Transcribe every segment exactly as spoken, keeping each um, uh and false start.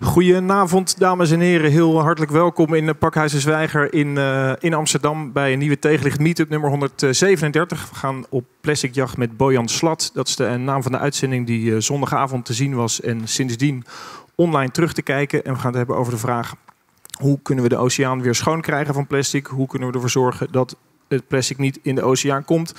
Goedenavond, dames en heren. Heel hartelijk welkom in Pakhuis de Zwijger in, uh, in Amsterdam bij een nieuwe Tegenlicht meetup nummer honderdzevenendertig. We gaan op plasticjacht met Boyan Slat. Dat is de uh, naam van de uitzending die uh, zondagavond te zien was en sindsdien online terug te kijken. En we gaan het hebben over de vraag: hoe kunnen we de oceaan weer schoon krijgen van plastic? Hoe kunnen we ervoor zorgen dat het plastic niet in de oceaan komt?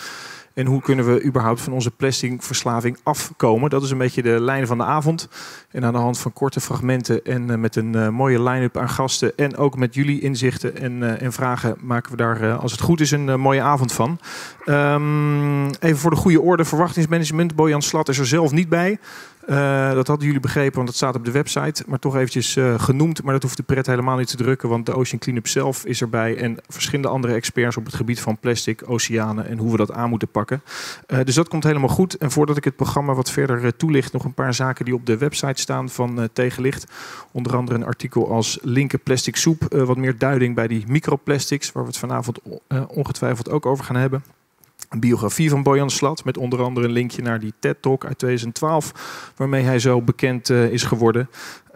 En hoe kunnen we überhaupt van onze plasticverslaving afkomen? Dat is een beetje de lijn van de avond. En aan de hand van korte fragmenten en uh, met een uh, mooie line-up aan gasten... en ook met jullie inzichten en, uh, en vragen maken we daar, uh, als het goed is, een uh, mooie avond van. Um, even voor de goede orde, verwachtingsmanagement. Boyan Slat is er zelf niet bij. Uh, dat hadden jullie begrepen, want dat staat op de website. Maar toch eventjes uh, genoemd. Maar dat hoeft de pret helemaal niet te drukken, want de Ocean Cleanup zelf is erbij. En verschillende andere experts op het gebied van plastic, oceanen en hoe we dat aan moeten pakken. Uh, dus dat komt helemaal goed. En voordat ik het programma wat verder uh, toelicht, nog een paar zaken die op de website staan van uh, Tegenlicht. Onder andere een artikel als linken plastic soep. Uh, wat meer duiding bij die microplastics, waar we het vanavond uh, ongetwijfeld ook over gaan hebben. Een biografie van Boyan Slat, met onder andere een linkje naar die TED-talk uit tweeduizend twaalf... waarmee hij zo bekend uh, is geworden,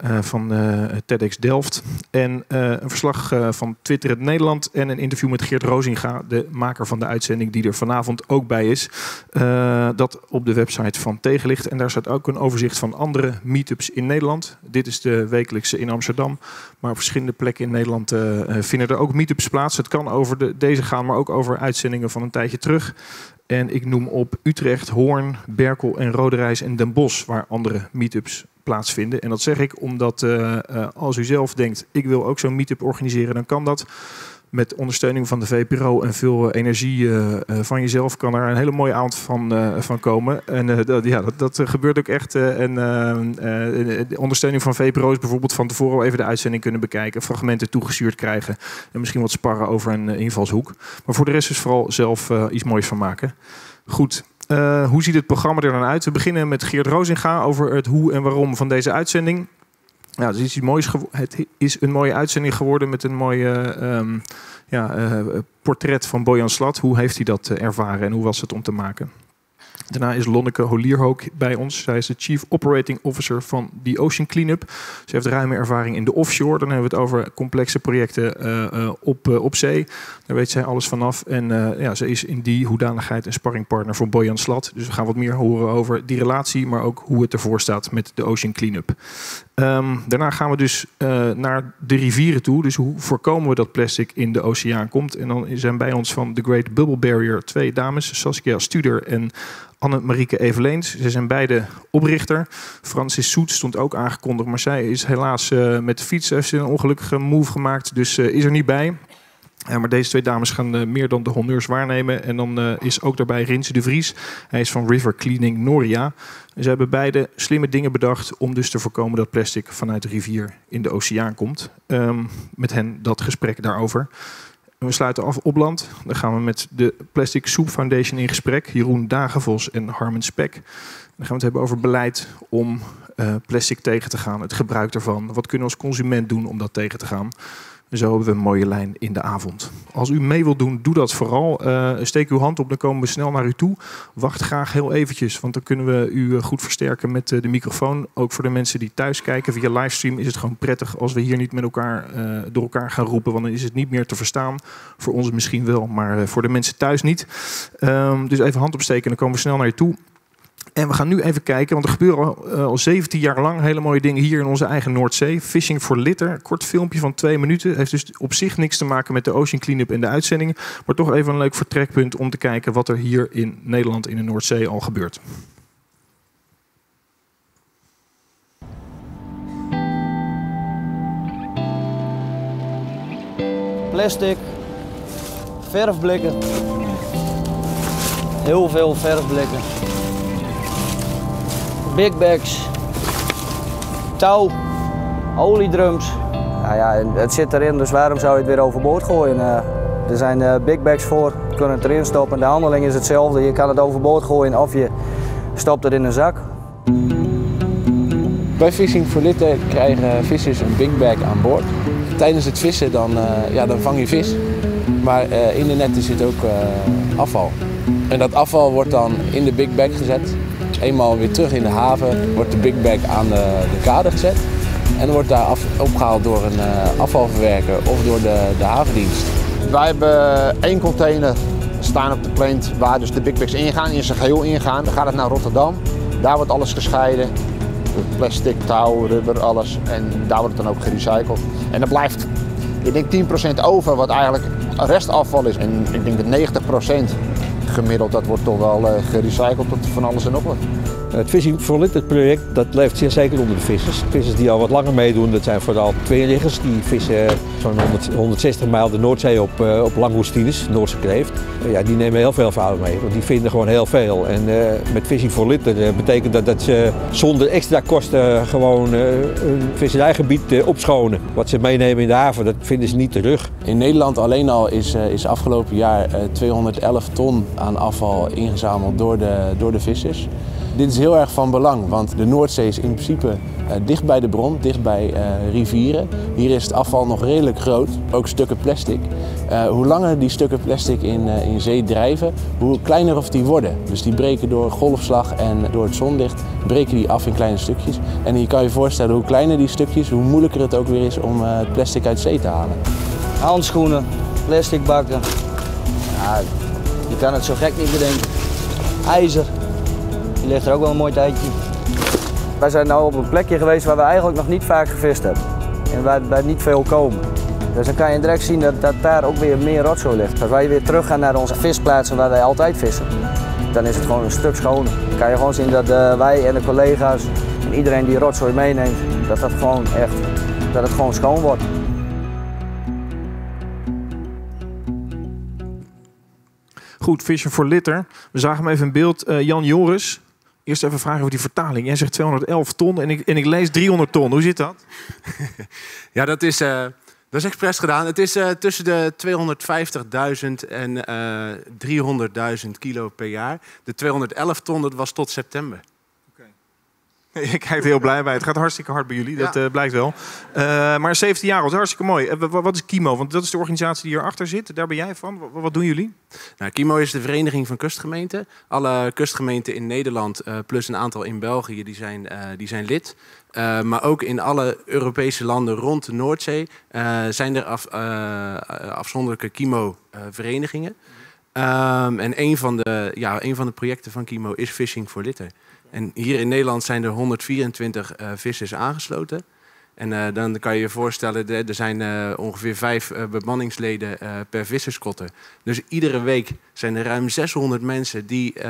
uh, van uh, TEDx Delft. En uh, een verslag uh, van Twitter in Nederland en een interview met Geert Rozinga... de maker van de uitzending die er vanavond ook bij is. Uh, dat op de website van Tegenlicht. En daar staat ook een overzicht van andere meetups in Nederland. Dit is de wekelijkse in Amsterdam. Maar op verschillende plekken in Nederland uh, vinden er ook meetups plaats. Het kan over de, deze gaan, maar ook over uitzendingen van een tijdje terug... En ik noem op Utrecht, Hoorn, Berkel en Roderijs en Den Bosch... waar andere meetups plaatsvinden. En dat zeg ik omdat uh, uh, als u zelf denkt... ik wil ook zo'n meetup organiseren, dan kan dat. Met ondersteuning van de V P R O en veel uh, energie uh, uh, van jezelf... kan er een hele mooie avond van, uh, van komen. En uh, dat, ja, dat, dat gebeurt ook echt. Uh, en uh, uh, de ondersteuning van V P R O is bijvoorbeeld van tevoren... al even de uitzending kunnen bekijken, fragmenten toegestuurd krijgen... en misschien wat sparren over een uh, invalshoek. Maar voor de rest is vooral zelf uh, iets moois van maken. Goed. Uh, hoe ziet het programma er dan uit? We beginnen met Geert Rozinga over het hoe en waarom van deze uitzending. Nou, het, is iets moois het is een mooie uitzending geworden met een mooie um, ja, uh, portret van Boyan Slat. Hoe heeft hij dat uh, ervaren en hoe was het om te maken? Daarna is Lonneke Holierhoek bij ons. Zij is de Chief Operating Officer van The Ocean Cleanup. Ze heeft ruime ervaring in de offshore. Dan hebben we het over complexe projecten uh, uh, op, uh, op zee. Daar weet zij alles vanaf. En uh, ja, ze is in die hoedanigheid een sparringpartner voor Boyan Slat. Dus we gaan wat meer horen over die relatie, maar ook hoe het ervoor staat met de Ocean Cleanup. Um, daarna gaan we dus uh, naar de rivieren toe. Dus hoe voorkomen we dat plastic in de oceaan komt? En dan zijn bij ons van The Great Bubble Barrier twee dames, Saskia Studer en Annemarieke Eveleens. Ze zijn beide oprichter. Francis Soet stond ook aangekondigd, maar zij is helaas uh, met de fiets heeft een ongelukkige move gemaakt, dus uh, is er niet bij. Uh, maar deze twee dames gaan uh, meer dan de honneurs waarnemen. En dan uh, is ook daarbij Rinze de Vries. Hij is van River Cleaning Noria. En ze hebben beide slimme dingen bedacht om dus te voorkomen dat plastic vanuit de rivier in de oceaan komt. Um, met hen dat gesprek daarover. We sluiten af op land. Dan gaan we met de Plastic Soup Foundation in gesprek. Jeroen Dagevos en Harmen Spek. Dan gaan we het hebben over beleid om uh, plastic tegen te gaan. Het gebruik daarvan. Wat kunnen we als consument doen om dat tegen te gaan? En zo hebben we een mooie lijn in de avond. Als u mee wilt doen, doe dat vooral. Uh, steek uw hand op, dan komen we snel naar u toe. Wacht graag heel eventjes, want dan kunnen we u goed versterken met de microfoon. Ook voor de mensen die thuis kijken via livestream is het gewoon prettig... als we hier niet met elkaar uh, door elkaar gaan roepen, want dan is het niet meer te verstaan. Voor ons misschien wel, maar voor de mensen thuis niet. Um, dus even hand opsteken en dan komen we snel naar je toe. En we gaan nu even kijken, want er gebeuren uh, al zeventien jaar lang hele mooie dingen hier in onze eigen Noordzee. Fishing for Litter, een kort filmpje van twee minuten. Heeft dus op zich niks te maken met de Ocean Cleanup en de uitzendingen. Maar toch even een leuk vertrekpunt om te kijken wat er hier in Nederland in de Noordzee al gebeurt. Plastic, verfblikken. Heel veel verfblikken. Big bags, touw, oliedrums. Nou ja, het zit erin, dus waarom zou je het weer overboord gooien? Uh, er zijn uh, big bags voor, je kunt het erin stoppen. De handeling is hetzelfde, je kan het overboord gooien of je stopt het in een zak. Bij Fishing for Litter krijgen vissers een big bag aan boord. Tijdens het vissen dan, uh, ja, dan vang je vis, maar uh, in de netten zit ook uh, afval. En dat afval wordt dan in de big bag gezet. Eenmaal weer terug in de haven wordt de big bag aan de, de kade gezet. En dan wordt daar af, opgehaald door een uh, afvalverwerker of door de, de havendienst. Wij hebben één container staan op de plant waar dus de big bags ingaan, in zijn geheel ingaan. Dan gaat het naar Rotterdam, daar wordt alles gescheiden. Plastic, touw, rubber, alles. En daar wordt het dan ook gerecycled. En dat blijft, ik denk tien procent over wat eigenlijk restafval is. En ik denk dat negentig procent gemiddeld, dat wordt toch wel uh, gerecycled tot van alles en nog wat. Het Fishing for Litter project, dat leeft zeer zeker onder de vissers. De vissers die al wat langer meedoen, dat zijn vooral tweeliggers. Die vissen zo'n honderdzestig mijl de Noordzee op, uh, op langoustines, Noordse kreeft. Uh, ja, die nemen heel veel fouten mee, want die vinden gewoon heel veel. En uh, met Fishing for Litter uh, betekent dat dat ze zonder extra kosten gewoon uh, hun visserijgebied uh, opschonen. Wat ze meenemen in de haven, dat vinden ze niet terug. In Nederland alleen al is, uh, is afgelopen jaar uh, tweehonderdelf ton aan afval ingezameld door de, door de vissers. Dit is heel erg van belang, want de Noordzee is in principe uh, dicht bij de bron, dicht bij uh, rivieren. Hier is het afval nog redelijk groot, ook stukken plastic. Uh, hoe langer die stukken plastic in, uh, in zee drijven, hoe kleiner of die worden. Dus die breken door golfslag en door het zonlicht, breken die af in kleine stukjes. En je kan je voorstellen, hoe kleiner die stukjes, hoe moeilijker het ook weer is om uh, het plastic uit zee te halen. Handschoenen, plastic bakken, ja, je kan het zo gek niet bedenken. IJzer. Die ligt er ook wel een mooi tijdje. Wij zijn nu op een plekje geweest waar we eigenlijk nog niet vaak gevist hebben. En waar, waar niet veel komen. Dus dan kan je direct zien dat, dat daar ook weer meer rotzooi ligt. Als wij weer terug gaan naar onze visplaatsen waar wij altijd vissen, dan is het gewoon een stuk schoner. Dan kan je gewoon zien dat uh, wij en de collega's en iedereen die rotzooi meeneemt, dat, dat, gewoon echt, dat het gewoon schoon wordt. Goed, Fishing for Litter. We zagen hem even in beeld. Uh, Jan Joris. Eerst even vragen over die vertaling. Jij zegt tweehonderdelf ton en ik, en ik lees driehonderd ton. Hoe zit dat? Ja, dat is, uh, dat is expres gedaan. Het is uh, tussen de tweehonderdvijftigduizend en uh, driehonderdduizend kilo per jaar. De tweehonderdelf ton, dat was tot september. Okay. Je kijkt heel blij bij. Het gaat hartstikke hard bij jullie, ja. Dat uh, blijkt wel. Uh, maar zeventien jaar, dat is hartstikke mooi. Uh, wat is Kimo? Want dat is de organisatie die hierachter zit. Daar ben jij van. Wat, wat doen jullie? Nou, Kimo is de vereniging van kustgemeenten. Alle kustgemeenten in Nederland, uh, plus een aantal in België, die zijn, uh, die zijn lid. Uh, maar ook in alle Europese landen rond de Noordzee uh, zijn er af, uh, afzonderlijke Kimo-verenigingen. Uh, um, en een van, de, ja, een van de projecten van Kimo is Fishing for Litter. En hier in Nederland zijn er honderdvierentwintig uh, vissers aangesloten. En uh, dan kan je je voorstellen, er zijn uh, ongeveer vijf uh, bemanningsleden uh, per visserskotter. Dus iedere week zijn er ruim zeshonderd mensen die uh,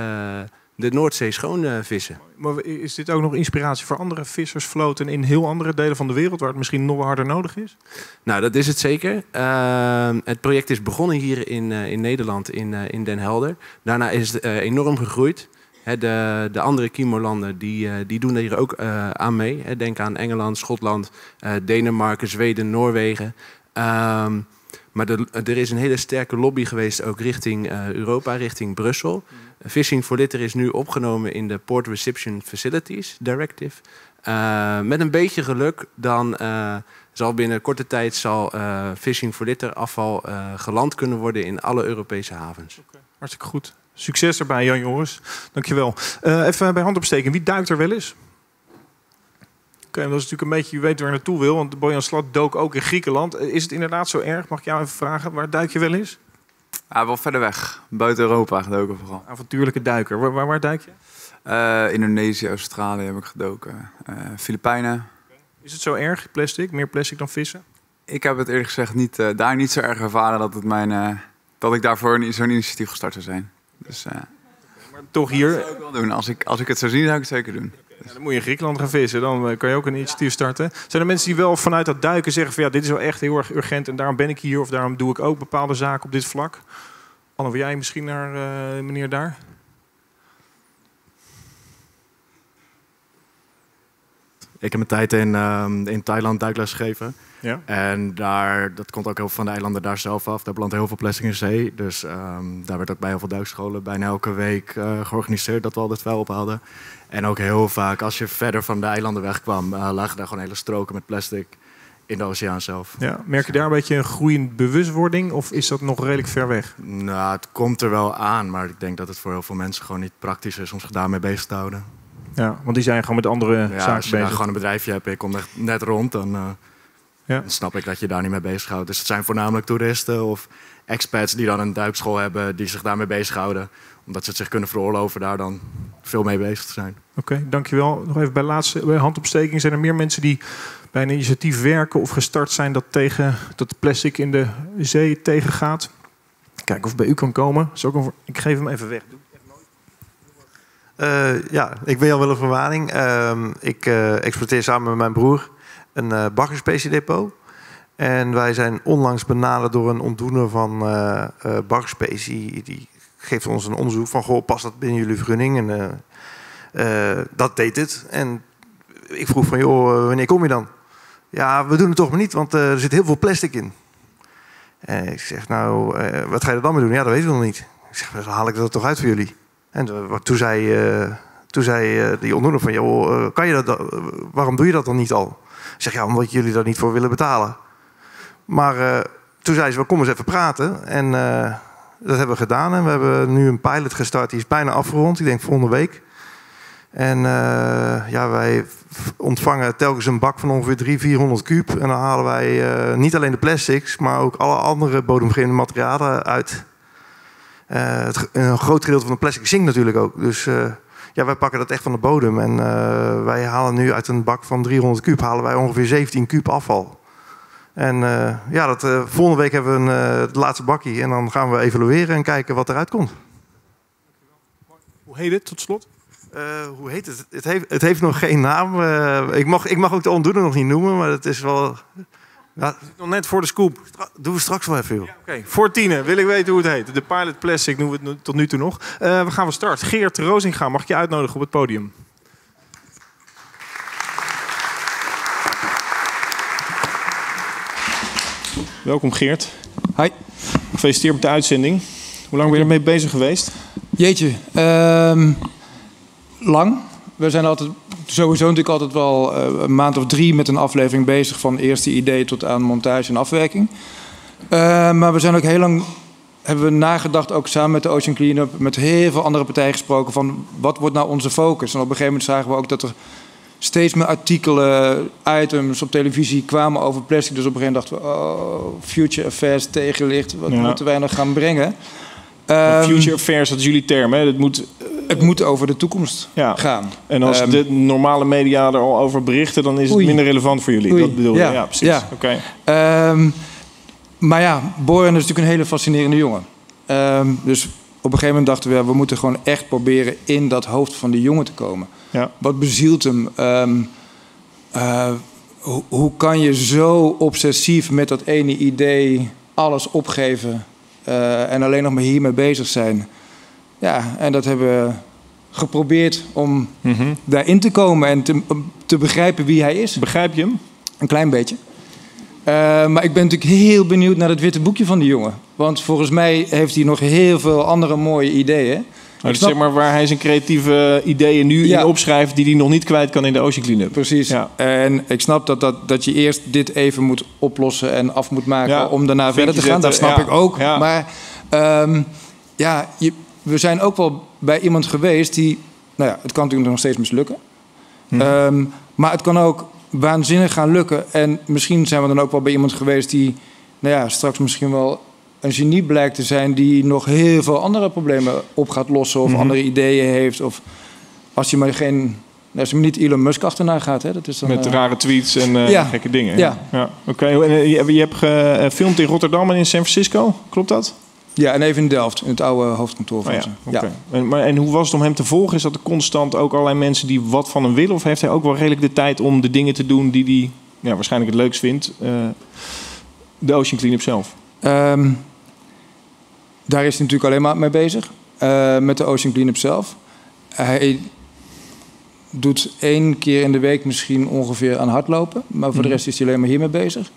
de Noordzee schoon uh, vissen. Maar is dit ook nog inspiratie voor andere vissersvloten in heel andere delen van de wereld, waar het misschien nog harder nodig is? Nou, dat is het zeker. Uh, het project is begonnen hier in, uh, in Nederland, in, uh, in Den Helder. Daarna is het uh, enorm gegroeid. He, de, de andere Kimo-landen die, die doen er hier ook uh, aan mee. He, denk aan Engeland, Schotland, uh, Denemarken, Zweden, Noorwegen. Um, maar de, er is een hele sterke lobby geweest ook richting uh, Europa, richting Brussel. Mm. Fishing for Litter is nu opgenomen in de Port Reception Facilities Directive. Uh, met een beetje geluk dan uh, zal binnen korte tijd zal, uh, Fishing for Litter afval uh, geland kunnen worden in alle Europese havens. Okay. Hartstikke goed. Succes erbij, Jan Joris. Dankjewel. Uh, even bij hand opsteken. Wie duikt er wel eens? Oké, okay, dat is natuurlijk een beetje, je weet waar je naartoe wil. Want Boyan Slat dook ook in Griekenland. Is het inderdaad zo erg? Mag ik jou even vragen, waar duik je wel eens? Ja, wel verder weg. Buiten Europa gedoken vooral. Avontuurlijke duiker. Waar, waar, waar duik je? Uh, Indonesië, Australië heb ik gedoken. Uh, Filipijnen. Okay. Is het zo erg, plastic? Meer plastic dan vissen? Ik heb het eerlijk gezegd niet, uh, daar niet zo erg ervaren dat, het mijn, uh, dat ik daarvoor zo'n initiatief gestart zou zijn. Dus, uh, maar toch hier. Dat zou ik wel doen. Als ik, als ik het zou zien, zou ik het zeker doen. Okay, ja, dan moet je in Griekenland gaan vissen, dan kan je ook een initiatief starten. Zijn er mensen die wel vanuit dat duiken zeggen van ja, dit is wel echt heel erg urgent en daarom ben ik hier of daarom doe ik ook bepaalde zaken op dit vlak? Anne, wil jij misschien naar uh, meneer daar? Ik heb een tijd in, uh, in Thailand duikles gegeven. Ja. En daar, dat komt ook heel veel van de eilanden daar zelf af. Daar belandt heel veel plastic in de zee. Dus um, daar werd ook bij heel veel duikscholen bijna elke week uh, georganiseerd dat we al dit vuil ophaalden. En ook heel vaak, als je verder van de eilanden wegkwam, uh, lagen daar gewoon hele stroken met plastic in de oceaan zelf. Ja, merk je daar een beetje een groeiende bewustwording of is dat nog redelijk ver weg? Nou, het komt er wel aan, maar ik denk dat het voor heel veel mensen gewoon niet praktisch is om zich daarmee bezig te houden. Ja, want die zijn gewoon met andere ja, zaken bezig. Als je daar gewoon een bedrijfje hebt, ik kom echt net rond, dan, uh, ja. dan snap ik dat je daar niet mee bezighoudt. Dus het zijn voornamelijk toeristen of expats die dan een duikschool hebben, die zich daarmee bezighouden. Omdat ze het zich kunnen veroorloven daar dan veel mee bezig te zijn. Oké, okay, dankjewel. Nog even bij laatste bij handopsteking. Zijn er meer mensen die bij een initiatief werken of gestart zijn dat, tegen, dat plastic in de zee tegengaat? Kijken of het bij u kan komen. Is ook een, ik geef hem even weg. Uh, ja, ik ben Jan-Willem van Waning. Uh, ik uh, exploiteer samen met mijn broer een uh, baggerspeciedepot. En wij zijn onlangs benaderd door een ontdoener van uh, uh, baggerspecie. Die geeft ons een onderzoek van, goh, past dat binnen jullie vergunning? En, uh, uh, dat deed het. En ik vroeg van, joh, wanneer kom je dan? Ja, we doen het toch maar niet, want uh, er zit heel veel plastic in. En ik zeg, nou, uh, wat ga je er dan mee doen? Ja, dat weten we nog niet. Ik zeg, dan haal ik dat toch uit voor jullie. En toen zei, uh, toen zei uh, die ontdoener van, joh, uh, kan je dat, uh, waarom doe je dat dan niet al? Ik zeg, ja, omdat jullie daar niet voor willen betalen. Maar uh, toen zei ze, well, kom eens even praten. En uh, dat hebben we gedaan. En we hebben nu een pilot gestart, die is bijna afgerond. Ik denk volgende week. En uh, ja, wij ontvangen telkens een bak van ongeveer driehonderd, vierhonderd kuub. En dan halen wij uh, niet alleen de plastics, maar ook alle andere bodemgevende materialen uit. Uh, het, een groot gedeelte van de plastic zinkt natuurlijk ook. Dus uh, ja, wij pakken dat echt van de bodem. En uh, wij halen nu uit een bak van driehonderd kuub halen wij ongeveer zeventien kuub afval. En uh, ja, dat, uh, volgende week hebben we een, uh, het laatste bakje. En dan gaan we evalueren en kijken wat eruit komt. Hoe heet het tot slot? Uh, hoe heet het? Het heeft, het heeft nog geen naam. Uh, ik, mag, ik mag ook de ontdoener nog niet noemen, maar het is wel... Ja, nog net voor de scoop. Doen we straks wel even, joh. Ja, okay. Voor tienen wil ik weten hoe het heet. De Pilot Plastic doen we het tot nu toe nog. Uh, we gaan van start. Geert Rozinga, mag ik je uitnodigen op het podium? Welkom, Geert. Hi. Gefeliciteerd met de uitzending. Hoe lang ben je ermee bezig geweest? Jeetje, um, lang. We zijn altijd, sowieso natuurlijk altijd wel uh, een maand of drie met een aflevering bezig. Van eerste idee tot aan montage en afwerking. Uh, maar we zijn ook heel lang, hebben we nagedacht, ook samen met de Ocean Cleanup, met heel veel andere partijen gesproken van wat wordt nou onze focus? En op een gegeven moment zagen we ook dat er steeds meer artikelen, items op televisie kwamen over plastic. Dus op een gegeven moment dachten we, oh, Future Affairs, Tegenlicht, wat ja. moeten wij nog gaan brengen? Um, Future Affairs, dat is jullie term, hè? Het moet, uh, het moet over de toekomst ja. gaan. En als um, de normale media er al over berichten, dan is het oei. minder relevant voor jullie. Oei. Dat bedoel je? Ja, ja precies. Ja. Okay. Um, maar ja, Boyan is natuurlijk een hele fascinerende jongen. Um, dus op een gegeven moment dachten we, ja, we moeten gewoon echt proberen in dat hoofd van die jongen te komen. Ja. Wat bezielt hem? Um, uh, ho- hoe kan je zo obsessief met dat ene idee alles opgeven... Uh, en alleen nog maar hiermee bezig zijn. Ja, en dat hebben we geprobeerd om mm-hmm. daarin te komen en te, um, te begrijpen wie hij is. Begrijp je hem? Een klein beetje. Uh, maar ik ben natuurlijk heel benieuwd naar het witte boekje van die jongen. Want volgens mij heeft hij nog heel veel andere mooie ideeën. Nou, dus snap... zeg maar waar hij zijn creatieve ideeën nu ja. in opschrijft... die hij nog niet kwijt kan in de Ocean Cleanup. Precies. Ja. En ik snap dat, dat, dat je eerst dit even moet oplossen en af moet maken... Ja. om daarna verder te gaan. Dat, dat snap ja. ik ook. Ja. Maar um, ja, je, we zijn ook wel bij iemand geweest die... Nou ja, het kan natuurlijk nog steeds mislukken. Hm. Um, maar het kan ook waanzinnig gaan lukken. En misschien zijn we dan ook wel bij iemand geweest die... Nou ja, straks misschien wel... een genie blijkt te zijn die nog heel veel andere problemen op gaat lossen... of mm-hmm. andere ideeën heeft. Of als je maar geen... Als je maar niet Elon Musk achterna gaat. Hè, dat is dan, met uh... rare tweets en uh, ja. gekke dingen. Ja. Ja. Oké. Okay. Je hebt gefilmd in Rotterdam en in San Francisco. Klopt dat? Ja, en even in Delft. In het oude hoofdkantoor van oh, ja. ze. Okay. Ja. En, maar, en hoe was het om hem te volgen? Is dat er constant ook allerlei mensen die wat van hem willen? Of heeft hij ook wel redelijk de tijd om de dingen te doen... die hij ja, waarschijnlijk het leukst vindt? Uh, de Ocean Cleanup zelf. Um, Daar is hij natuurlijk alleen maar mee bezig. Uh, met de Ocean Cleanup zelf. Hij doet één keer in de week misschien ongeveer aan hardlopen. Maar voor mm. de rest is hij alleen maar hiermee bezig.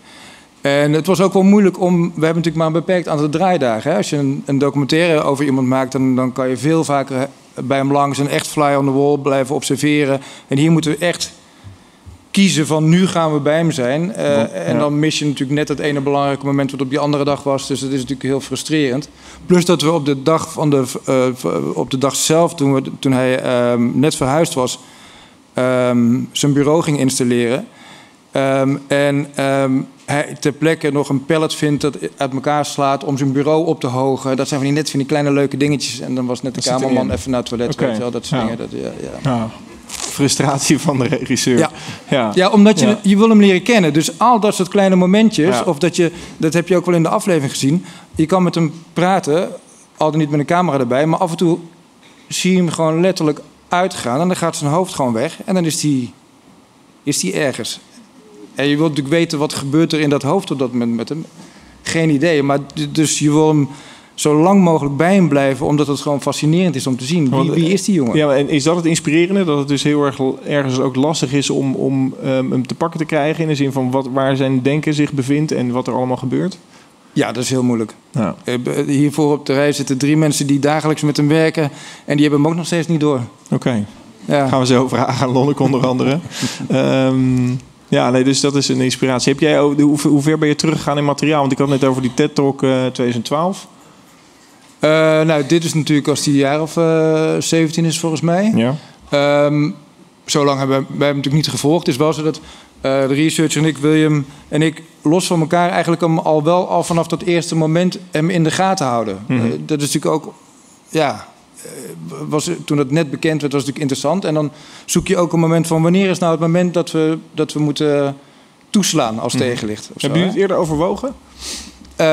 En het was ook wel moeilijk om... We hebben natuurlijk maar een beperkt aantal draaidagen. Hè? Als je een, een documentaire over iemand maakt... Dan, dan kan je veel vaker bij hem langs en echt fly on the wall blijven observeren. En hier moeten we echt kiezen van nu gaan we bij hem zijn. Uh, ja. En dan mis je natuurlijk net het ene belangrijke moment... wat op die andere dag was. Dus dat is natuurlijk heel frustrerend. Plus dat we op de dag, van de, uh, op de dag zelf, toen, we, toen hij uh, net verhuisd was... um, zijn bureau ging installeren. Um, en um, hij ter plekke nog een pallet vindt dat uit elkaar slaat om zijn bureau op te hogen. Dat zijn van die, net van die kleine leuke dingetjes. En dan was net de dat kamerman even naar het toilet. Okay. Weet je wel, dat soort ja. dingen. Dat, ja, ja. Ja. Frustratie van de regisseur. Ja, ja. ja omdat je, ja. je wil hem leren kennen. Dus al dat soort kleine momentjes. Ja. Of dat je, dat heb je ook wel in de aflevering gezien. Je kan met hem praten, al dan niet met een camera erbij. Maar af en toe zie je hem gewoon letterlijk uitgaan. En dan gaat zijn hoofd gewoon weg. En dan is die, is die ergens. En je wilt natuurlijk weten wat gebeurt er in dat hoofd op dat moment met hem. Geen idee. Maar dus je wil hem zo lang mogelijk bij hem blijven, omdat het gewoon fascinerend is om te zien. Wie, wie is die jongen? Ja, en is dat het inspirerende? Dat het dus heel erg ergens ook lastig is om, om um, hem te pakken te krijgen, in de zin van wat, waar zijn denken zich bevindt en wat er allemaal gebeurt? Ja, dat is heel moeilijk. Ja. Hiervoor op de rij zitten drie mensen die dagelijks met hem werken en die hebben hem ook nog steeds niet door. Oké, okay. ja. Gaan we zo vragen aan Lonneke onder andere. um, Ja, nee, dus dat is een inspiratie. Heb jij, hoe, hoe ver ben je teruggegaan in materiaal? Want ik had net over die TED-talk uh, twintig twaalf. Uh, nou, dit is natuurlijk als die jaar of uh, zeventien is volgens mij. Ja. Um, zo lang hebben wij, wij hebben natuurlijk niet gevolgd. Het is wel zo dat uh, de researcher en ik, William en ik, los van elkaar eigenlijk hem al wel al vanaf dat eerste moment hem in de gaten houden. Mm-hmm. uh, dat is natuurlijk ook, ja... Was, toen het net bekend werd, was het natuurlijk interessant. En dan zoek je ook een moment van... wanneer is nou het moment dat we, dat we moeten toeslaan als tegenlicht? Of zo, hebben jullie het eerder overwogen? Uh,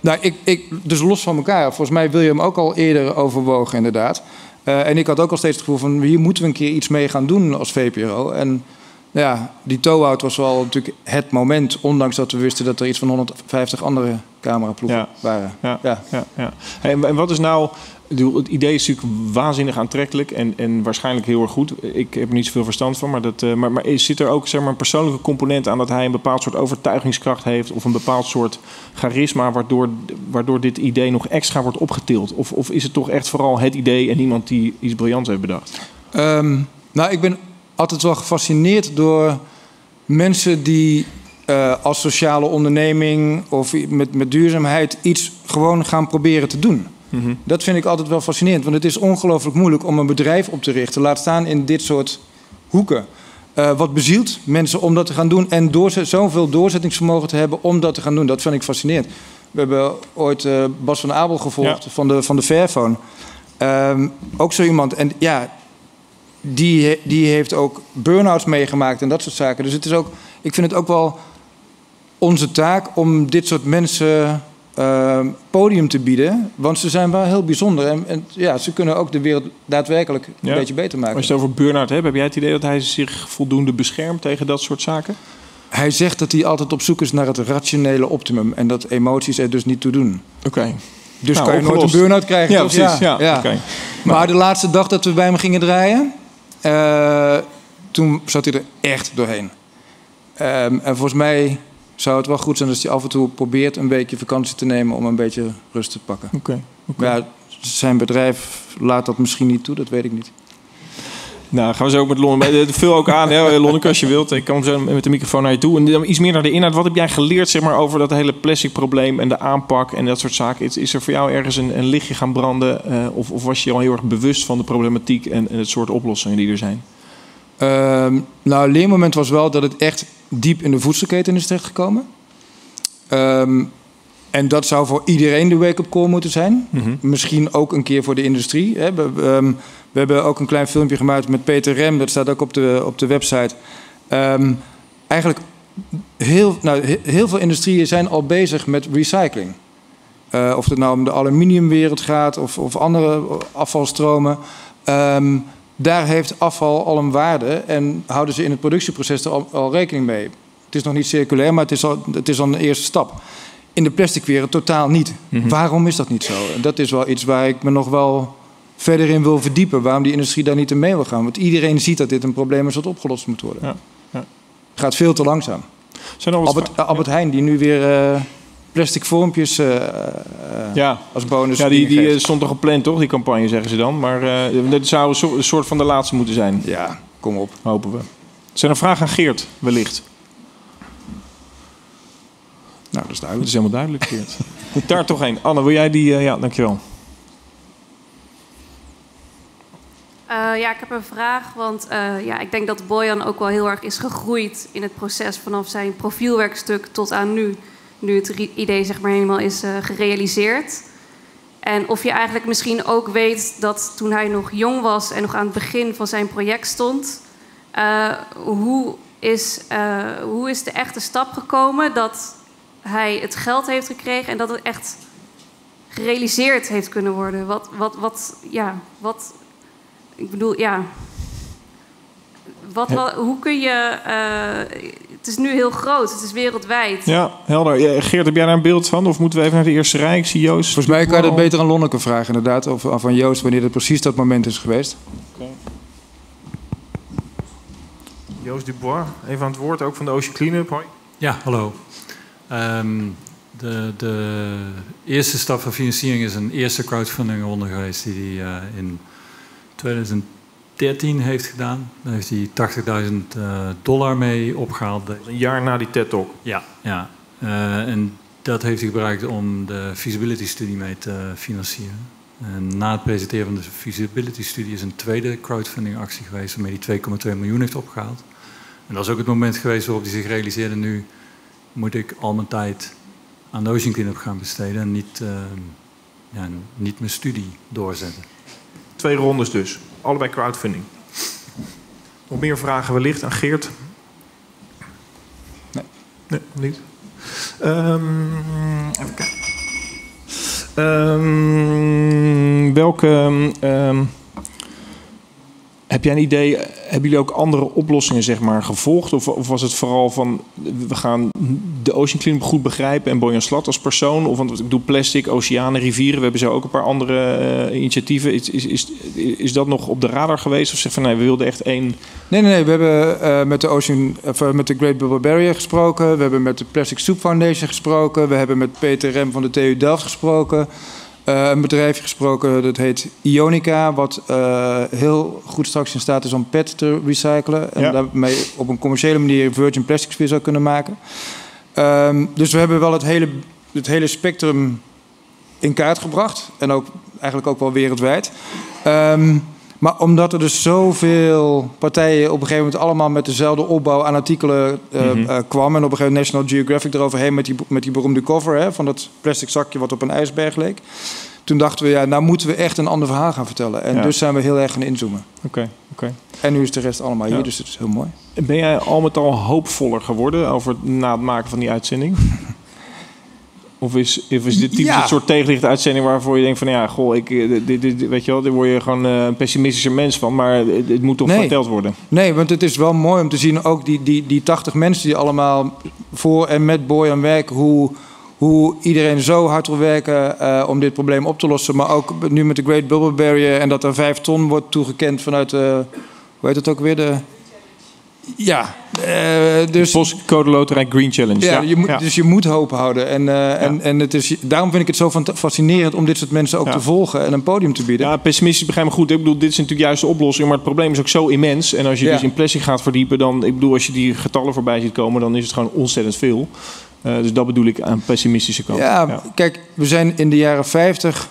nou, ik, ik, dus los van elkaar. Volgens mij wil je hem ook al eerder overwogen, inderdaad. Uh, en ik had ook al steeds het gevoel van... hier moeten we een keer iets mee gaan doen als V P R O. En ja, die toe-out was wel natuurlijk het moment... ondanks dat we wisten dat er iets van honderdvijftig andere cameraploegen ja. waren. Ja, ja. ja, ja. Hey, en wat is nou... Het idee is natuurlijk waanzinnig aantrekkelijk en, en waarschijnlijk heel erg goed. Ik heb er niet zoveel verstand van, maar, dat, maar, maar zit er ook zeg maar, een persoonlijke component aan... dat hij een bepaald soort overtuigingskracht heeft of een bepaald soort charisma... waardoor, waardoor dit idee nog extra wordt opgetild? Of, of is het toch echt vooral het idee en iemand die iets briljants heeft bedacht? Um, nou, ik ben altijd wel gefascineerd door mensen die... Uh, als sociale onderneming of met, met duurzaamheid iets gewoon gaan proberen te doen... Mm-hmm. Dat vind ik altijd wel fascinerend. Want het is ongelooflijk moeilijk om een bedrijf op te richten. Laat staan in dit soort hoeken. Uh, wat bezielt mensen om dat te gaan doen. En door, zoveel doorzettingsvermogen te hebben om dat te gaan doen. Dat vind ik fascinerend. We hebben ooit uh, Bas van Abel gevolgd ja. van, de, van de Fairphone. Um, ook zo iemand. En ja, die, die heeft ook burn-outs meegemaakt en dat soort zaken. Dus het is ook, ik vind het ook wel onze taak om dit soort mensen... Uh, podium te bieden, want ze zijn wel heel bijzonder. En, en ja, ze kunnen ook de wereld daadwerkelijk een ja. beetje beter maken. Als je het over burn-out hebt, heb jij het idee dat hij zich voldoende beschermt tegen dat soort zaken? Hij zegt dat hij altijd op zoek is naar het rationele optimum en dat emoties er dus niet toe doen. Oké. Okay. Dus nou, kan je opgelost. Nooit een burn-out krijgen? Ja, toch? Precies. Ja. Ja. Ja. Okay. Maar, maar de laatste dag dat we bij hem gingen draaien, uh, toen zat hij er echt doorheen. Um, en volgens mij... zou het wel goed zijn als je af en toe probeert een weekje vakantie te nemen om een beetje rust te pakken. Okay, okay. Maar ja, zijn bedrijf laat dat misschien niet toe, dat weet ik niet. Nou, gaan we zo met Lonneke. Vul ook aan, hè, Lonneke, als je wilt. Ik kom zo met de microfoon naar je toe. En dan iets meer naar de inhoud. Wat heb jij geleerd zeg maar, over dat hele plastic probleem en de aanpak en dat soort zaken? Is, is er voor jou ergens een, een lichtje gaan branden? Uh, of, of was je al heel erg bewust van de problematiek en, en het soort oplossingen die er zijn? Uh, nou, het leermoment was wel dat het echt diep in de voedselketen is terechtgekomen. Um, en dat zou voor iedereen de wake-up call moeten zijn. Mm-hmm. Misschien ook een keer voor de industrie. Hè. We, um, we hebben ook een klein filmpje gemaakt met Peter Rem. Dat staat ook op de, op de website. Um, eigenlijk heel, nou, heel veel industrieën zijn al bezig met recycling. Uh, of het nou om de aluminiumwereld gaat of, of andere afvalstromen... Um, daar heeft afval al een waarde en houden ze in het productieproces er al, al rekening mee. Het is nog niet circulair, maar het is al, het is al een eerste stap. In de plastic wereld totaal niet. Mm-hmm. Waarom is dat niet zo? Dat is wel iets waar ik me nog wel verder in wil verdiepen. Waarom die industrie daar niet in mee wil gaan. Want iedereen ziet dat dit een probleem is dat opgelost moet worden. Ja, ja. Gaat veel te langzaam. Zijn al Albert, uh, Albert Heijn, die nu weer... Uh, plastic vormpjes uh, ja. als bonus. Ja, die, die stond toch gepland, toch? Die campagne, zeggen ze dan. Maar uh, dat zou een soort, een soort van de laatste moeten zijn. Ja, kom op. Hopen we. Zijn er vragen aan Geert, wellicht? Nou, dat is duidelijk. Dat is helemaal duidelijk, Geert. Daar toch heen. Anne, wil jij die... Uh, ja, dankjewel. Uh, ja, ik heb een vraag, want uh, ja, ik denk dat Boyan ook wel heel erg is gegroeid in het proces vanaf zijn profielwerkstuk tot aan nu. Nu het idee zeg maar helemaal is uh, gerealiseerd. En of je eigenlijk misschien ook weet dat toen hij nog jong was en nog aan het begin van zijn project stond. Uh, hoe, is, uh, hoe is de echte stap gekomen dat hij het geld heeft gekregen en dat het echt gerealiseerd heeft kunnen worden? Wat, wat, wat, ja, wat, ik bedoel, ja. Wat, wat, hoe kun je, uh, het is nu heel groot, het is wereldwijd. Ja, helder. Geert, heb jij daar een beeld van? Of moeten we even naar de Eerste Rij? Ik zie Joost. Volgens mij kan je dat beter aan Lonneke vragen, inderdaad. Of aan Joost, wanneer het precies dat moment is geweest. Okay. Joost Dubois, even aan het woord, ook van de Ocean Cleanup. Hoi. Ja, hallo. Um, de, de eerste stap van financiering is een eerste crowdfundingronde geweest die hij uh, in twintig dertien heeft gedaan. Daar heeft hij tachtigduizend dollar mee opgehaald. Een jaar na die TED-talk. Ja, ja. Uh, en dat heeft hij gebruikt om de feasibility-studie mee te financieren. En na het presenteren van de feasibility-studie is een tweede crowdfunding-actie geweest waarmee hij twee komma twee miljoen heeft opgehaald. En dat is ook het moment geweest waarop hij zich realiseerde: nu moet ik al mijn tijd aan de Ocean Cleanup gaan besteden en niet, uh, ja, niet mijn studie doorzetten. Twee rondes dus, allebei crowdfunding. Nog meer vragen wellicht aan Geert? Nee, nee niet. Um, even kijken. Um, welke... Um, heb jij een idee, hebben jullie ook andere oplossingen zeg maar, gevolgd? Of, of was het vooral van, we gaan de Ocean Cleanup goed begrijpen en Boyan Slat als persoon? Of, want ik doe plastic, oceanen, rivieren, we hebben zo ook een paar andere uh, initiatieven. Is, is, is, is dat nog op de radar geweest? Of zeg van, nee, we wilden echt één... Nee, nee, nee. We hebben uh, met de Ocean, of, met de Great Bubble Barrier gesproken. We hebben met de Plastic Soup Foundation gesproken. We hebben met Peter Rem van de T U Delft gesproken. Uh, een bedrijfje gesproken, dat heet Ionica, wat uh, heel goed straks in staat is om P E T te recyclen. En ja. daarmee op een commerciële manier virgin plastics weer zou kunnen maken. Um, dus we hebben wel het hele, het hele spectrum in kaart gebracht. En ook, eigenlijk ook wel wereldwijd. Um, maar omdat er dus zoveel partijen op een gegeven moment allemaal met dezelfde opbouw aan artikelen uh, mm-hmm. uh, kwamen. En op een gegeven moment National Geographic eroverheen met die, met die beroemde cover, hè, van dat plastic zakje wat op een ijsberg leek. Toen dachten we, ja, nou moeten we echt een ander verhaal gaan vertellen. En ja. dus zijn we heel erg gaan inzoomen. Oké, okay, oké. Okay. En nu is de rest allemaal ja. hier, dus het is heel mooi. Ben jij al met al hoopvoller geworden over na het maken van die uitzending? Of is, of is dit typisch ja. het soort tegenlicht uitzending waarvoor je denkt van ja, goh, ik, dit, dit, weet je wel, daar word je gewoon een uh, pessimistischer mens van, maar het moet toch nee. verteld worden? Nee, want het is wel mooi om te zien, ook die, die, die tachtig mensen die allemaal voor en met Boyan werken, hoe, hoe iedereen zo hard wil werken uh, om dit probleem op te lossen. Maar ook nu met de Great Bubble Barrier en dat er vijf ton wordt toegekend vanuit de, hoe heet het ook weer, de... Ja, uh, dus... Postcode Loterij Green Challenge. Ja, ja. Je moet, ja, dus je moet hoop houden. En, uh, ja. en, en het is, daarom vind ik het zo fascinerend om dit soort mensen ook ja. te volgen en een podium te bieden. Ja, pessimistisch begrijp me goed. Ik bedoel, dit is natuurlijk juist de oplossing, maar het probleem is ook zo immens. En als je ja. dus in plastic gaat verdiepen, dan, ik bedoel, als je die getallen voorbij ziet komen, dan is het gewoon ontzettend veel. Uh, dus dat bedoel ik aan pessimistische kant. Ja, ja, kijk, we zijn in de jaren vijftig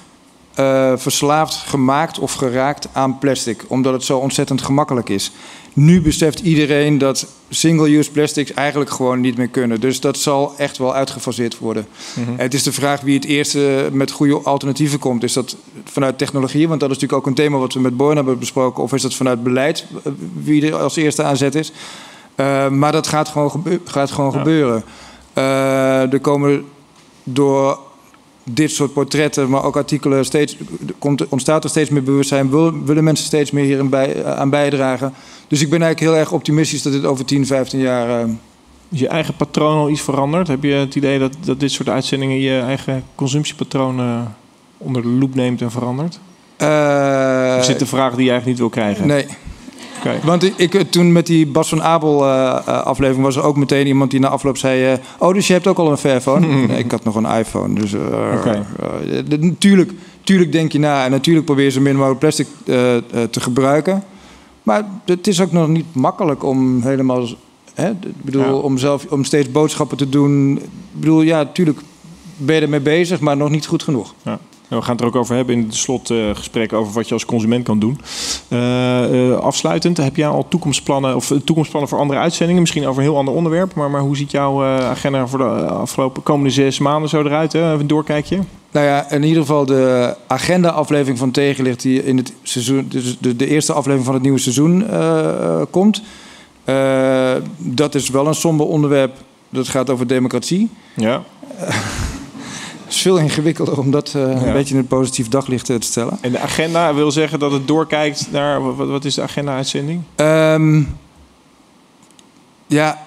uh, verslaafd gemaakt of geraakt aan plastic, omdat het zo ontzettend gemakkelijk is. Nu beseft iedereen dat single-use plastics eigenlijk gewoon niet meer kunnen. Dus dat zal echt wel uitgefaseerd worden. Mm-hmm. Het is de vraag wie het eerste met goede alternatieven komt. Is dat vanuit technologie? Want dat is natuurlijk ook een thema wat we met Boyan hebben besproken. Of is dat vanuit beleid wie er als eerste aan zet is? Uh, maar dat gaat gewoon, gebe- gaat gewoon ja. gebeuren. Uh, er komen door dit soort portretten, maar ook artikelen, steeds, komt, ontstaat er steeds meer bewustzijn. Wil, willen mensen steeds meer hier bij, aan bijdragen? Dus ik ben eigenlijk heel erg optimistisch dat dit over tien, vijftien jaar... Uh... Is je eigen patroon al iets veranderd? Heb je het idee dat, dat dit soort uitzendingen je eigen consumptiepatroon uh, onder de loep neemt en verandert? Uh... Of zit de vraag die je eigenlijk niet wil krijgen? Nee. Okay. Want ik, toen met die Bas van Abel uh, aflevering was er ook meteen iemand die na afloop zei... Uh, oh, dus je hebt ook al een Fairphone? Nee, ik had nog een iPhone. Dus uh, okay. uh, de, natuurlijk, natuurlijk denk je na en natuurlijk probeer je zo min mogelijk plastic uh, uh, te gebruiken. Maar het is ook nog niet makkelijk om helemaal... Hè, ik bedoel, ja. om, zelf, om steeds boodschappen te doen. Ik bedoel, ja, natuurlijk ben je ermee bezig, maar nog niet goed genoeg. Ja. Nou, we gaan het er ook over hebben in het slotgesprek uh, over wat je als consument kan doen. Uh, uh, afsluitend, heb jij al toekomstplannen of toekomstplannen voor andere uitzendingen? Misschien over een heel ander onderwerp, maar, maar hoe ziet jouw uh, agenda voor de afgelopen komende zes maanden zo eruit? Hè? Even een doorkijkje. Nou ja, in ieder geval de agenda-aflevering van Tegenlicht die in het seizoen, dus de, de eerste aflevering van het nieuwe seizoen uh, komt. Uh, dat is wel een somber onderwerp. Dat gaat over democratie. Ja. Uh, Het is veel ingewikkelder om dat uh, een ja. beetje in het positief daglicht te stellen. En de agenda wil zeggen dat het doorkijkt naar... Wat, wat is de agenda-uitzending? Um, ja,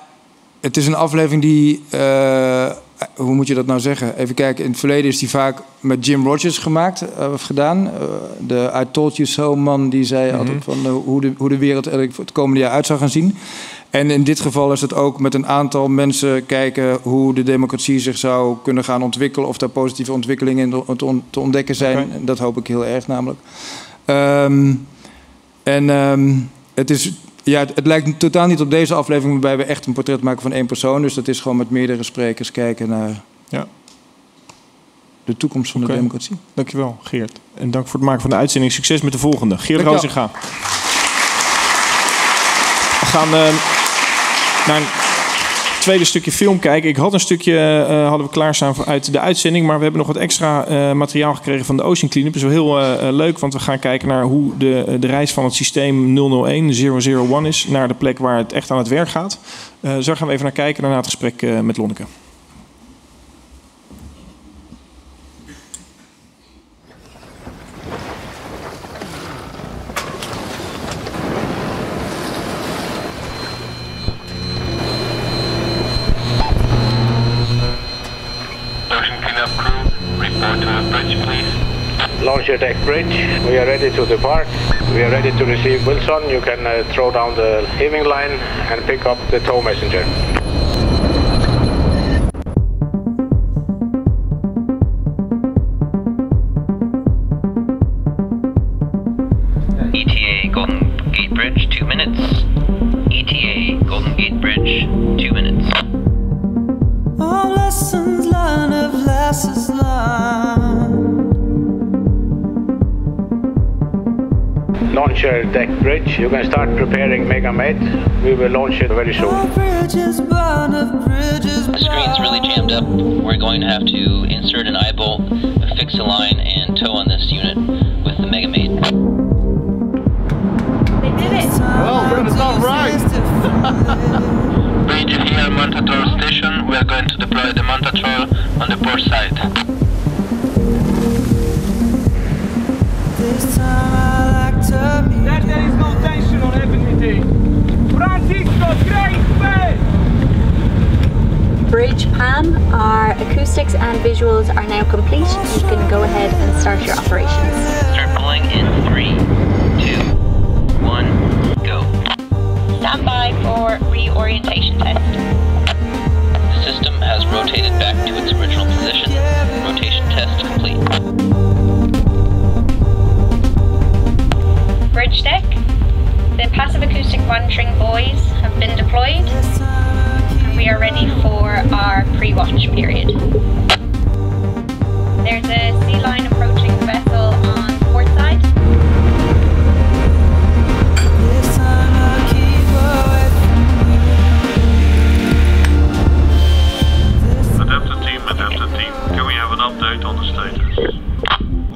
het is een aflevering die... Uh, hoe moet je dat nou zeggen? Even kijken, in het verleden is die vaak met Jim Rogers gemaakt uh, of gedaan. Uh, de I told you so man die zei mm-hmm. altijd van uh, hoe, de, hoe de wereld er het komende jaar uit zou gaan zien. En in dit geval is het ook met een aantal mensen kijken hoe de democratie zich zou kunnen gaan ontwikkelen. Of daar positieve ontwikkelingen in te, on- te ontdekken zijn. Okay. Dat hoop ik heel erg namelijk. Um, en um, het is... Ja, het, het lijkt totaal niet op deze aflevering waarbij we echt een portret maken van één persoon. Dus dat is gewoon met meerdere sprekers kijken naar ja. de toekomst van okay. de democratie. Dankjewel, Geert. En dank voor het maken van de uitzending. Succes met de volgende. Geert Rozinga. We gaan uh, naar een tweede stukje film kijken. Ik had een stukje, uh, hadden we klaarstaan uit de uitzending. Maar we hebben nog wat extra uh, materiaal gekregen van de Ocean Cleanup. Dat is wel heel uh, leuk, want we gaan kijken naar hoe de, de reis van het systeem nul nul een is. Naar de plek waar het echt aan het werk gaat. Uh, dus daar gaan we even naar kijken, daarna het gesprek uh, met Lonneke. Launcher deck bridge. We are ready to depart. We are ready to receive Wilson. You can uh, throw down the heaving line and pick up the tow messenger. E T A Golden Gate Bridge, two minutes. E T A Golden Gate Bridge, two minutes. All lessons learned of lessons learned. Launcher deck bridge, you can start preparing Megam eight. We will launch it very soon. The screen's really jammed up. We're going to have to insert an eyebolt, fix a line, and tow on this unit with the Megam eight. They did it! Well, we're going to stop right! Bridge here, Mantatrol station. We're going to deploy the Mantatrol on the port side. This time that there is no tension on everything. Francisco, great! Bridge Pan, our acoustics and visuals are now complete. You can go ahead and start your operations. Start pulling in three, two, one, go. Stand by for reorientation test. The system has rotated back to its original position. Rotation test complete. Bridge deck. The passive acoustic monitoring buoys have been deployed. We are ready for our pre-watch period. There's a sea line approaching the vessel on the port side. Adaptive team, adaptive team. Can we have an update on the status?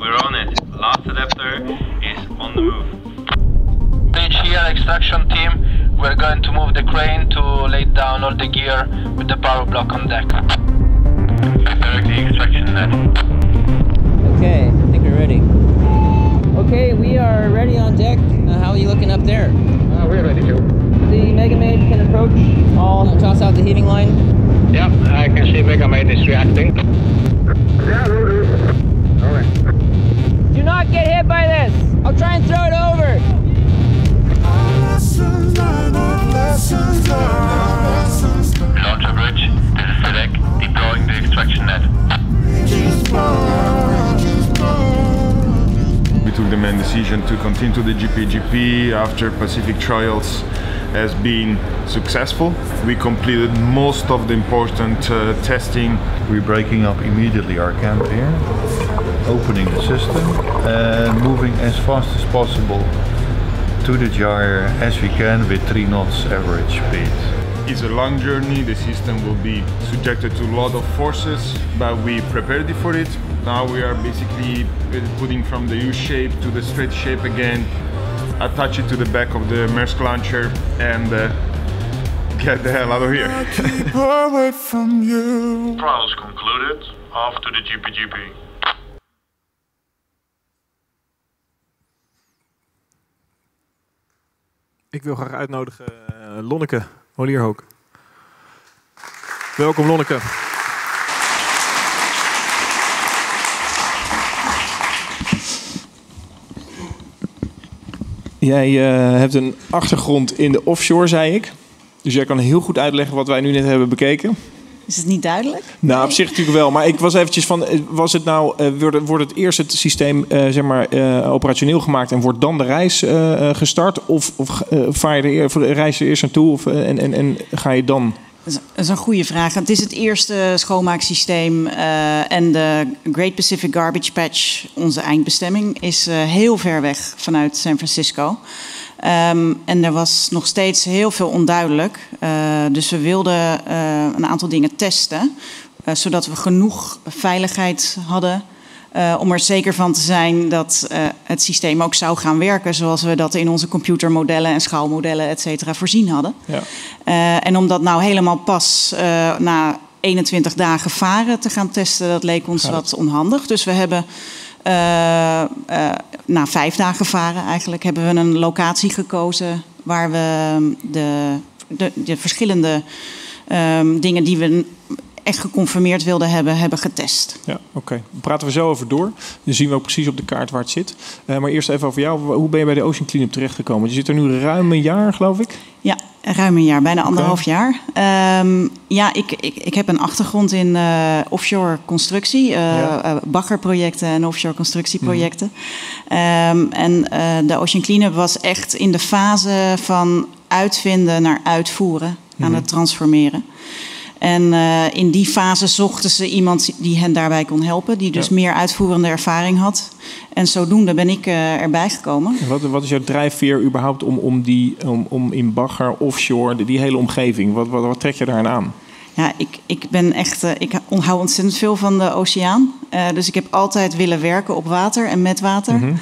We're on it. Last adapter is on the move. Here, extraction team, we're going to move the crane to lay down all the gear with the power block on deck. Prepare the extraction net. Okay, I think we're ready. Okay, we are ready on deck. Uh, how are you looking up there? Uh, we're ready too. The Megam eight can approach. I'll uh, toss out the heating line. Yep, I can see Megam eight is reacting. Yeah, we'll do. Alright. Do not get hit by this! I'll try and throw it over! Launcher bridge, this is the deck, deploying the extraction net. We took the main decision to continue to the G P G P after Pacific trials has been successful. We completed most of the important uh, testing. We're breaking up immediately our camp here. opening the system and moving as fast as possible to the gyre as we can with three knots average speed. It's a long journey, the system will be subjected to a lot of forces, but we prepared for it. Now we are basically putting from the U shape to the straight shape again, attach it to the back of the Maersk Launcher and uh, get the hell out of here. Process concluded, off to the G P G P. Ik wil graag uitnodigen uh, Lonneke Holierhoek. Welkom Lonneke. Jij uh, hebt een achtergrond in de offshore, zei ik. Dus jij kan heel goed uitleggen wat wij nu net hebben bekeken. Is het niet duidelijk? Nou, op zich natuurlijk wel. Maar ik was eventjes van, was het nou, uh, wordt het eerst het systeem uh, zeg maar, uh, operationeel gemaakt en wordt dan de reis uh, gestart? Of, of uh, vaar je de, eer, de reis er eerst naartoe of, uh, en, en, en ga je dan? Dat is een goede vraag. Het is het eerste schoonmaaksysteem uh, en de Great Pacific Garbage Patch, onze eindbestemming, is uh, heel ver weg vanuit San Francisco. Um, en er was nog steeds heel veel onduidelijk. Uh, dus we wilden uh, een aantal dingen testen, uh, zodat we genoeg veiligheid hadden uh, om er zeker van te zijn dat uh, het systeem ook zou gaan werken zoals we dat in onze computermodellen en schaalmodellen et cetera voorzien hadden. Ja. Uh, en om dat nou helemaal pas uh, na eenentwintig dagen varen te gaan testen, dat leek ons wat onhandig. Dus we hebben... Uh, uh, na vijf dagen varen eigenlijk hebben we een locatie gekozen waar we de, de, de verschillende um, dingen die we echt geconfirmeerd wilden hebben, hebben getest. Ja, oké. Okay. Daar praten we zo over door. Dan zien we ook precies op de kaart waar het zit. Uh, maar eerst even over jou. Hoe ben je bij de Ocean Cleanup terechtgekomen? Je zit er nu ruim een jaar, geloof ik? Ja, ruim een jaar. Bijna okay. anderhalf jaar. Um, ja, ik, ik, ik heb een achtergrond in uh, offshore constructie. Uh, ja. uh, baggerprojecten en offshore constructieprojecten. Mm. Um, en uh, de Ocean Cleanup was echt in de fase van uitvinden naar uitvoeren. Mm. Aan het transformeren. En uh, in die fase zochten ze iemand die hen daarbij kon helpen. Die dus ja. meer uitvoerende ervaring had. En zodoende ben ik uh, erbij gekomen. Wat, wat is jouw drijfveer überhaupt om, om, die, om, om in bagger, offshore, die, die hele omgeving? Wat, wat, wat trek je daarin aan? Ja, ik, ik ben echt, uh, ik hou ontzettend veel van de oceaan. Uh, dus ik heb altijd willen werken op water en met water. Mm-hmm.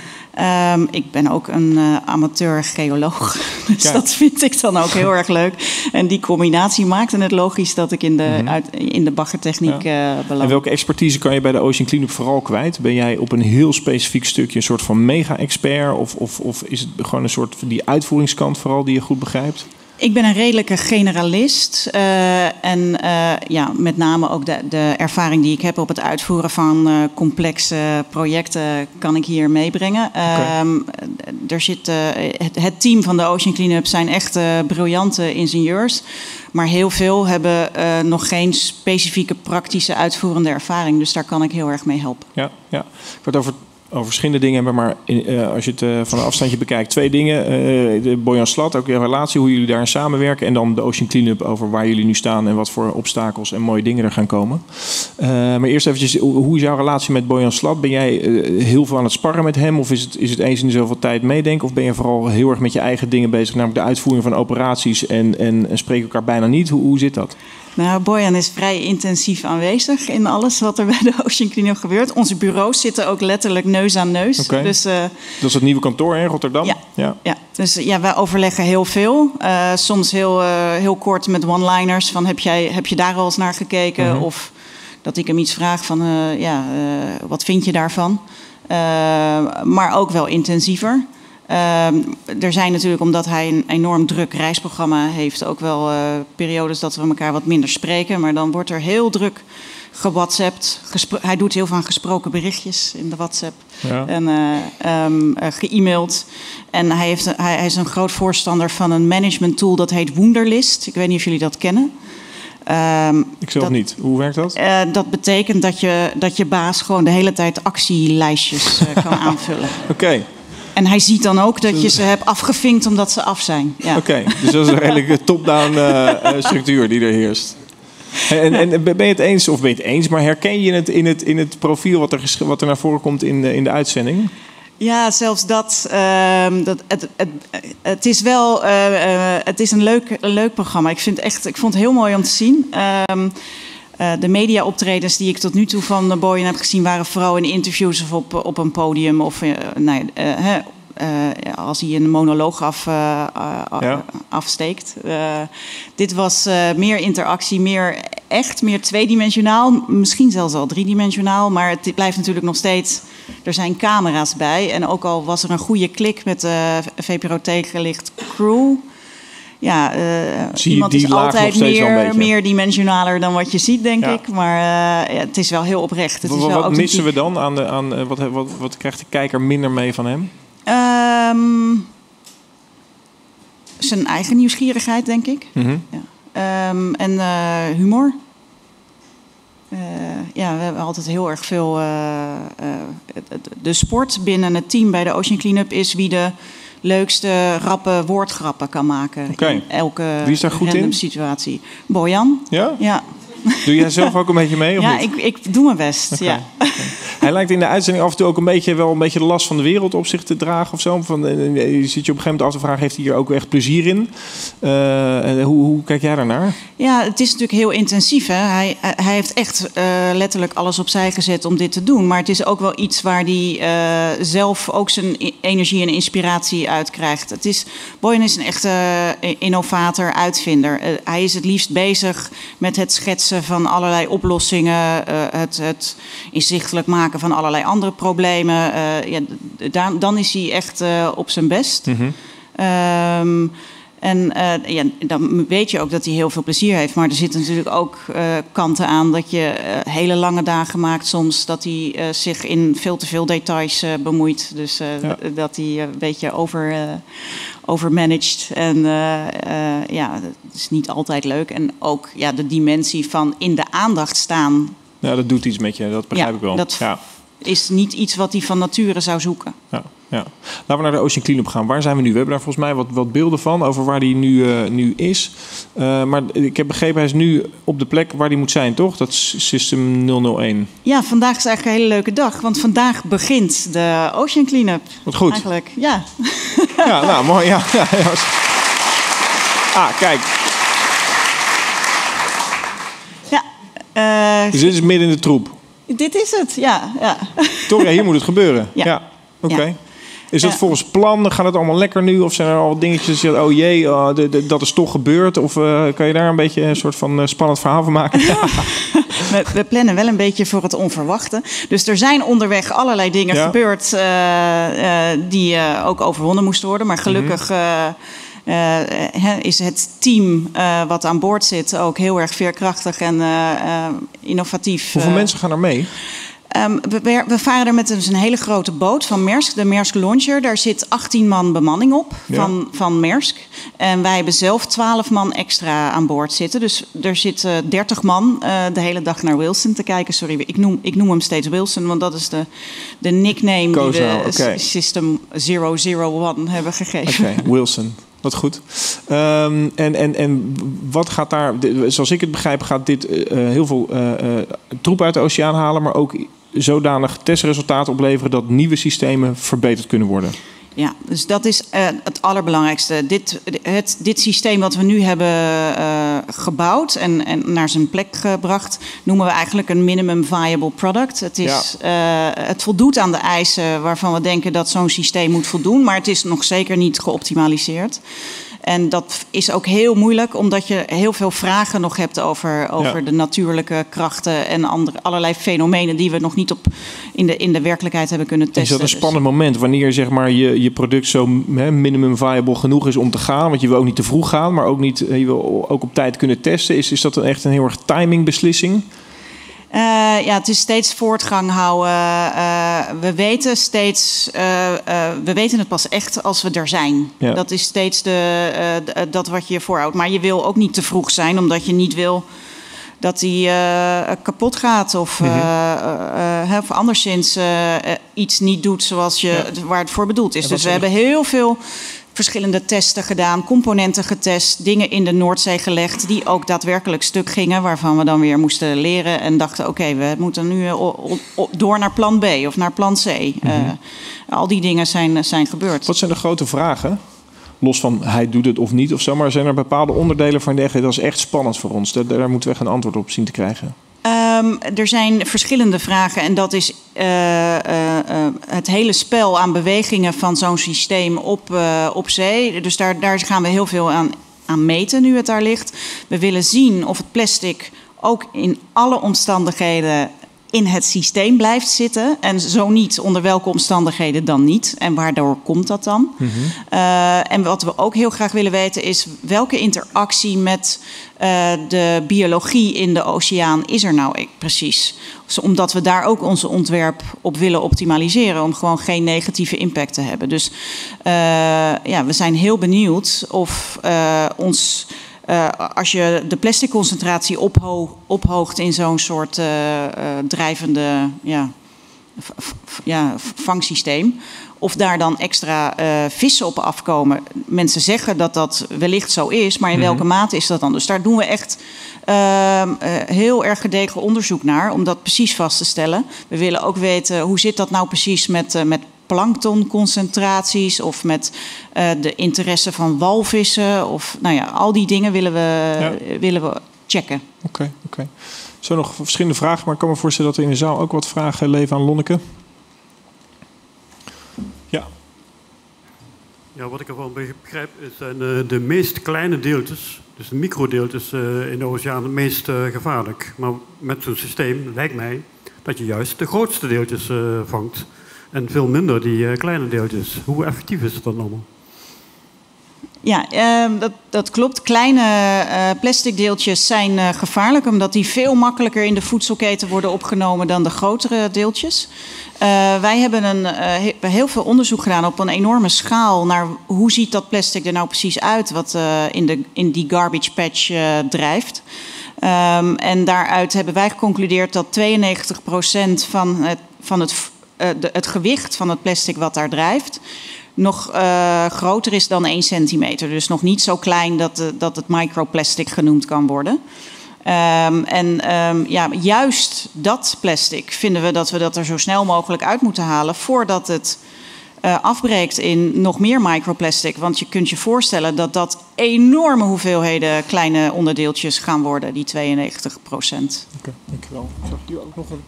Um, ik ben ook een uh, amateur geoloog, dus ja. dat vind ik dan ook heel erg leuk. En die combinatie maakte het logisch dat ik in de, mm-hmm. uit, in de baggertechniek ja. uh, beland. En welke expertise kan je bij de Ocean Cleanup vooral kwijt? Ben jij op een heel specifiek stukje een soort van mega-expert? Of, of, of is het gewoon een soort van die uitvoeringskant vooral die je goed begrijpt? Ik ben een redelijke generalist uh, en uh, ja, met name ook de, de ervaring die ik heb op het uitvoeren van uh, complexe projecten kan ik hier meebrengen. Okay. Um, er zit, uh, het, het team van de Ocean Cleanup zijn echt uh, briljante ingenieurs, maar heel veel hebben uh, nog geen specifieke praktische uitvoerende ervaring, dus daar kan ik heel erg mee helpen. Ja, ja. Ik word over... over verschillende dingen hebben, maar in, uh, als je het uh, van een afstandje bekijkt, twee dingen. Uh, de Boyan Slat, ook de relatie, hoe jullie daarin samenwerken. En dan de Ocean Cleanup over waar jullie nu staan en wat voor obstakels en mooie dingen er gaan komen. Uh, maar eerst eventjes, hoe is jouw relatie met Boyan Slat? Ben jij uh, heel veel aan het sparren met hem? Of is het, is het eens in zoveel tijd meedenken? Of ben je vooral heel erg met je eigen dingen bezig, namelijk de uitvoering van operaties en, en, en spreken elkaar bijna niet? Hoe, hoe zit dat? Nou, Boyan is vrij intensief aanwezig in alles wat er bij de Ocean Cleanup gebeurt. Onze bureaus zitten ook letterlijk neus aan neus. Okay. Dus, uh, dat is het nieuwe kantoor in Rotterdam? Ja, ja. ja. Dus ja, wij overleggen heel veel. Uh, soms heel, uh, heel kort met one-liners van heb, jij, heb je daar al eens naar gekeken? Uh-huh. Of dat ik hem iets vraag van uh, ja, uh, wat vind je daarvan? Uh, maar ook wel intensiever. Um, er zijn natuurlijk, omdat hij een enorm druk reisprogramma heeft, ook wel uh, periodes dat we elkaar wat minder spreken. Maar dan wordt er heel druk gewhatsappt. Hij doet heel veel gesproken berichtjes in de WhatsApp. Ja. En uh, um, uh, ge-e-maild. En hij, heeft, hij, hij is een groot voorstander van een management tool dat heet Wunderlist. Ik weet niet of jullie dat kennen. Um, Ik zelf dat, niet. Hoe werkt dat? Uh, dat betekent dat je, dat je baas gewoon de hele tijd actielijstjes uh, kan aanvullen. Oké. Okay. En hij ziet dan ook dat je ze hebt afgevinkt omdat ze af zijn. Ja. Oké, okay, dus dat is een redelijke top-down uh, structuur die er heerst. En, en ben je het eens, of ben je het eens, maar herken je het in het, in het profiel wat er, wat er naar voren komt in de, in de uitzending? Ja, zelfs dat. Uh, dat het, het, het is wel uh, het is een, leuk, een leuk programma. Ik, vind echt, ik vond het heel mooi om te zien. Uh, Uh, de mediaoptredens die ik tot nu toe van uh, Boyan heb gezien waren vooral in interviews of op, op een podium. Of uh, nou, uh, uh, uh, als hij een monoloog af, uh, uh, ja. afsteekt. Uh, dit was uh, meer interactie, meer echt, meer tweedimensionaal. Misschien zelfs al driedimensionaal, maar het blijft natuurlijk nog steeds... Er zijn camera's bij en ook al was er een goede klik met de V P R O Tegenlicht crew... Ja, uh, zie iemand is altijd meer, meer dimensionaler dan wat je ziet, denk ja. ik. Maar uh, ja, het is wel heel oprecht. Het wat is wel wat authentiek. Missen we dan? Aan de, aan, wat, wat, wat krijgt de kijker minder mee van hem? Um, zijn eigen nieuwsgierigheid, denk ik. Mm-hmm. ja. um, en uh, humor. Uh, ja, we hebben altijd heel erg veel... Uh, uh, de sport binnen het team bij de Ocean Cleanup is wie de... leukste rappe woordgrappen kan maken okay. in elke Wie is daar goed in? situatie. Boyan. Ja? Ja. Doe jij zelf ook een beetje mee? Of ja, niet? Ik, ik doe mijn best. Okay. Ja. Okay. Hij lijkt in de uitzending af en toe ook een beetje, wel een beetje de last van de wereld op zich te dragen of zo. Van, je zit je op een gegeven moment af te vragen, heeft hij hier ook echt plezier in? Uh, hoe, hoe kijk jij daarnaar? Ja, het is natuurlijk heel intensief. Hè? Hij, hij heeft echt uh, letterlijk alles opzij gezet om dit te doen. Maar het is ook wel iets waar hij uh, zelf ook zijn energie en inspiratie uit krijgt. Het is, Boyan is een echte innovator, uitvinder. Uh, hij is het liefst bezig met het schetsen van allerlei oplossingen, uh, het, het inzichtelijk maken van allerlei andere problemen. Uh, ja, daar, dan is hij echt uh, op zijn best. Mm-hmm. um, en uh, ja, dan weet je ook dat hij heel veel plezier heeft. Maar er zitten natuurlijk ook uh, kanten aan dat je uh, hele lange dagen maakt soms. Dat hij uh, zich in veel te veel details uh, bemoeit. Dus uh, ja. dat hij een beetje over... Uh, overmanaged en uh, uh, ja, dat is niet altijd leuk. En ook ja, de dimensie van in de aandacht staan. Ja, dat doet iets met je, dat begrijp ja, ik wel. Dat ja. is niet iets wat hij van nature zou zoeken. Ja, ja. Laten we naar de Ocean Cleanup gaan. Waar zijn we nu? We hebben daar volgens mij wat, wat beelden van over waar hij nu, uh, nu is. Uh, maar ik heb begrepen, hij is nu op de plek waar hij moet zijn, toch? Dat is System nul nul één. Ja, vandaag is eigenlijk een hele leuke dag. Want vandaag begint de Ocean Cleanup. Wat goed. Eigenlijk, ja. Ja, nou, mooi. Ja, ja, ja. Ah, kijk. Ja. Uh, dus dit is midden in de troep. Dit is het, ja. ja. Toch, ja, hier moet het gebeuren. Ja. ja. Oké. Okay. Ja. Is dat ja. volgens plan? Gaat het allemaal lekker nu? Of zijn er al dingetjes die oh jee, uh, de, de, dat is toch gebeurd? Of uh, kan je daar een beetje een soort van uh, spannend verhaal van maken? Ja. we, we plannen wel een beetje voor het onverwachte. Dus er zijn onderweg allerlei dingen ja. gebeurd uh, uh, die uh, ook overwonnen moesten worden. Maar gelukkig... Uh, Uh, is het team uh, wat aan boord zit ook heel erg veerkrachtig en uh, uh, innovatief. Hoeveel uh, mensen gaan er mee? Um, we, we varen er met een, dus een hele grote boot van Maersk, de Maersk Launcher. Daar zit achttien man bemanning op ja. van, van Maersk. En wij hebben zelf twaalf man extra aan boord zitten. Dus er zitten dertig man uh, de hele dag naar Wilson te kijken. Sorry, ik noem, ik noem hem steeds Wilson, want dat is de, de nickname Kozo, die we okay. System nul nul één hebben gegeven. Oké, okay, Wilson. Wat goed. Um, en, en, en wat gaat daar... Zoals ik het begrijp gaat dit uh, heel veel uh, uh, troep uit de oceaan halen... maar ook zodanig testresultaten opleveren... dat nieuwe systemen verbeterd kunnen worden. Ja, dus dat is uh, het allerbelangrijkste. Dit, het, dit systeem wat we nu hebben uh, gebouwd en, en naar zijn plek gebracht... noemen we eigenlijk een minimum viable product. Het, is, ja. uh, het voldoet aan de eisen waarvan we denken dat zo'n systeem moet voldoen... maar het is nog zeker niet geoptimaliseerd. En dat is ook heel moeilijk, omdat je heel veel vragen nog hebt over, over ja. de natuurlijke krachten en andere, allerlei fenomenen die we nog niet op, in, de, in de werkelijkheid hebben kunnen testen. Is dat een spannend moment wanneer zeg maar, je, je product zo he, minimum viable genoeg is om te gaan? Want je wil ook niet te vroeg gaan, maar ook niet, je wil ook op tijd kunnen testen. Is, is dat echt een heel erg timingbeslissing? Uh, ja, het is steeds voortgang houden. Uh, we weten steeds, uh, uh, we weten het pas echt als we er zijn. Ja. Dat is steeds de, uh, de, dat wat je voorhoudt. Maar je wil ook niet te vroeg zijn, omdat je niet wil dat die uh, kapot gaat of, mm-hmm. uh, uh, of anderszins uh, iets niet doet zoals je ja. waar het voor bedoeld is. Dus we hebben heel veel verschillende testen gedaan, componenten getest, dingen in de Noordzee gelegd die ook daadwerkelijk stuk gingen, waarvan we dan weer moesten leren en dachten, oké, okay, we moeten nu door naar plan B of naar plan C. Mm-hmm. uh, al die dingen zijn, zijn gebeurd. Wat zijn de grote vragen? Los van hij doet het of niet of zo, maar zijn er bepaalde onderdelen van je echt, dat is echt spannend voor ons. Daar, daar moeten we echt een antwoord op zien te krijgen. Um, er zijn verschillende vragen en dat is uh, uh, uh, het hele spel aan bewegingen van zo'n systeem op, uh, op zee. Dus daar, daar gaan we heel veel aan, aan meten nu het daar ligt. We willen zien of het plastic ook in alle omstandigheden in het systeem blijft zitten. En zo niet, onder welke omstandigheden dan niet. En waardoor komt dat dan? Mm-hmm. uh, en wat we ook heel graag willen weten is welke interactie met uh, de biologie in de oceaan is er nou precies? Omdat we daar ook onze ontwerp op willen optimaliseren. Om gewoon geen negatieve impact te hebben. Dus uh, ja, we zijn heel benieuwd of uh, ons... Uh, als je de plastic concentratie opho- ophoogt in zo'n soort uh, uh, drijvende ja, v- v- ja, vangsysteem, of daar dan extra uh, vissen op afkomen. Mensen zeggen dat dat wellicht zo is, maar in mm-hmm. welke mate is dat dan? Dus daar doen we echt uh, uh, heel erg gedegen onderzoek naar, om dat precies vast te stellen. We willen ook weten, hoe zit dat nou precies met, uh, met planktonconcentraties of met uh, de interesse van walvissen of nou ja, al die dingen willen we, ja. willen we checken. Oké, okay, oké. Okay. Zo nog verschillende vragen, maar ik kan me voorstellen dat er in de zaal ook wat vragen leven aan Lonneke. Ja. Ja, wat ik ervan begrijp is zijn uh, de meest kleine deeltjes, dus de microdeeltjes uh, in de oceaan het meest uh, gevaarlijk. Maar met zo'n systeem lijkt mij dat je juist de grootste deeltjes uh, vangt. En veel minder die uh, kleine deeltjes. Hoe effectief is het dan allemaal? Ja, uh, dat, dat klopt. Kleine uh, plastic deeltjes zijn uh, gevaarlijk, omdat die veel makkelijker in de voedselketen worden opgenomen dan de grotere deeltjes. Uh, wij hebben een, uh, he, heel veel onderzoek gedaan op een enorme schaal naar hoe ziet dat plastic er nou precies uit wat uh, in, de, in die garbage patch uh, drijft. Um, en daaruit hebben wij geconcludeerd dat tweeënnegentig procent van het, van het Uh, de, het gewicht van het plastic wat daar drijft nog uh, groter is dan één centimeter. Dus nog niet zo klein dat, uh, dat het microplastic genoemd kan worden. Um, en um, ja, juist dat plastic vinden we dat we dat er zo snel mogelijk uit moeten halen voordat het uh, afbreekt in nog meer microplastic. Want je kunt je voorstellen dat dat enorme hoeveelheden kleine onderdeeltjes gaan worden, die tweeënnegentig procent. Oké, dankjewel. Ik zag hier ook nog een...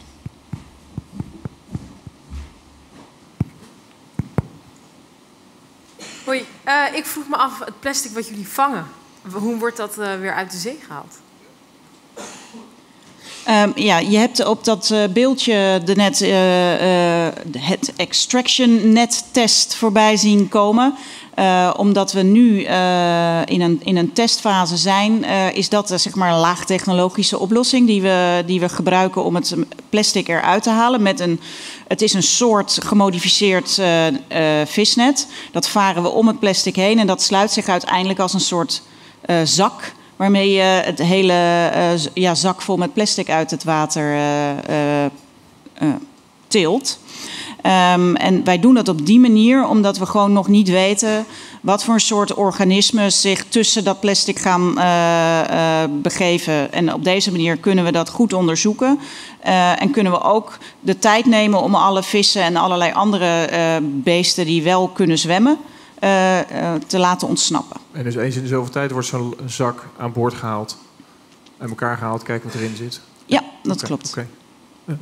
Hoi, uh, ik vroeg me af, het plastic wat jullie vangen, hoe wordt dat uh, weer uit de zee gehaald? Um, ja, je hebt op dat uh, beeldje de net, uh, uh, het extraction net test voorbij zien komen. Uh, omdat we nu uh, in, een, in een testfase zijn, uh, is dat uh, zeg maar een laagtechnologische oplossing die we, die we gebruiken om het plastic eruit te halen. Met een, het is een soort gemodificeerd uh, uh, visnet. Dat varen we om het plastic heen en dat sluit zich uiteindelijk als een soort uh, zak. Waarmee je het hele uh, ja, zak vol met plastic uit het water uh, uh, uh, tilt. Um, en wij doen dat op die manier omdat we gewoon nog niet weten wat voor een soort organismen zich tussen dat plastic gaan uh, uh, begeven. En op deze manier kunnen we dat goed onderzoeken. Uh, en kunnen we ook de tijd nemen om alle vissen en allerlei andere uh, beesten die wel kunnen zwemmen uh, uh, te laten ontsnappen. En dus eens in de zoveel tijd wordt zo'n zak aan boord gehaald, aan elkaar gehaald, kijken wat erin zit? Ja, dat okay, klopt. Okay. Uh,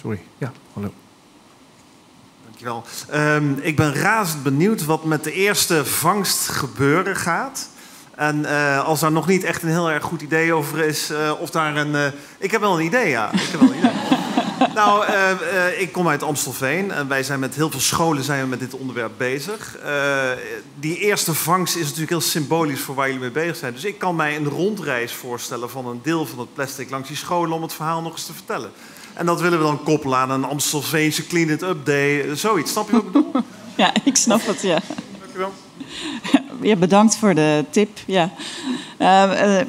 sorry, ja, hallo. Dankjewel. Um, ik ben razend benieuwd wat met de eerste vangst gebeuren gaat. En uh, als daar nog niet echt een heel erg goed idee over is, uh, of daar een... Uh, ik heb wel een idee, ja. Ik heb wel een idee. Nou, uh, uh, ik kom uit Amstelveen en wij zijn met heel veel scholen zijn we met dit onderwerp bezig. Uh, die eerste vangst is natuurlijk heel symbolisch voor waar jullie mee bezig zijn. Dus ik kan mij een rondreis voorstellen van een deel van het plastic langs die scholen om het verhaal nog eens te vertellen. En dat willen we dan koppelen aan een Amstelveense Clean It Up Day, zoiets. Snap je wat ik bedoel? Ja, ik snap het, ja. Dankjewel. Ja, bedankt voor de tip. Ja. Uh, uh, uh,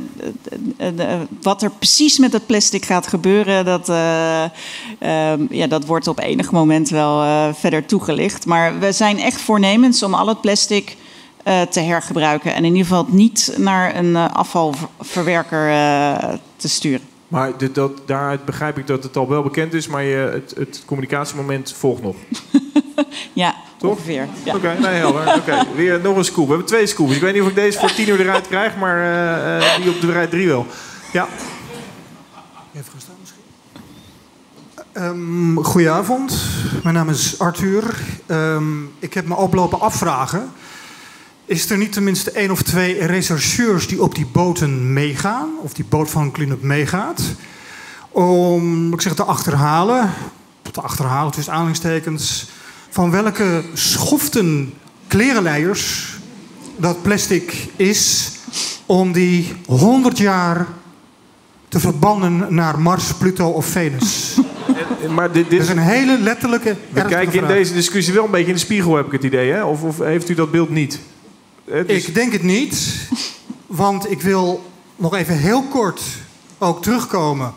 uh, uh, wat er precies met het plastic gaat gebeuren, dat, uh, uh, ja, dat wordt op enig moment wel uh, verder toegelicht. Maar we zijn echt voornemens om al het plastic uh, te hergebruiken. En in ieder geval niet naar een uh, afvalverwerker uh, te sturen. Maar de, dat, daaruit begrijp ik dat het al wel bekend is, maar je, het, het communicatiemoment volgt nog. Ja, toch? Ongeveer. Ja. Oké, okay, nee, helder. Okay. Weer nog een scoop. We hebben twee scoops. Ik weet niet of ik deze voor tien uur eruit krijg, maar uh, die op de rij drie wel. Ja. Even gaan staan misschien. Um, goedenavond. Mijn naam is Arthur. Um, ik heb me oplopen afvragen. Is er niet tenminste één of twee rechercheurs die op die boten meegaan? Of die boot van Cleanup meegaat? Om, ik zeg, te achterhalen... te achterhalen tussen aanhalingstekens... van welke schoften klerenleiers dat plastic is... om die honderd jaar te verbannen naar Mars, Pluto of Venus. En, maar dit, dit... Dat is een hele letterlijke... We kijken in vraag. Deze discussie wel een beetje in de spiegel, heb ik het idee. Hè? Of, of heeft u dat beeld niet? Is... Ik denk het niet, want ik wil nog even heel kort ook terugkomen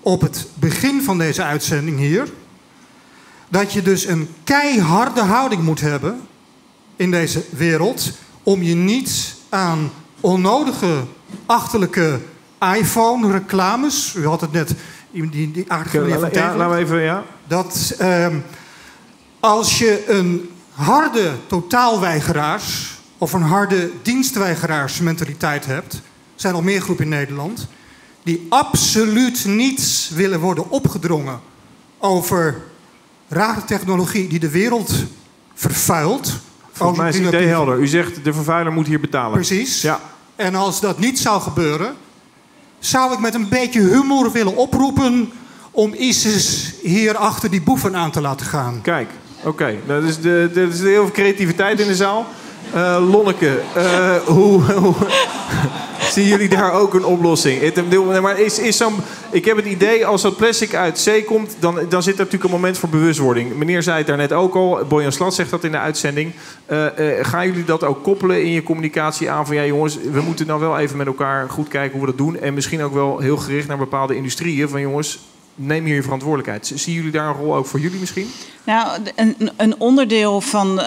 op het begin van deze uitzending hier. Dat je dus een keiharde houding moet hebben in deze wereld om je niet aan onnodige, achterlijke iPhone-reclames... U had het net, die, die aardige meneer van Tegenlicht. Ja, laat me even, ja. Dat eh, als je een harde totaalweigeraars... of een harde dienstweigeraarsmentaliteit hebt... er zijn al meer groepen in Nederland... die absoluut niets willen worden opgedrongen... over rare technologie die de wereld vervuilt. Volgens mij is het idee helder. U zegt, de vervuiler moet hier betalen. Precies. Ja. En als dat niet zou gebeuren... zou ik met een beetje humor willen oproepen... om ISIS hier achter die boeven aan te laten gaan. Kijk, oké. Okay. Dat is de, dat is heel veel creativiteit in de zaal... Uh, Lonneke, uh, hoe, hoe zien jullie daar ook een oplossing? Het, maar is, is zo'n, ik heb het idee, als dat plastic uit zee komt, dan, dan zit er natuurlijk een moment voor bewustwording. Meneer zei het daarnet ook al, Boyan Slat zegt dat in de uitzending. Uh, uh, gaan jullie dat ook koppelen in je communicatie aan? Van ja jongens, we moeten nou wel even met elkaar goed kijken hoe we dat doen. En misschien ook wel heel gericht naar bepaalde industrieën. Van jongens, neem hier je verantwoordelijkheid. Zien jullie daar een rol ook voor jullie misschien? Nou, een, een onderdeel van uh,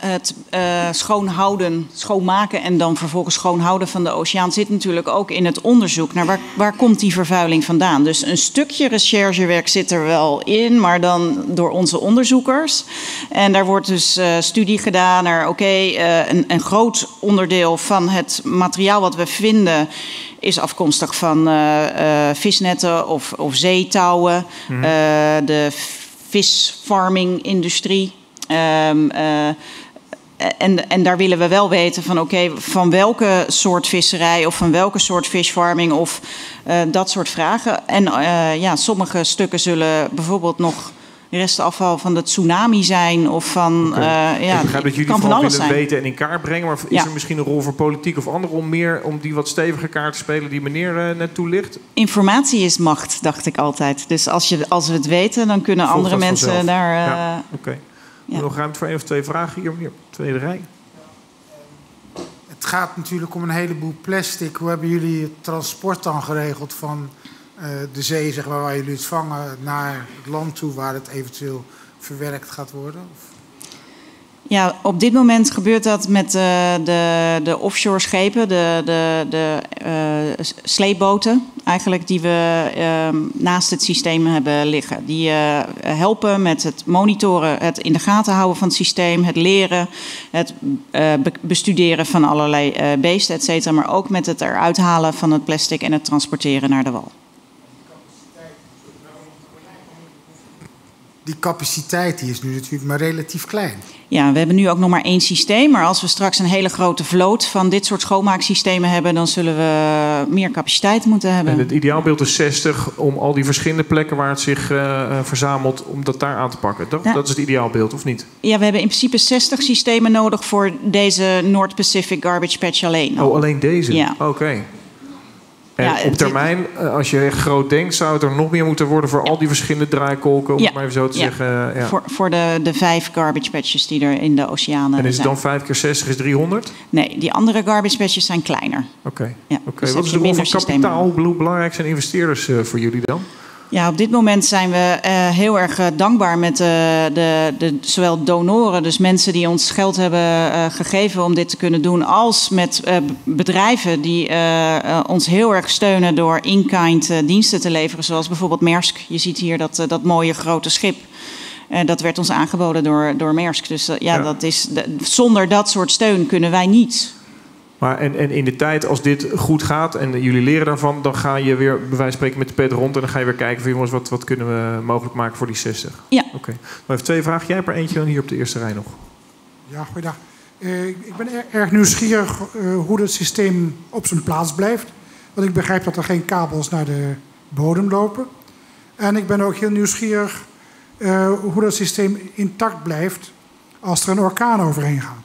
het uh, schoonhouden, schoonmaken en dan vervolgens schoonhouden van de oceaan... zit natuurlijk ook in het onderzoek naar waar, waar komt die vervuiling vandaan. Dus een stukje recherchewerk zit er wel in, maar dan door onze onderzoekers. En daar wordt dus uh, studie gedaan naar, oké, okay, uh, een, een groot onderdeel van het materiaal wat we vinden... is afkomstig van uh, uh, visnetten of, of zeetouwen, mm-hmm. uh, de... visfarming-industrie. Um, uh, en, en daar willen we wel weten van oké, okay, van welke soort visserij... of van welke soort visfarming of uh, dat soort vragen. En uh, ja, sommige stukken zullen bijvoorbeeld nog... restafval van de tsunami zijn of van... Okay. Uh, ja, ik begrijp dat jullie van alles willen weten en in kaart brengen... maar is ja. er misschien een rol voor politiek of anderen... om meer om die wat stevige kaart te spelen die meneer uh, net toelicht? Informatie is macht, dacht ik altijd. Dus als, je, als we het weten, dan kunnen Volk andere mensen vanzelf. daar... Uh, ja, oké. Okay. Ja. Nog ruimte voor één of twee vragen hier, meneer. Tweede rij. Het gaat natuurlijk om een heleboel plastic. Hoe hebben jullie het transport dan geregeld van... de zee, zeg maar, waar jullie het vangen, naar het land toe waar het eventueel verwerkt gaat worden? Of? Ja, op dit moment gebeurt dat met de, de, de offshore schepen, de, de, de uh, sleepboten eigenlijk, die we uh, naast het systeem hebben liggen. Die uh, helpen met het monitoren, het in de gaten houden van het systeem, het leren, het uh, bestuderen van allerlei uh, beesten, et cetera, maar ook met het eruit halen van het plastic en het transporteren naar de wal. Die capaciteit die is nu natuurlijk maar relatief klein. Ja, we hebben nu ook nog maar één systeem. Maar als we straks een hele grote vloot van dit soort schoonmaaksystemen hebben... dan zullen we meer capaciteit moeten hebben. En het ideaalbeeld is zestig om al die verschillende plekken waar het zich uh, verzamelt... om dat daar aan te pakken. Dat, ja. dat is het ideaalbeeld, of niet? Ja, we hebben in principe zestig systemen nodig voor deze North Pacific Garbage Patch alleen. Al. Oh, alleen deze? Ja. Oké. Okay. En ja, op termijn, als je echt groot denkt... zou het er nog meer moeten worden voor ja. al die verschillende draaikolken... om ja. het maar even zo te ja. zeggen. Ja. Voor, voor de, de vijf garbage patches die er in de oceanen En is het dan zijn. vijf keer zestig is driehonderd? Nee, die andere garbage patches zijn kleiner. Oké. Okay. Ja, okay. Dus wat is de rol van kapitaal? Hoe belangrijk zijn investeerders voor jullie dan? Ja, op dit moment zijn we uh, heel erg uh, dankbaar met uh, de, de, zowel donoren, dus mensen die ons geld hebben uh, gegeven om dit te kunnen doen, als met uh, bedrijven die uh, uh, ons heel erg steunen door in-kind uh, diensten te leveren, zoals bijvoorbeeld Maersk. Je ziet hier dat, uh, dat mooie grote schip. Uh, dat werd ons aangeboden door, door Maersk. Dus uh, ja, ja. Dat is, d- zonder dat soort steun kunnen wij niets. Maar en, en in de tijd, als dit goed gaat en jullie leren daarvan, dan ga je weer bij wijze van spreken met de pet rond en dan ga je weer kijken van jongens, wat, wat kunnen we mogelijk maken voor die zestig? Ja. Oké. Okay. Maar even twee vragen. Jij hebt er eentje dan hier op de eerste rij nog. Ja, goeiedag. Uh, ik ben er, erg nieuwsgierig uh, hoe het systeem op zijn plaats blijft. Want ik begrijp dat er geen kabels naar de bodem lopen. En ik ben ook heel nieuwsgierig uh, hoe dat systeem intact blijft als er een orkaan overheen gaat.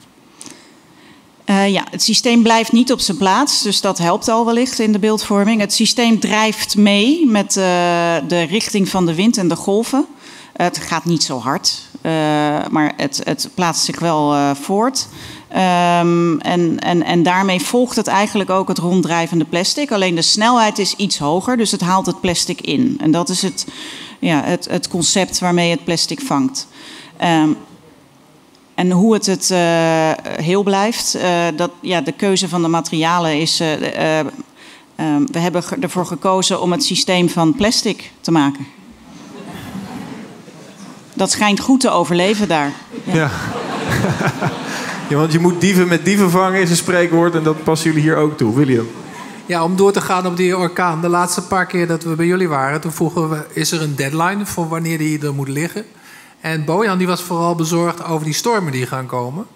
Uh, ja, het systeem blijft niet op zijn plaats, dus dat helpt al wellicht in de beeldvorming. Het systeem drijft mee met uh, de richting van de wind en de golven. Uh, het gaat niet zo hard, uh, maar het, het plaatst zich wel uh, voort. Um, en, en, en daarmee volgt het eigenlijk ook het ronddrijvende plastic. Alleen de snelheid is iets hoger, dus het haalt het plastic in. En dat is het, ja, het, het concept waarmee het plastic vangt. Um, En hoe het het uh, heel blijft, uh, dat, ja, de keuze van de materialen is... Uh, uh, uh, we hebben ervoor gekozen om het systeem van plastic te maken. Dat schijnt goed te overleven daar. Ja, ja. Ja, want je moet dieven met dieven vangen is een spreekwoord en dat passen jullie hier ook toe. William? Ja, om door te gaan op die orkaan. De laatste paar keer dat we bij jullie waren, toen vroegen we... is er een deadline voor wanneer die er moet liggen? En Bojan die was vooral bezorgd over die stormen die gaan komen.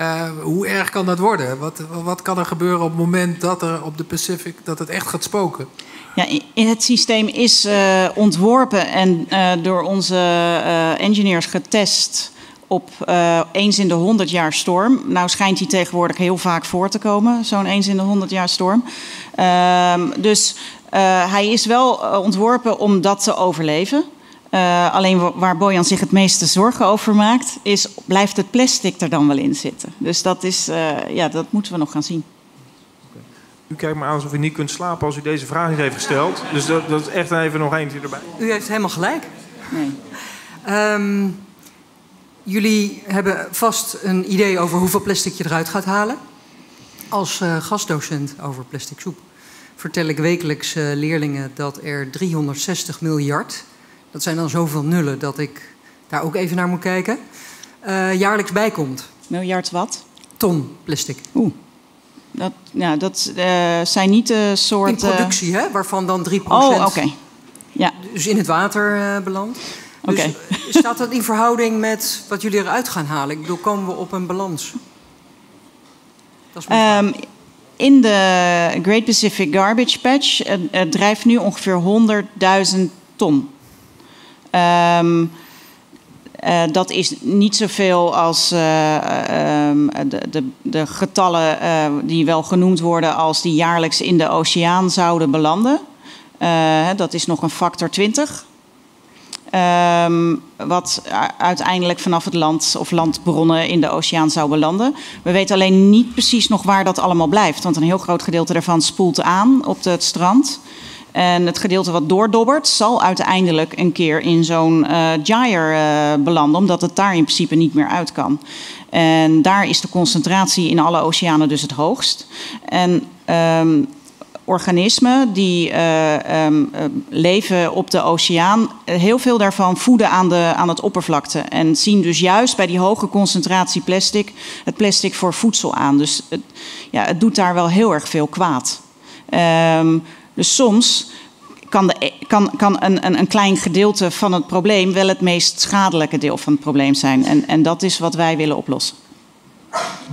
Uh, hoe erg kan dat worden? Wat, wat kan er gebeuren op het moment dat er op de Pacific dat het echt gaat spoken? Ja, het systeem is uh, ontworpen en uh, door onze uh, engineers getest op uh, eens in de honderd jaar storm. Nou schijnt die tegenwoordig heel vaak voor te komen, zo'n eens in de honderd jaar storm. Uh, dus uh, hij is wel ontworpen om dat te overleven. Uh, alleen waar Bojan zich het meeste zorgen over maakt, is blijft het plastic er dan wel in zitten. Dus dat, is, uh, ja, dat moeten we nog gaan zien. Okay. U kijkt me aan alsof u niet kunt slapen als u deze vraag niet heeft gesteld. Dus dat, dat is echt even nog eentje erbij. U heeft helemaal gelijk. Nee. Um, jullie hebben vast een idee over hoeveel plastic je eruit gaat halen. Als uh, gastdocent over plastic soep vertel ik wekelijks uh, leerlingen dat er driehonderdzestig miljard... dat zijn dan zoveel nullen dat ik daar ook even naar moet kijken. Uh, jaarlijks bijkomt. Miljard wat? Ton plastic. Oeh. Dat, ja, dat uh, zijn niet de soorten... In productie, hè? Waarvan dan drie procent. Oh, oké. Okay. Ja. Dus in het water uh, belandt. Dus okay. Staat dat in verhouding met wat jullie eruit gaan halen? Ik bedoel, komen we op een balans? Dat is mijn um, vraag. In de Great Pacific Garbage Patch uh, uh, drijft nu ongeveer honderdduizend ton. Um, uh, dat is niet zoveel als uh, uh, de, de, de getallen uh, die wel genoemd worden als die jaarlijks in de oceaan zouden belanden. Uh, dat is nog een factor twintig. Um, wat uiteindelijk vanaf het land of landbronnen in de oceaan zou belanden. We weten alleen niet precies nog waar dat allemaal blijft. Want een heel groot gedeelte daarvan spoelt aan op het strand. En het gedeelte wat doordobbert zal uiteindelijk een keer in zo'n uh, gyre uh, belanden, omdat het daar in principe niet meer uit kan. En daar is de concentratie in alle oceanen dus het hoogst. En um, organismen die uh, um, uh, leven op de oceaan, heel veel daarvan voeden aan, de, aan het oppervlakte. En zien dus juist bij die hoge concentratie plastic het plastic voor voedsel aan. Dus het, ja, het doet daar wel heel erg veel kwaad. Um, Dus soms kan, de, kan, kan een, een klein gedeelte van het probleem wel het meest schadelijke deel van het probleem zijn. En, en dat is wat wij willen oplossen.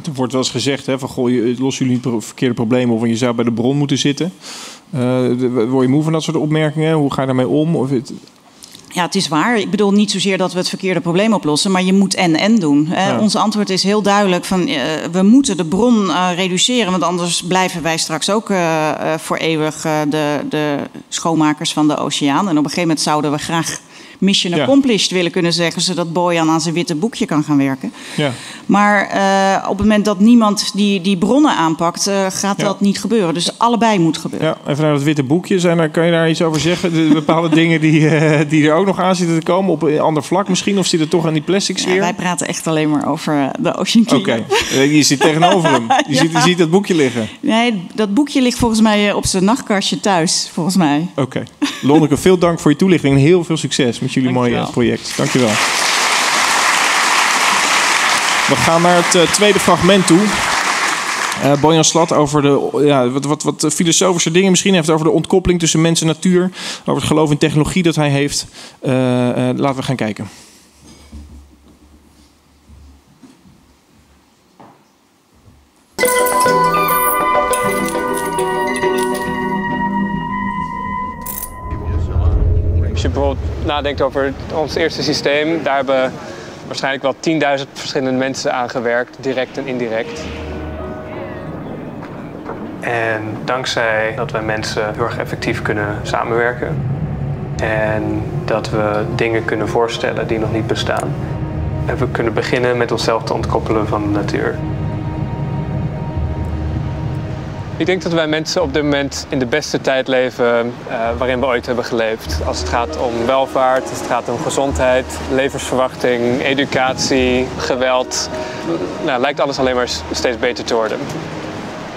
Er wordt wel eens gezegd, hè, van, goh, lossen jullie het verkeerde probleem op, want je zou bij de bron moeten zitten. Uh, word je moe van dat soort opmerkingen? Hoe ga je daarmee om? Of het... Ja, het is waar. Ik bedoel niet zozeer dat we het verkeerde probleem oplossen, maar je moet en-en doen. Hè? Ja. Ons antwoord is heel duidelijk van uh, we moeten de bron uh, reduceren, want anders blijven wij straks ook uh, uh, voor eeuwig uh, de, de schoonmakers van de oceaan. En op een gegeven moment zouden we graag mission ja. accomplished willen kunnen zeggen, zodat Boyan aan zijn witte boekje kan gaan werken. Ja. Maar uh, op het moment dat niemand die, die bronnen aanpakt, uh, gaat ja. dat niet gebeuren. Dus allebei moet gebeuren. Ja, even naar dat witte boekje. Zijn er, kan je daar iets over zeggen? De bepaalde dingen die, uh, die er ook nog aan zitten te komen op een ander vlak misschien? Of zit het toch aan die plastic sfeer? Ja, wij praten echt alleen maar over de Ocean Cleanup. Oké, okay. Je zit tegenover hem. Je, ja. ziet, je ziet dat boekje liggen. Nee, dat boekje ligt volgens mij op zijn nachtkastje thuis, volgens mij. Oké. Okay. Lonneke, veel dank voor je toelichting en heel veel succes met jullie Dankjewel. mooie project. Dank je wel. We gaan naar het uh, tweede fragment toe. Uh, Boyan Slat over de, ja, wat, wat, wat filosofische dingen misschien heeft over de ontkoppeling tussen mens en natuur. Over het geloof in technologie dat hij heeft. Uh, uh, laten we gaan kijken. Als je bijvoorbeeld nadenkt over ons eerste systeem, daar hebben waarschijnlijk wel tienduizend verschillende mensen aan gewerkt, direct en indirect. En dankzij dat wij mensen heel erg effectief kunnen samenwerken en dat we dingen kunnen voorstellen die nog niet bestaan, en we kunnen beginnen met onszelf te ontkoppelen van de natuur. Ik denk dat wij mensen op dit moment in de beste tijd leven uh, waarin we ooit hebben geleefd. Als het gaat om welvaart, als het gaat om gezondheid, levensverwachting, educatie, geweld. Nou, lijkt alles alleen maar steeds beter te worden.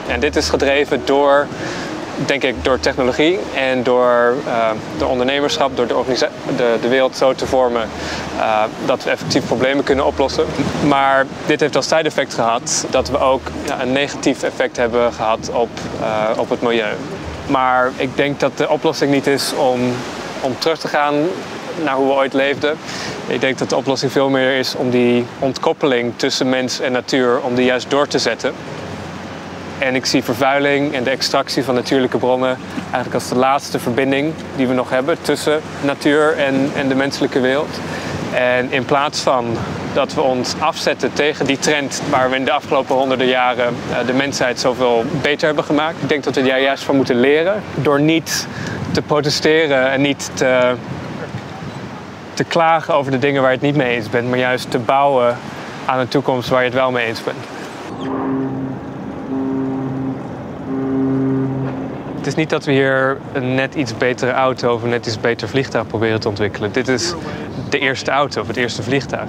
En dit is gedreven door, denk ik, door technologie en door uh, de ondernemerschap, door de, organisa- de, de wereld zo te vormen uh, dat we effectief problemen kunnen oplossen. Maar dit heeft als side effect gehad dat we ook ja, een negatief effect hebben gehad op, uh, op het milieu. Maar ik denk dat de oplossing niet is om, om terug te gaan naar hoe we ooit leefden. Ik denk dat de oplossing veel meer is om die ontkoppeling tussen mens en natuur, om die juist door te zetten. En ik zie vervuiling en de extractie van natuurlijke bronnen eigenlijk als de laatste verbinding die we nog hebben tussen natuur en, en de menselijke wereld. En in plaats van dat we ons afzetten tegen die trend waar we in de afgelopen honderden jaren de mensheid zoveel beter hebben gemaakt. Ik denk dat we daar juist van moeten leren door niet te protesteren en niet te, te klagen over de dingen waar je het niet mee eens bent. Maar juist te bouwen aan een toekomst waar je het wel mee eens bent. Het is niet dat we hier een net iets betere auto of een net iets beter vliegtuig proberen te ontwikkelen. Dit is de eerste auto of het eerste vliegtuig.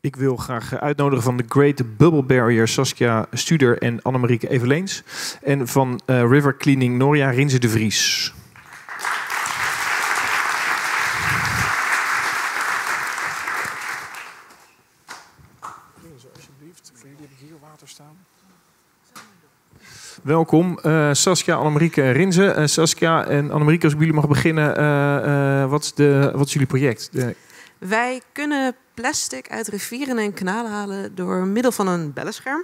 Ik wil graag uitnodigen van The Great Bubble Barrier Saskia Studer en Annemarieke Eveleens. En van uh, River Cleaning Noria Rinze de Vries. Welkom, uh, Saskia, Annemarieke en Rinze. Uh, Saskia en Annemarieke, als ik jullie mag beginnen, uh, uh, wat, is de, wat is jullie project? De... Wij kunnen plastic uit rivieren en kanalen halen door middel van een bellenscherm.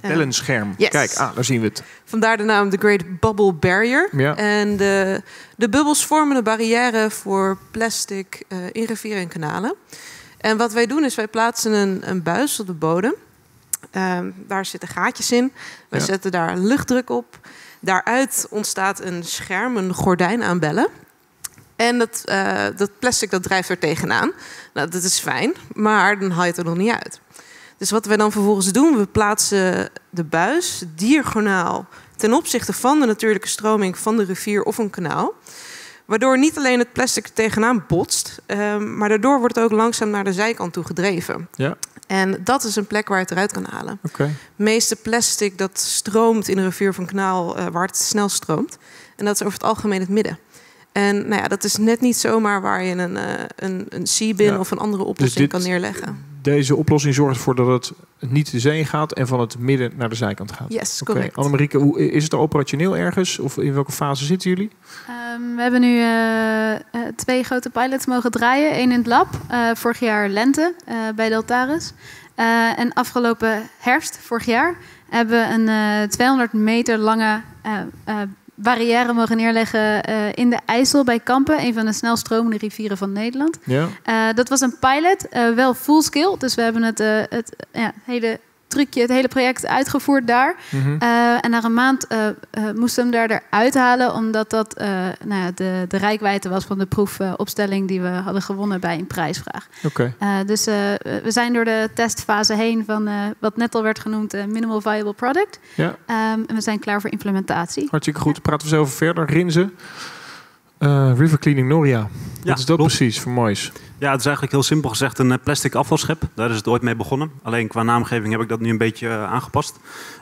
Bellenscherm, uh, yes. Kijk, ah, daar zien we het. Vandaar de naam The Great Bubble Barrier. Ja. En de, de bubbels vormen een barrière voor plastic uh, in rivieren en kanalen. En wat wij doen is, wij plaatsen een, een buis op de bodem. Um, daar zitten gaatjes in. We ja. zetten daar luchtdruk op. Daaruit ontstaat een scherm, een gordijn aan bellen. En dat, uh, dat plastic dat drijft er tegenaan. Nou, dat is fijn, maar dan haal je het er nog niet uit. Dus wat wij dan vervolgens doen, we plaatsen de buis diagonaal ten opzichte van de natuurlijke stroming van de rivier of een kanaal. Waardoor niet alleen het plastic er tegenaan botst, um, maar daardoor wordt het ook langzaam naar de zijkant toe gedreven. Ja. En dat is een plek waar je het eruit kan halen. Okay. Het meeste plastic dat stroomt in een rivier of een kanaal uh, waar het snel stroomt. En dat is over het algemeen het midden. En nou ja, dat is net niet zomaar waar je een, uh, een, een seabin ja. of een andere oplossing dus dit, kan neerleggen. Deze oplossing zorgt ervoor dat het niet de zee gaat en van het midden naar de zijkant gaat. Yes, correct. Okay. Annemarieke, hoe, is het al operationeel ergens? Of in welke fase zitten jullie? Um, we hebben nu uh, twee grote pilots mogen draaien. Eén in het lab, uh, vorig jaar lente uh, bij Deltaris. Uh, en afgelopen herfst, vorig jaar, hebben we een uh, tweehonderd meter lange uh, uh, barrière mogen neerleggen uh, in de IJssel bij Kampen. Een van de snelstromende rivieren van Nederland. Ja. Uh, dat was een pilot, uh, wel full scale. Dus we hebben het, uh, het ja, hele trucje, het hele project uitgevoerd daar. Mm-hmm. uh, en na een maand uh, uh, moesten we hem daar eruit halen, omdat dat uh, nou ja, de, de reikwijdte was van de proefopstelling uh, die we hadden gewonnen bij een prijsvraag. Okay. Uh, dus uh, we zijn door de testfase heen van uh, wat net al werd genoemd uh, minimal viable product. Ja. Um, en we zijn klaar voor implementatie. Hartstikke goed. Ja. Praten we zo over verder. Rinze. Uh, River Cleaning Noria. Wat ja, is dat klopt. precies voor moois? Ja, het is eigenlijk heel simpel gezegd een plastic afvalschep. Daar is het ooit mee begonnen. Alleen qua naamgeving heb ik dat nu een beetje uh, aangepast.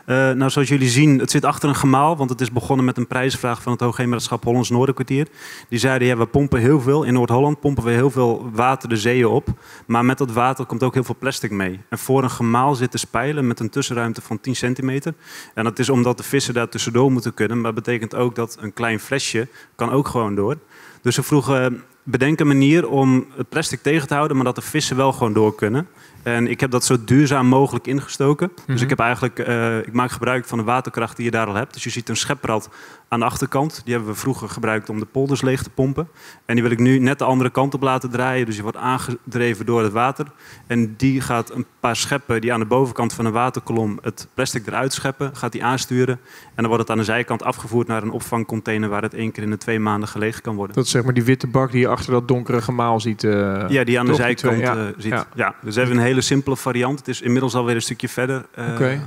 Uh, nou, zoals jullie zien, het zit achter een gemaal. Want het is begonnen met een prijsvraag van het Hoogheemraadschap Hollands Noorderkwartier. Die zeiden, ja, we pompen heel veel. In Noord-Holland pompen we heel veel water de zeeën op. Maar met dat water komt ook heel veel plastic mee. En voor een gemaal zitten spijlen met een tussenruimte van tien centimeter. En dat is omdat de vissen daar tussendoor moeten kunnen. Maar dat betekent ook dat een klein flesje kan ook gewoon door. Dus ze vroegen... Uh, Bedenk een manier om het plastic tegen te houden, maar dat de vissen wel gewoon door kunnen. En ik heb dat zo duurzaam mogelijk ingestoken. Mm-hmm. Dus ik heb eigenlijk, uh, ik maak gebruik van de waterkracht die je daar al hebt. Dus je ziet een scheprad aan de achterkant. Die hebben we vroeger gebruikt om de polders leeg te pompen. En die wil ik nu net de andere kant op laten draaien. Dus je wordt aangedreven door het water. En die gaat een paar scheppen die aan de bovenkant van een waterkolom het plastic eruit scheppen. Gaat die aansturen. En dan wordt het aan de zijkant afgevoerd naar een opvangcontainer waar het één keer in de twee maanden gelegen kan worden. Dat is zeg maar die witte bak die je achter dat donkere gemaal ziet. Uh, ja, die aan de zijkant twee, ja. Uh, ziet. Ja. Ja. Dus hebben we een hele simpele variant. Het is inmiddels alweer een stukje verder. Uh, okay.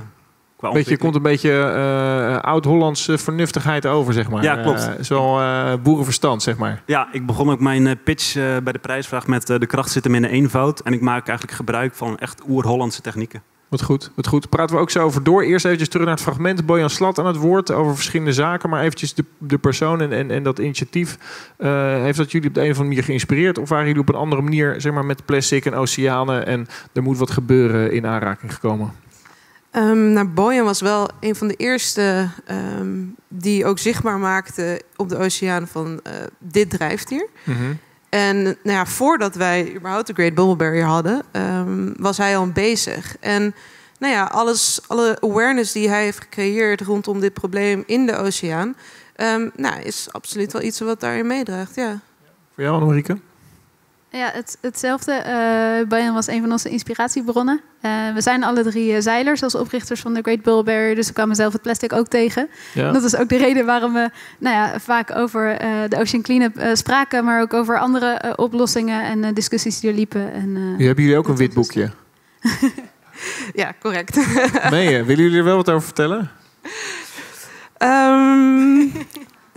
Beetje, komt een beetje uh, oud-Hollandse vernuftigheid over, zeg maar. Ja, klopt. Uh, Zo'n uh, boerenverstand, zeg maar. Ja, ik begon ook mijn pitch uh, bij de prijsvraag met uh, de kracht zit hem in de eenvoud. En ik maak eigenlijk gebruik van echt oer-Hollandse technieken. Wat goed, wat goed. Praten we ook zo over door. Eerst eventjes terug naar het fragment. Boyan Slat aan het woord over verschillende zaken. Maar eventjes de, de persoon en, en, en dat initiatief. Uh, heeft dat jullie op de een of andere manier geïnspireerd? Of waren jullie op een andere manier zeg maar, met plastic en oceanen... en er moet wat gebeuren in aanraking gekomen? Um, nou, Boyan was wel een van de eerste um, die ook zichtbaar maakte op de oceaan van uh, dit drijft hier. Mm-hmm. En nou ja, voordat wij überhaupt de Great Bubble Barrier hadden, um, was hij al bezig. En nou ja, alles, alle awareness die hij heeft gecreëerd rondom dit probleem in de oceaan, um, nou, is absoluut wel iets wat daarin meedraagt. Ja. Voor jou, Annemarieke? Ja, het, hetzelfde. Uh, Boyan was een van onze inspiratiebronnen. Uh, we zijn alle drie uh, zeilers als oprichters van de Great Bubble Barrier. Dus we kwamen zelf het plastic ook tegen. Ja. Dat is ook de reden waarom we nou ja, vaak over uh, de Ocean Cleanup uh, spraken. Maar ook over andere uh, oplossingen en uh, discussies die er liepen. En, uh, nu hebben jullie ook een wit boekje. Ja, correct. Nee, willen jullie er wel wat over vertellen? Um...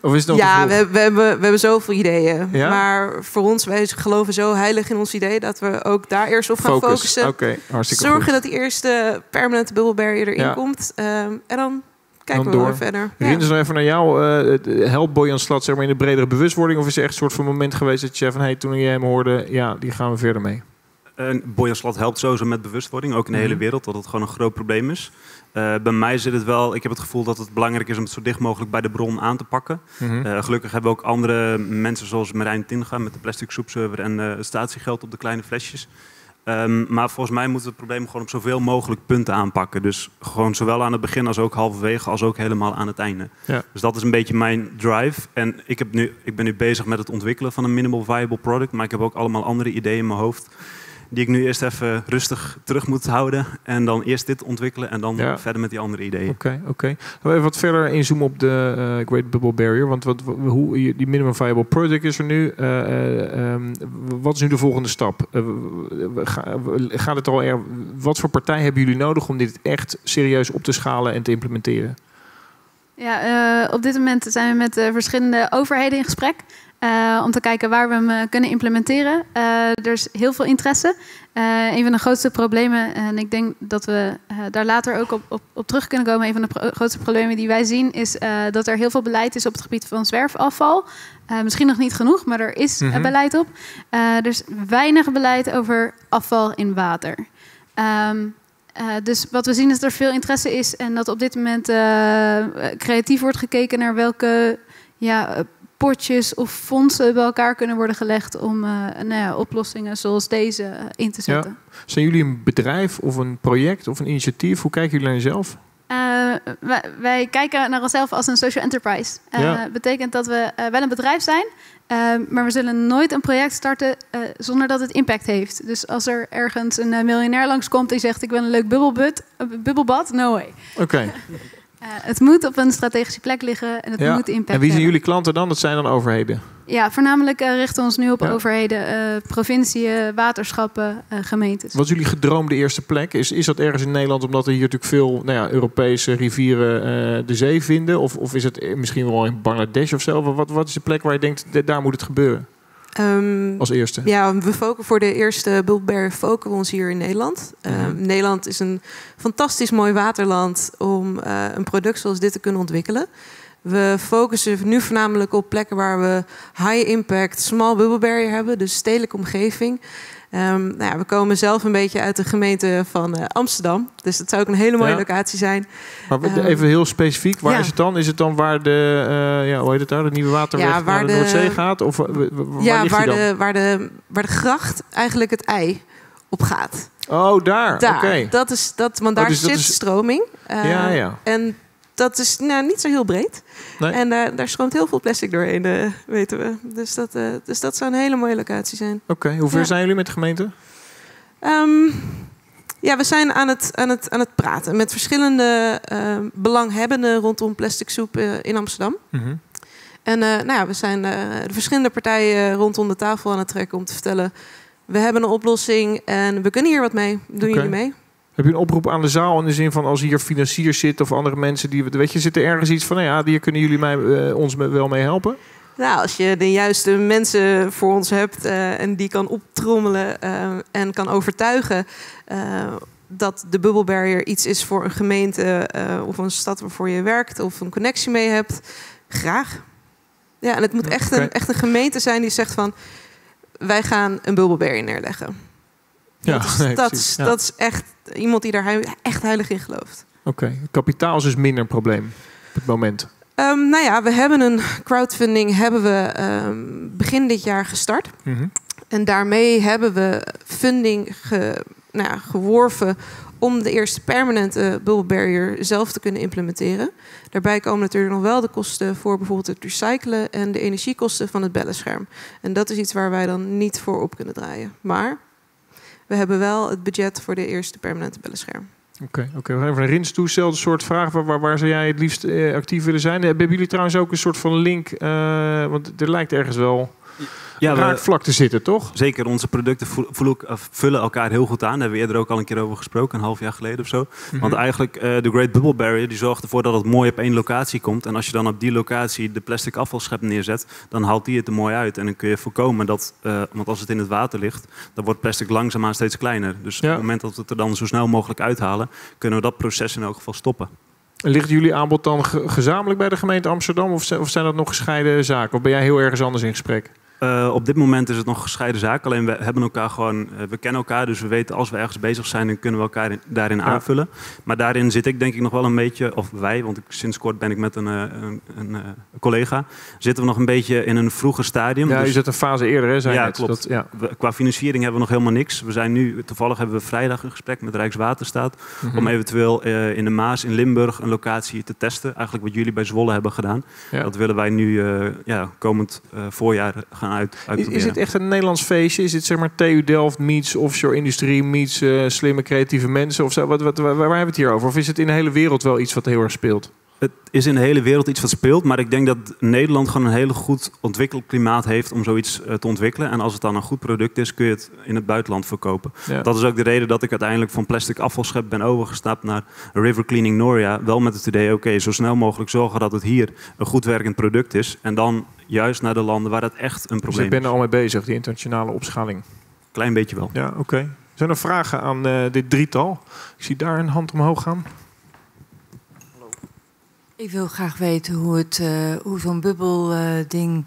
Of is het ja, we, we, hebben, we hebben zoveel ideeën. Ja? Maar voor ons, wij geloven zo heilig in ons idee... dat we ook daar eerst op gaan Focus. focussen. Okay, Zorgen goed. dat die eerste permanente bubble barrier erin ja. komt. Um, en dan kijken dan we door. weer verder. Rinze, ja. even naar jou. Uh, helpt Boyan Slat zeg maar, in de bredere bewustwording? Of is er echt een soort van moment geweest dat je van... hey, toen je hem hoorde, ja, die gaan we verder mee? Uh, Boyan Slat helpt sowieso met bewustwording. Ook in de mm. hele wereld, dat het gewoon een groot probleem is. Uh, bij mij zit het wel, ik heb het gevoel dat het belangrijk is om het zo dicht mogelijk bij de bron aan te pakken. Mm-hmm. uh, gelukkig hebben we ook andere mensen zoals Merijn Tinga met de Plastic Soup server en uh, het statiegeld op de kleine flesjes. Um, maar volgens mij moeten we het probleem gewoon op zoveel mogelijk punten aanpakken. Dus gewoon zowel aan het begin als ook halverwege als ook helemaal aan het einde. Ja. Dus dat is een beetje mijn drive. En ik, heb nu, ik ben nu bezig met het ontwikkelen van een minimal viable product, maar ik heb ook allemaal andere ideeën in mijn hoofd. Die ik nu eerst even rustig terug moet houden. En dan eerst dit ontwikkelen en dan ja. verder met die andere ideeën. Oké, okay, oké. Okay. Even wat verder inzoomen op de uh, Great Bubble Barrier. Want wat, hoe, die minimum viable product is er nu. Uh, uh, um, wat is nu de volgende stap? Uh, ga, gaat het al er, wat voor partij hebben jullie nodig om dit echt serieus op te schalen en te implementeren? Ja, uh, op dit moment zijn we met uh, verschillende overheden in gesprek. Uh, om te kijken waar we hem uh, kunnen implementeren. Uh, er is heel veel interesse. Uh, een van de grootste problemen, en ik denk dat we uh, daar later ook op, op, op terug kunnen komen... een van de pro- grootste problemen die wij zien... is uh, dat er heel veel beleid is op het gebied van zwerfafval. Uh, misschien nog niet genoeg, maar er is mm-hmm. beleid op. Uh, er is weinig beleid over afval in water. Um, Uh, dus wat we zien is dat er veel interesse is... en dat op dit moment uh, creatief wordt gekeken naar welke ja, potjes of fondsen... bij elkaar kunnen worden gelegd om uh, nou ja, oplossingen zoals deze in te zetten. Ja. Zijn jullie een bedrijf of een project of een initiatief? Hoe kijken jullie naar jezelf? Uh, wij, wij kijken naar onszelf als een social enterprise. Dat uh, ja. betekent dat we uh, wel een bedrijf zijn, uh, maar we zullen nooit een project starten uh, zonder dat het impact heeft. Dus als er ergens een uh, miljonair langskomt die zegt ik wil een leuk bubbelbad, uh, bubbelbad no way. Oké. Okay. Uh, het moet op een strategische plek liggen en het ja. moet impact hebben. En wie zijn jullie klanten dan? Dat zijn dan overheden? Ja, voornamelijk uh, richten we ons nu op ja. overheden, uh, provinciën, waterschappen, uh, gemeentes. Wat is jullie gedroomde eerste plek? Is, is dat ergens in Nederland omdat er hier natuurlijk veel nou ja, Europese rivieren uh, de zee vinden? Of, of is het misschien wel in Bangladesh of zo? Wat, wat is de plek waar je denkt, daar moet het gebeuren? Um, Als eerste? Ja, we focussen voor de eerste Bubble Barrier focussen we ons hier in Nederland. Mm-hmm. um, Nederland is een fantastisch mooi waterland om uh, een product zoals dit te kunnen ontwikkelen. We focussen nu voornamelijk op plekken waar we high impact, small Bubble Barrier hebben. Dus stedelijke omgeving. Um, nou ja, we komen zelf een beetje uit de gemeente van uh, Amsterdam. Dus dat zou ook een hele mooie ja. locatie zijn. Maar um, even heel specifiek, waar ja. is het dan? Is het dan waar de, uh, ja, hoe heet het daar, de nieuwe waterweg ja, naar de, de Noordzee gaat? Of, w- w- ja, waar, waar, de, waar, de, waar de gracht eigenlijk het ei op gaat. Oh, daar. daar. Oké. Okay. Dat is, dat, want daar oh, dus zit is... stroming. Uh, ja, ja. En dat is nou, niet zo heel breed. Nee. En uh, daar stroomt heel veel plastic doorheen, uh, weten we. Dus dat, uh, dus dat zou een hele mooie locatie zijn. Oké, okay, hoe ver ja. zijn jullie met de gemeente? Um, ja, we zijn aan het, aan het, aan het praten met verschillende uh, belanghebbenden rondom plastic soep uh, in Amsterdam. Mm-hmm. En uh, nou ja, we zijn uh, de verschillende partijen rondom de tafel aan het trekken om te vertellen, we hebben een oplossing en we kunnen hier wat mee. Doen okay. jullie mee? Heb je een oproep aan de zaal in de zin van als hier financiers zitten of andere mensen die, weet je, zit er ergens iets van, nou ja, hier kunnen jullie mij, uh, ons wel mee helpen? Nou, als je de juiste mensen voor ons hebt uh, en die kan optrommelen uh, en kan overtuigen uh, dat de bubble barrier iets is voor een gemeente uh, of een stad waarvoor je werkt of een connectie mee hebt, graag. Ja, en het moet echt, okay. een, echt een gemeente zijn die zegt van, wij gaan een bubble barrier neerleggen. Ja, dat, is, nee, dat, is, ja. dat is echt iemand die daar echt heilig in gelooft. Oké, okay. Kapitaal is dus minder een probleem op het moment. Um, nou ja, we hebben een crowdfunding hebben we um, begin dit jaar gestart. Mm-hmm. En daarmee hebben we funding ge, nou ja, geworven om de eerste permanente bubble barrier zelf te kunnen implementeren. Daarbij komen natuurlijk nog wel de kosten voor bijvoorbeeld het recyclen en de energiekosten van het bellenscherm. En dat is iets waar wij dan niet voor op kunnen draaien. Maar we hebben wel het budget voor de eerste permanente bellenscherm. Oké, okay, okay. We gaan even naar Rins toe. Zelfde soort vraag. Waar, waar zou jij het liefst eh, actief willen zijn? Hebben jullie trouwens ook een soort van link? Uh, want er lijkt ergens wel ja, een raakvlak te zitten, toch? Zeker, onze producten vullen elkaar heel goed aan. Daar hebben we eerder ook al een keer over gesproken, een half jaar geleden of zo. Mm-hmm. Want eigenlijk, uh, de Great Bubble Barrier die zorgt ervoor dat het mooi op één locatie komt. En als je dan op die locatie de plastic afvalschep neerzet, dan haalt die het er mooi uit. En dan kun je voorkomen dat, uh, want als het in het water ligt, dan wordt plastic langzaamaan steeds kleiner. Dus ja. op het moment dat we het er dan zo snel mogelijk uithalen, kunnen we dat proces in elk geval stoppen. Ligt jullie aanbod dan gezamenlijk bij de gemeente Amsterdam? Of zijn dat nog gescheiden zaken? Of ben jij heel ergens anders in gesprek? Uh, op dit moment is het nog gescheiden zaak. Alleen we hebben elkaar gewoon, uh, we kennen elkaar, dus we weten als we ergens bezig zijn, dan kunnen we elkaar in, daarin ja. aanvullen. Maar daarin zit ik denk ik nog wel een beetje, of wij, want ik, sinds kort ben ik met een, een, een uh, collega, zitten we nog een beetje in een vroeger stadium. Ja, dus, je zit een fase eerder, hè? Ja, net. Klopt. Dat, ja. We, qua financiering hebben we nog helemaal niks. We zijn nu, toevallig hebben we vrijdag een gesprek met Rijkswaterstaat mm-hmm. om eventueel uh, in de Maas in Limburg een locatie te testen. Eigenlijk wat jullie bij Zwolle hebben gedaan. Ja. Dat willen wij nu uh, ja, komend uh, voorjaar gaan. Uit, uit is het echt een Nederlands feestje? Is dit zeg maar T U Delft meets offshore industrie meets uh, slimme creatieve mensen? Of zo? Wat, wat, waar, waar hebben we het hier over? Of is het in de hele wereld wel iets wat heel erg speelt? Het is in de hele wereld iets wat speelt. Maar ik denk dat Nederland gewoon een heel goed ontwikkeld klimaat heeft om zoiets uh, te ontwikkelen. En als het dan een goed product is, kun je het in het buitenland verkopen. Ja. Dat is ook de reden dat ik uiteindelijk van plastic afvalschep ben overgestapt naar River Cleaning Noria. Wel met het idee, oké, okay, zo snel mogelijk zorgen dat het hier een goed werkend product is. En dan juist naar de landen waar dat echt een probleem is. Dus ik ben er al mee bezig, die internationale opschaling. Klein beetje wel. Ja, oké. Okay. Zijn er vragen aan uh, dit drietal? Ik zie daar een hand omhoog gaan. Ik wil graag weten hoe, het, uh, hoe zo'n bubbelding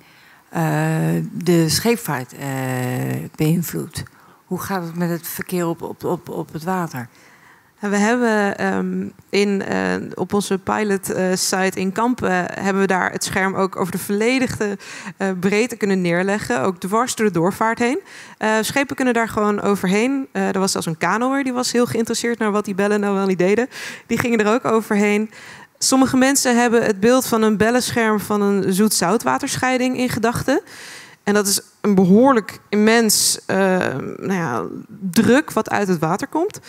uh, uh, de scheepvaart uh, beïnvloedt. Hoe gaat het met het verkeer op, op, op, op het water? We hebben um, in, uh, op onze pilot uh, site in Kampen hebben we daar het scherm ook over de volledige uh, breedte kunnen neerleggen. Ook dwars door de doorvaart heen. Uh, schepen kunnen daar gewoon overheen. Uh, er was zelfs een kanoër, die was heel geïnteresseerd naar wat die bellen nou wel niet deden. Die gingen er ook overheen. Sommige mensen hebben het beeld van een bellenscherm van een zoet-zoutwaterscheiding in gedachten. En dat is een behoorlijk immens uh, nou ja, druk wat uit het water komt. Uh,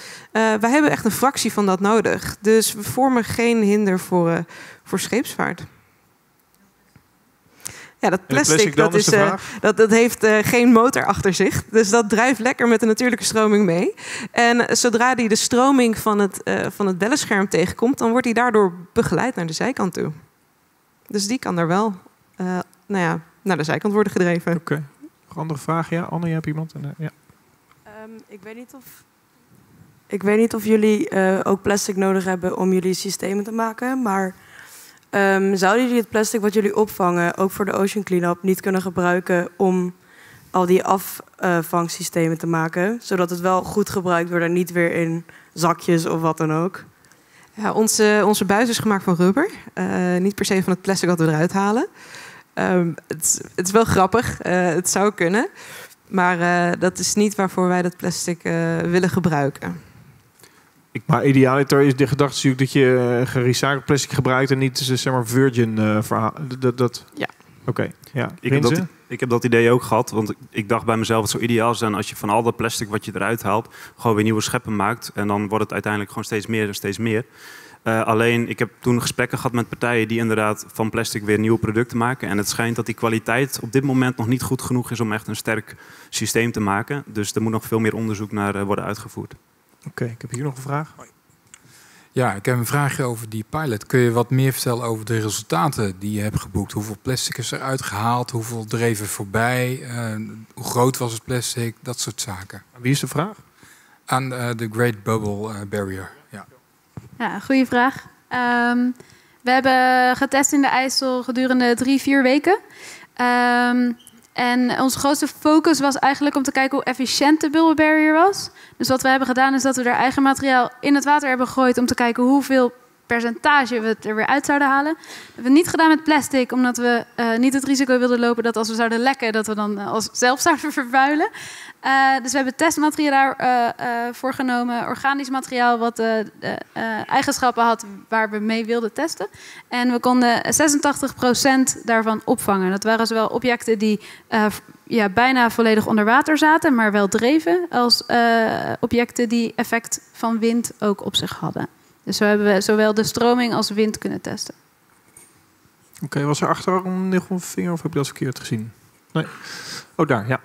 wij hebben echt een fractie van dat nodig. Dus we vormen geen hinder voor, uh, voor scheepsvaart. Ja, dat plastic, plastic dat is, uh, dat, dat heeft uh, geen motor achter zich. Dus dat drijft lekker met de natuurlijke stroming mee. En zodra die de stroming van het, uh, van het bellenscherm tegenkomt, dan wordt hij daardoor begeleid naar de zijkant toe. Dus die kan er wel uh, nou ja, naar de zijkant worden gedreven. Oké. Okay. Nog een andere vraag? Ja, Anne, je hebt iemand? En, uh, ja. um, ik weet niet of... Ik weet niet of jullie uh, ook plastic nodig hebben om jullie systemen te maken, maar... Um, zouden jullie het plastic wat jullie opvangen, ook voor de Ocean Cleanup, niet kunnen gebruiken om al die afvangsystemen te maken? Zodat het wel goed gebruikt wordt en niet weer in zakjes of wat dan ook? Ja, onze, onze buis is gemaakt van rubber. Uh, niet per se van het plastic dat we eruit halen. Um, het, het is wel grappig. Uh, het zou kunnen. Maar uh, dat is niet waarvoor wij dat plastic uh, willen gebruiken. Ik, maar idealiter is de gedachte natuurlijk dat je gerecycled plastic gebruikt en niet zeg maar virgin uh, verhaal. Dat, dat... Ja. Oké. Okay. Ja. Ik heb dat, ik heb dat idee ook gehad, want ik dacht bij mezelf het zou ideaal zijn als je van al dat plastic wat je eruit haalt gewoon weer nieuwe scheppen maakt en dan wordt het uiteindelijk gewoon steeds meer en steeds meer. Uh, alleen, ik heb toen gesprekken gehad met partijen die inderdaad van plastic weer nieuwe producten maken. En het schijnt dat die kwaliteit op dit moment nog niet goed genoeg is om echt een sterk systeem te maken. Dus er moet nog veel meer onderzoek naar uh, worden uitgevoerd. Oké, okay, ik heb hier nog een vraag. Ja, ik heb een vraagje over die pilot. Kun je wat meer vertellen over de resultaten die je hebt geboekt? Hoeveel plastic is eruit gehaald? Hoeveel dreven voorbij? Uh, hoe groot was het plastic? Dat soort zaken. Aan wie is de vraag? Aan de uh, Great Bubble uh, Barrier. Ja, ja goede vraag. Um, we hebben getest in de IJssel gedurende drie, vier weken. Um, En onze grootste focus was eigenlijk om te kijken hoe efficiënt de bubble barrier was. Dus wat we hebben gedaan is dat we er eigen materiaal in het water hebben gegooid om te kijken hoeveel percentage we er weer uit zouden halen. Dat hebben we niet gedaan met plastic, omdat we uh, niet het risico wilden lopen dat als we zouden lekken, dat we dan uh, zelf zouden vervuilen. Uh, dus we hebben testmateriaal uh, uh, voorgenomen, organisch materiaal wat uh, uh, uh, eigenschappen had waar we mee wilden testen. En we konden zesentachtig procent daarvan opvangen. Dat waren zowel objecten die uh, ja, bijna volledig onder water zaten, maar wel dreven, als uh, objecten die effect van wind ook op zich hadden. Dus zo hebben we zowel de stroming als de wind kunnen testen. Oké, okay, was er achterom nog een vinger of heb je dat verkeerd gezien? Nee. Oh, daar, ja.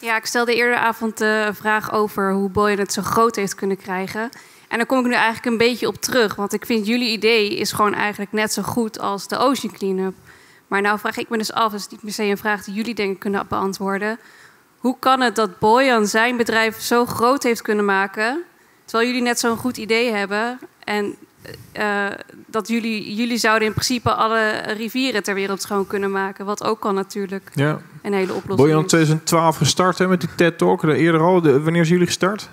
Ja, ik stelde eerder avond een vraag over hoe Boyan het zo groot heeft kunnen krijgen. En daar kom ik nu eigenlijk een beetje op terug. Want ik vind jullie idee is gewoon eigenlijk net zo goed als de Ocean Cleanup. Maar nou vraag ik me dus af, dat is niet per se een vraag die jullie denk ik kunnen beantwoorden. Hoe kan het dat Boyan zijn bedrijf zo groot heeft kunnen maken, terwijl jullie net zo'n goed idee hebben? En uh, dat jullie, jullie zouden in principe alle rivieren ter wereld schoon kunnen maken. Wat ook kan natuurlijk ja. Een hele oplossing. Boyan twintig twaalf gestart hè, met die TED Talk. Eerder al, de, wanneer zijn jullie gestart?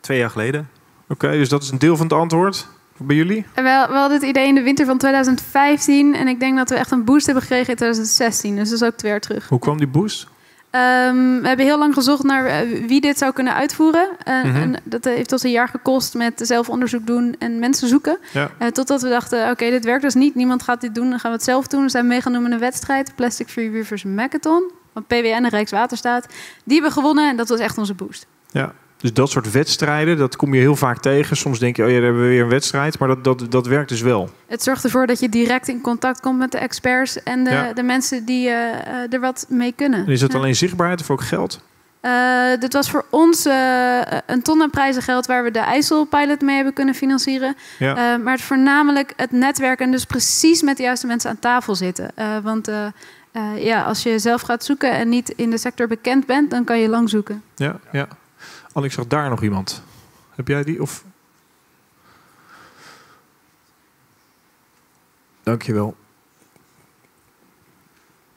Twee jaar geleden. Oké, okay, dus dat is een deel van het antwoord. Bij jullie? Wel, we hadden het idee in de winter van twintig vijftien. En ik denk dat we echt een boost hebben gekregen in twintig zestien. Dus dat is ook twee jaar terug. Hoe kwam die boost? Um, we hebben heel lang gezocht naar wie dit zou kunnen uitvoeren. Uh, mm-hmm. En dat heeft ons een jaar gekost met zelf onderzoek doen en mensen zoeken. Ja. Uh, totdat we dachten, oké, okay, dit werkt dus niet. Niemand gaat dit doen, dan gaan we het zelf doen. We zijn meegenomen in een wedstrijd, Plastic Free Rivers Marathon van P W N en Rijkswaterstaat. Die hebben gewonnen en dat was echt onze boost. Ja, dus dat soort wedstrijden, dat kom je heel vaak tegen. Soms denk je, oh ja, daar hebben we weer een wedstrijd. Maar dat, dat, dat werkt dus wel. Het zorgt ervoor dat je direct in contact komt met de experts en de, ja. de mensen die uh, er wat mee kunnen. En is dat ja. alleen zichtbaarheid of ook geld? Uh, dit was voor ons uh, een ton aan prijzen geld waar we de IJssel-pilot mee hebben kunnen financieren. Ja. Uh, maar het voornamelijk het netwerk en dus precies met de juiste mensen aan tafel zitten. Uh, want uh, uh, ja, als je zelf gaat zoeken en niet in de sector bekend bent, dan kan je lang zoeken. Ja, ja. Al, ik zag daar nog iemand. Heb jij die? Of... Dankjewel.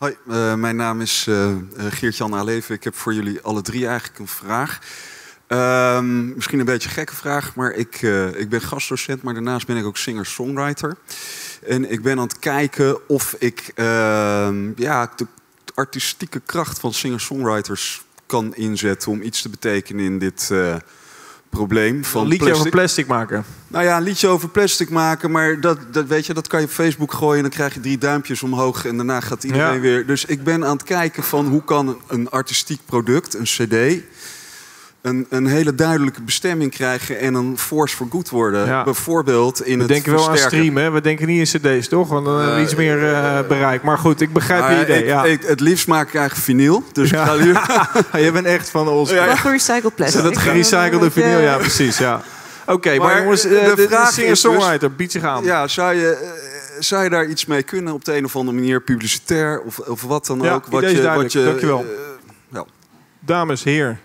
Hoi, uh, mijn naam is uh, Geert-Jan Aleven. Ik heb voor jullie alle drie eigenlijk een vraag. Uh, misschien een beetje een gekke vraag, maar ik, uh, ik ben gastdocent, maar daarnaast ben ik ook singer-songwriter. En ik ben aan het kijken of ik uh, ja, de artistieke kracht van singer-songwriters kan inzetten om iets te betekenen in dit uh, probleem. Van een liedje plastic. over plastic maken. Nou ja, een liedje over plastic maken, maar dat, dat, weet je, dat kan je op Facebook gooien en dan krijg je drie duimpjes omhoog en daarna gaat iedereen ja. weer. Dus ik ben aan het kijken van hoe kan een artistiek product, een cd... Een, een hele duidelijke bestemming krijgen en een force for good worden. Ja. Bijvoorbeeld in we het denken wel versterken. aan streamen, hè? We denken niet in cd's, toch? Want dan hebben we uh, iets meer uh, bereik. Maar goed, ik begrijp uh, je idee. Ik, ja. ik, het liefst maak ik eigenlijk vinyl. Dus ja. ik ga ja, je bent echt van ons. Ja. Gerecycled plastic. Dat gerecyclede vinyl, ja precies. Ja. Oké, okay, maar, maar jongens, uh, de, de vraag is songwriter, biedt zich aan. Ja, zou je... Uh, Zou je daar iets mee kunnen op de een of andere manier? Publicitair of, of wat dan ja, ook? Wat je, wat je, Dankjewel. Uh, ja. Dames, heer.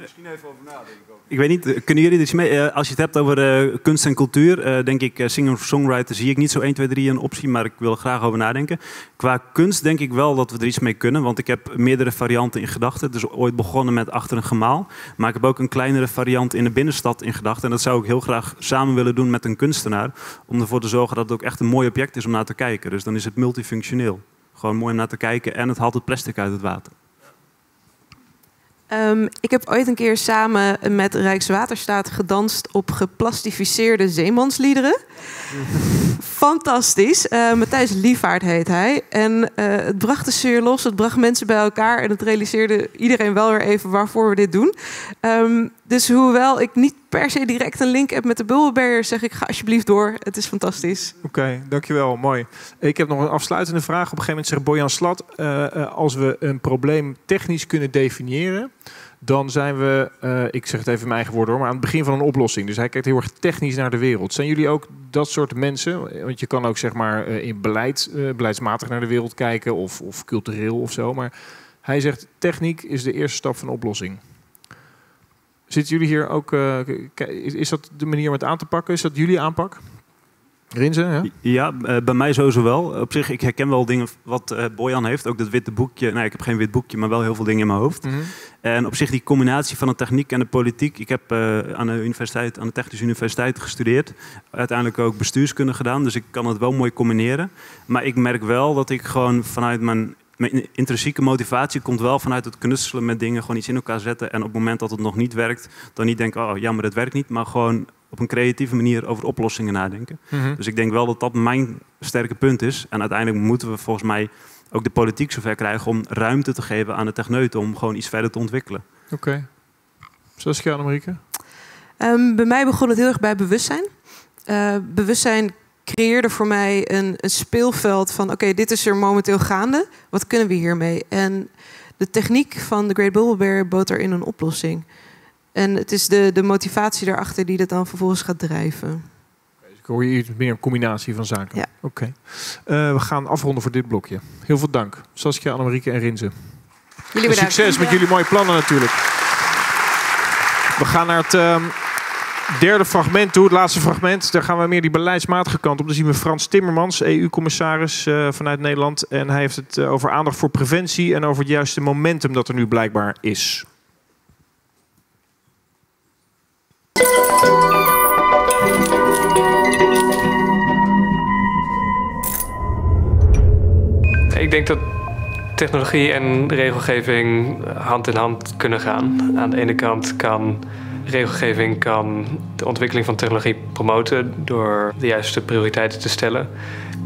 Misschien even over nadenken. Ik weet niet, kunnen jullie dit mee? Uh, als je het hebt over uh, kunst en cultuur, uh, denk ik, uh, singer-songwriter zie ik niet zo één, twee, drie een optie, maar ik wil er graag over nadenken. Qua kunst denk ik wel dat we er iets mee kunnen, want ik heb meerdere varianten in gedachten. Dus ooit begonnen met achter een gemaal, maar ik heb ook een kleinere variant in de binnenstad in gedachten. En dat zou ik heel graag samen willen doen met een kunstenaar, om ervoor te zorgen dat het ook echt een mooi object is om naar te kijken. Dus dan is het multifunctioneel. Gewoon mooi om naar te kijken en het haalt het plastic uit het water. Um, ik heb ooit een keer samen met Rijkswaterstaat gedanst op geplastificeerde zeemansliederen. Fantastisch. Uh, Matthijs Lievaart heet hij. En uh, het bracht de sfeer los, het bracht mensen bij elkaar... en het realiseerde iedereen wel weer even waarvoor we dit doen. Um, dus hoewel ik niet per se direct een link heb met de Bubble Barrier... zeg ik, ga alsjeblieft door. Het is fantastisch. Oké, okay, dankjewel. Mooi. Ik heb nog een afsluitende vraag. Op een gegeven moment zegt Boyan Slat... Uh, als we een probleem technisch kunnen definiëren... dan zijn we, uh, ik zeg het even in mijn eigen woorden hoor... maar aan het begin van een oplossing. Dus hij kijkt heel erg technisch naar de wereld. Zijn jullie ook dat soort mensen? Want je kan ook zeg maar in beleid, uh, beleidsmatig naar de wereld kijken... Of, of cultureel of zo. Maar hij zegt, techniek is de eerste stap van de oplossing. Zitten jullie hier ook... Uh, is dat de manier om het aan te pakken? Is dat jullie aanpak? Rinze, ja? Ja, bij mij sowieso wel. Op zich, ik herken wel dingen wat Boyan heeft. Ook dat witte boekje. Nou, ik heb geen wit boekje, maar wel heel veel dingen in mijn hoofd. Mm-hmm. En op zich die combinatie van de techniek en de politiek. Ik heb uh, aan, de universiteit, aan de Technische Universiteit gestudeerd. Uiteindelijk ook bestuurskunde gedaan. Dus ik kan het wel mooi combineren. Maar ik merk wel dat ik gewoon vanuit mijn... Mijn intrinsieke motivatie komt wel vanuit het knutselen met dingen, gewoon iets in elkaar zetten. En op het moment dat het nog niet werkt, dan niet denken, oh jammer, dat werkt niet. Maar gewoon op een creatieve manier over oplossingen nadenken. Mm-hmm. Dus ik denk wel dat dat mijn sterke punt is. En uiteindelijk moeten we volgens mij ook de politiek zover krijgen om ruimte te geven aan de techneuten. Om gewoon iets verder te ontwikkelen. Oké. Okay. Saskia, Annemarieke? Um, bij mij begon het heel erg bij bewustzijn. Uh, bewustzijn... creëerde voor mij een, een speelveld van... oké, okay, dit is er momenteel gaande. Wat kunnen we hiermee? En de techniek van de Great Bubble Barrier bood daarin een oplossing. En het is de, de motivatie daarachter die dat dan vervolgens gaat drijven. Ik hoor hier meer een combinatie van zaken. Ja. Oké. Okay. Uh, we gaan afronden voor dit blokje. Heel veel dank. Saskia, Annemarieke en Rinze. Jullie bedankt. Succes met jullie mooie plannen natuurlijk. We gaan naar het... Uh, derde fragment toe, het laatste fragment. Daar gaan we meer die beleidsmatige kant op. Dan zien we Frans Timmermans, E U-commissaris uh, vanuit Nederland. En hij heeft het uh, over aandacht voor preventie... en over het juiste momentum dat er nu blijkbaar is. Ik denk dat technologie en regelgeving hand in hand kunnen gaan. Aan de ene kant kan... regelgeving kan de ontwikkeling van technologie promoten door de juiste prioriteiten te stellen.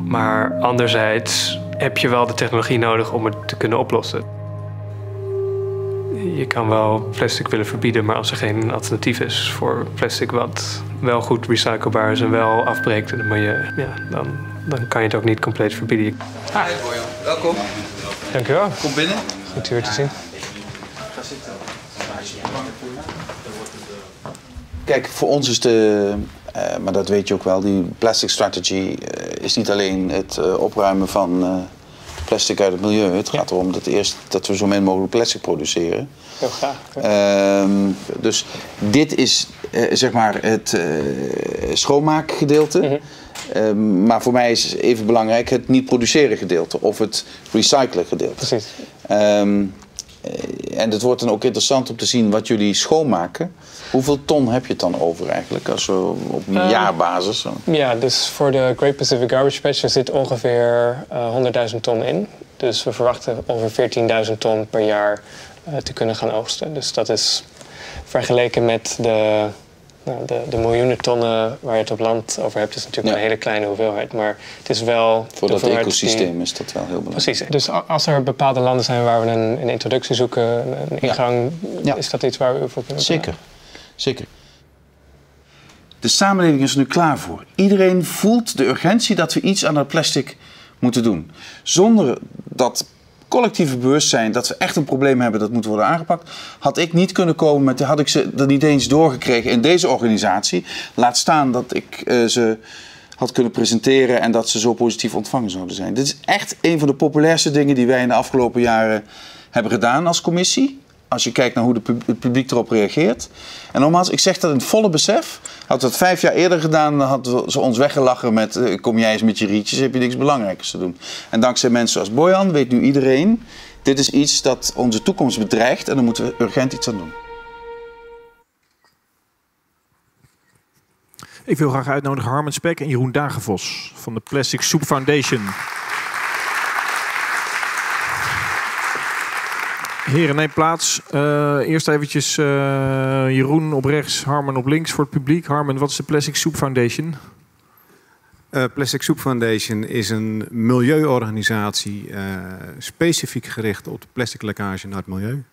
Maar anderzijds heb je wel de technologie nodig om het te kunnen oplossen. Je kan wel plastic willen verbieden, maar als er geen alternatief is voor plastic wat wel goed recyclebaar is en wel afbreekt in het milieu, ja, dan, dan kan je het ook niet compleet verbieden. Ah. Hey, Boyan. Welkom. Dank je wel. Kom binnen. Goed u weer te zien. Ga zitten. Kijk, voor ons is de, uh, maar dat weet je ook wel, die plastic strategy uh, is niet alleen het uh, opruimen van uh, plastic uit het milieu. Het ja. gaat erom dat, eerst, dat we zo min mogelijk plastic produceren. Heel graag. Ja. Um, dus dit is uh, zeg maar het uh, schoonmaakgedeelte. Mm-hmm. Um, maar voor mij is even belangrijk het niet produceren gedeelte of het recyclen gedeelte. Precies. Um, en het wordt dan ook interessant om te zien wat jullie schoonmaken. Hoeveel ton heb je het dan over eigenlijk, als we op een uh, jaarbasis? Ja, dus voor de Great Pacific Garbage Patch zit ongeveer uh, honderdduizend ton in. Dus we verwachten ongeveer veertienduizend ton per jaar uh, te kunnen gaan oogsten. Dus dat is vergeleken met de, nou, de, de miljoenen tonnen waar je het op land over hebt. Is natuurlijk ja. een hele kleine hoeveelheid, maar het is wel... Voor dat ecosysteem die... is dat wel heel belangrijk. Precies. Dus als er bepaalde landen zijn waar we een, een introductie zoeken, een ingang, ja. Ja. is dat iets waar we voor kunnen? Zeker. Zeker. De samenleving is er nu klaar voor. Iedereen voelt de urgentie dat we iets aan dat plastic moeten doen. Zonder dat collectieve bewustzijn dat we echt een probleem hebben dat moet worden aangepakt, had ik niet kunnen komen met, had ik ze er niet eens doorgekregen in deze organisatie. Laat staan dat ik uh, ze had kunnen presenteren en dat ze zo positief ontvangen zouden zijn. Dit is echt een van de populairste dingen die wij in de afgelopen jaren hebben gedaan als commissie. Als je kijkt naar hoe het publiek erop reageert. En nogmaals, ik zeg dat in het volle besef. Hadden we dat vijf jaar eerder gedaan, dan hadden ze ons weggelachen met... Uh, kom jij eens met je rietjes, heb je niks belangrijkers te doen. En dankzij mensen als Boyan weet nu iedereen... dit is iets dat onze toekomst bedreigt en daar moeten we urgent iets aan doen. Ik wil graag uitnodigen Harmen Spek en Jeroen Dagevos van de Plastic Soup Foundation. Heren, neem plaats. Uh, eerst eventjes uh, Jeroen op rechts, Harmen op links voor het publiek. Harmen, wat is de Plastic Soup Foundation? Uh, Plastic Soup Foundation is een milieuorganisatie uh, specifiek gericht op de plastic lekkage naar het milieu.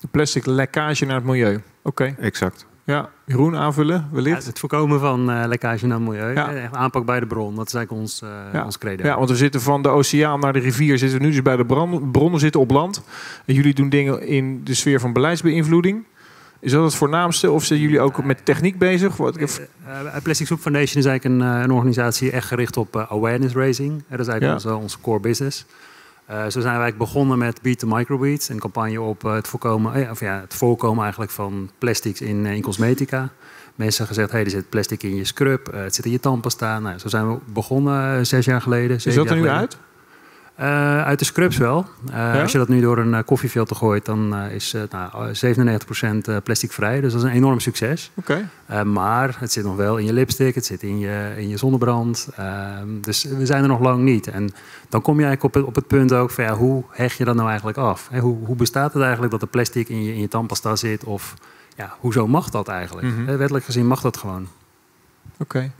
De plastic lekkage naar het milieu, oké. Okay. Exact. Ja, Jeroen, aanvullen wellicht? Ja, het voorkomen van uh, lekkage naar het milieu. Ja. Echt aanpak bij de bron, dat is eigenlijk ons, uh, ja. ons credo. Ja, want we zitten van de oceaan naar de rivier, zitten we nu dus bij de bron, bronnen zitten op land. En jullie doen dingen in de sfeer van beleidsbeïnvloeding. Is dat het voornaamste of zijn jullie ook met techniek bezig? Wat... Uh, uh, Plastic Soup Foundation is eigenlijk een, uh, een organisatie echt gericht op uh, awareness raising. Dat is eigenlijk ja. onze, onze core business. Uh, zo zijn we eigenlijk begonnen met Beat the Microbeads, een campagne op uh, het, voorkomen, of ja, het voorkomen eigenlijk van plastics in, uh, in cosmetica. Mensen hebben gezegd, hey, er zit plastic in je scrub, uh, het zit in je tandpasta. Nou, zo zijn we begonnen uh, zes jaar geleden. Is dat er nu uit? Uh, uit de scrubs wel. Uh, ja? Als je dat nu door een uh, koffiefilter gooit, dan uh, is uh, nou, zevenennegentig procent plasticvrij. Dus dat is een enorm succes. Okay. Uh, maar het zit nog wel in je lipstick, het zit in je, in je zonnebrand. Uh, dus we zijn er nog lang niet. En dan kom je eigenlijk op het, op het punt ook van ja, hoe hecht je dat nou eigenlijk af? Hè, hoe, hoe bestaat het eigenlijk dat er plastic in je, in je tandpasta zit? Of ja, hoezo mag dat eigenlijk? Mm-hmm. uh, wettelijk gezien mag dat gewoon. Oké. Okay.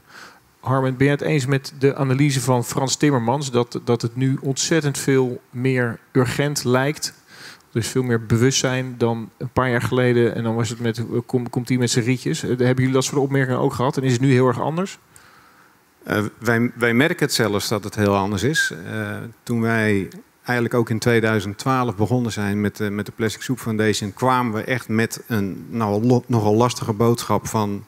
Harmen, ben je het eens met de analyse van Frans Timmermans... dat, dat het nu ontzettend veel meer urgent lijkt? Er is veel meer bewustzijn dan een paar jaar geleden... en dan was het met, kom, komt hij met zijn rietjes. Hebben jullie dat soort opmerkingen ook gehad? En is het nu heel erg anders? Uh, wij, wij merken het zelfs dat het heel anders is. Uh, toen wij eigenlijk ook in tweeduizend twaalf begonnen zijn met, uh, met de Plastic Soup Foundation... kwamen we echt met een nou, nogal lastige boodschap van...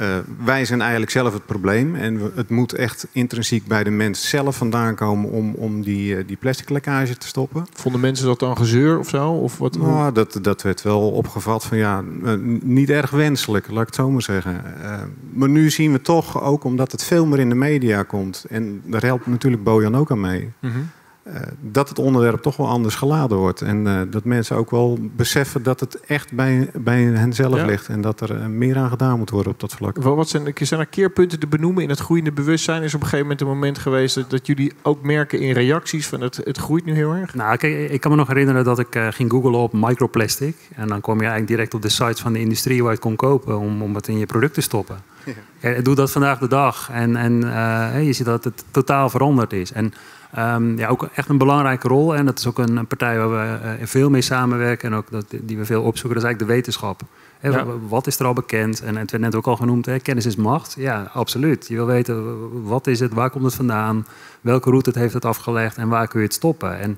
Uh, wij zijn eigenlijk zelf het probleem en we, het moet echt intrinsiek bij de mens zelf vandaan komen om, om die, uh, die plastic lekkage te stoppen. Vonden mensen dat dan gezeur of zo? Of wat? Nou, dat, dat werd wel opgevat van ja, uh, niet erg wenselijk, laat ik het zo maar zeggen. Uh, maar nu zien we toch, ook omdat het veel meer in de media komt, en daar helpt natuurlijk Boyan ook aan mee, mm-hmm. uh, dat het onderwerp toch wel anders geladen wordt. En uh, dat mensen ook wel beseffen dat het echt bij, bij hen zelf ja. ligt. En dat er uh, meer aan gedaan moet worden op dat vlak. Wat zijn, zijn er keerpunten te benoemen in het groeiende bewustzijn? Is op een gegeven moment een moment geweest dat, dat jullie ook merken in reacties van het, het groeit nu heel erg? Nou, kijk, ik kan me nog herinneren dat ik uh, ging googlen op microplastic. En dan kwam je eigenlijk direct op de sites van de industrie waar je het kon kopen om, om het in je product te stoppen. Ja. Ja, doe dat vandaag de dag. En, en uh, je ziet dat het totaal veranderd is. En Um, ja, ook echt een belangrijke rol. En dat is ook een, een partij waar we uh, veel mee samenwerken en ook dat, die we veel opzoeken. Dat is eigenlijk de wetenschap. He, ja. Wat is er al bekend? En, en het werd net ook al genoemd, he, kennis is macht. Ja, absoluut. Je wil weten, wat is het? Waar komt het vandaan? Welke route het heeft het afgelegd? En waar kun je het stoppen? En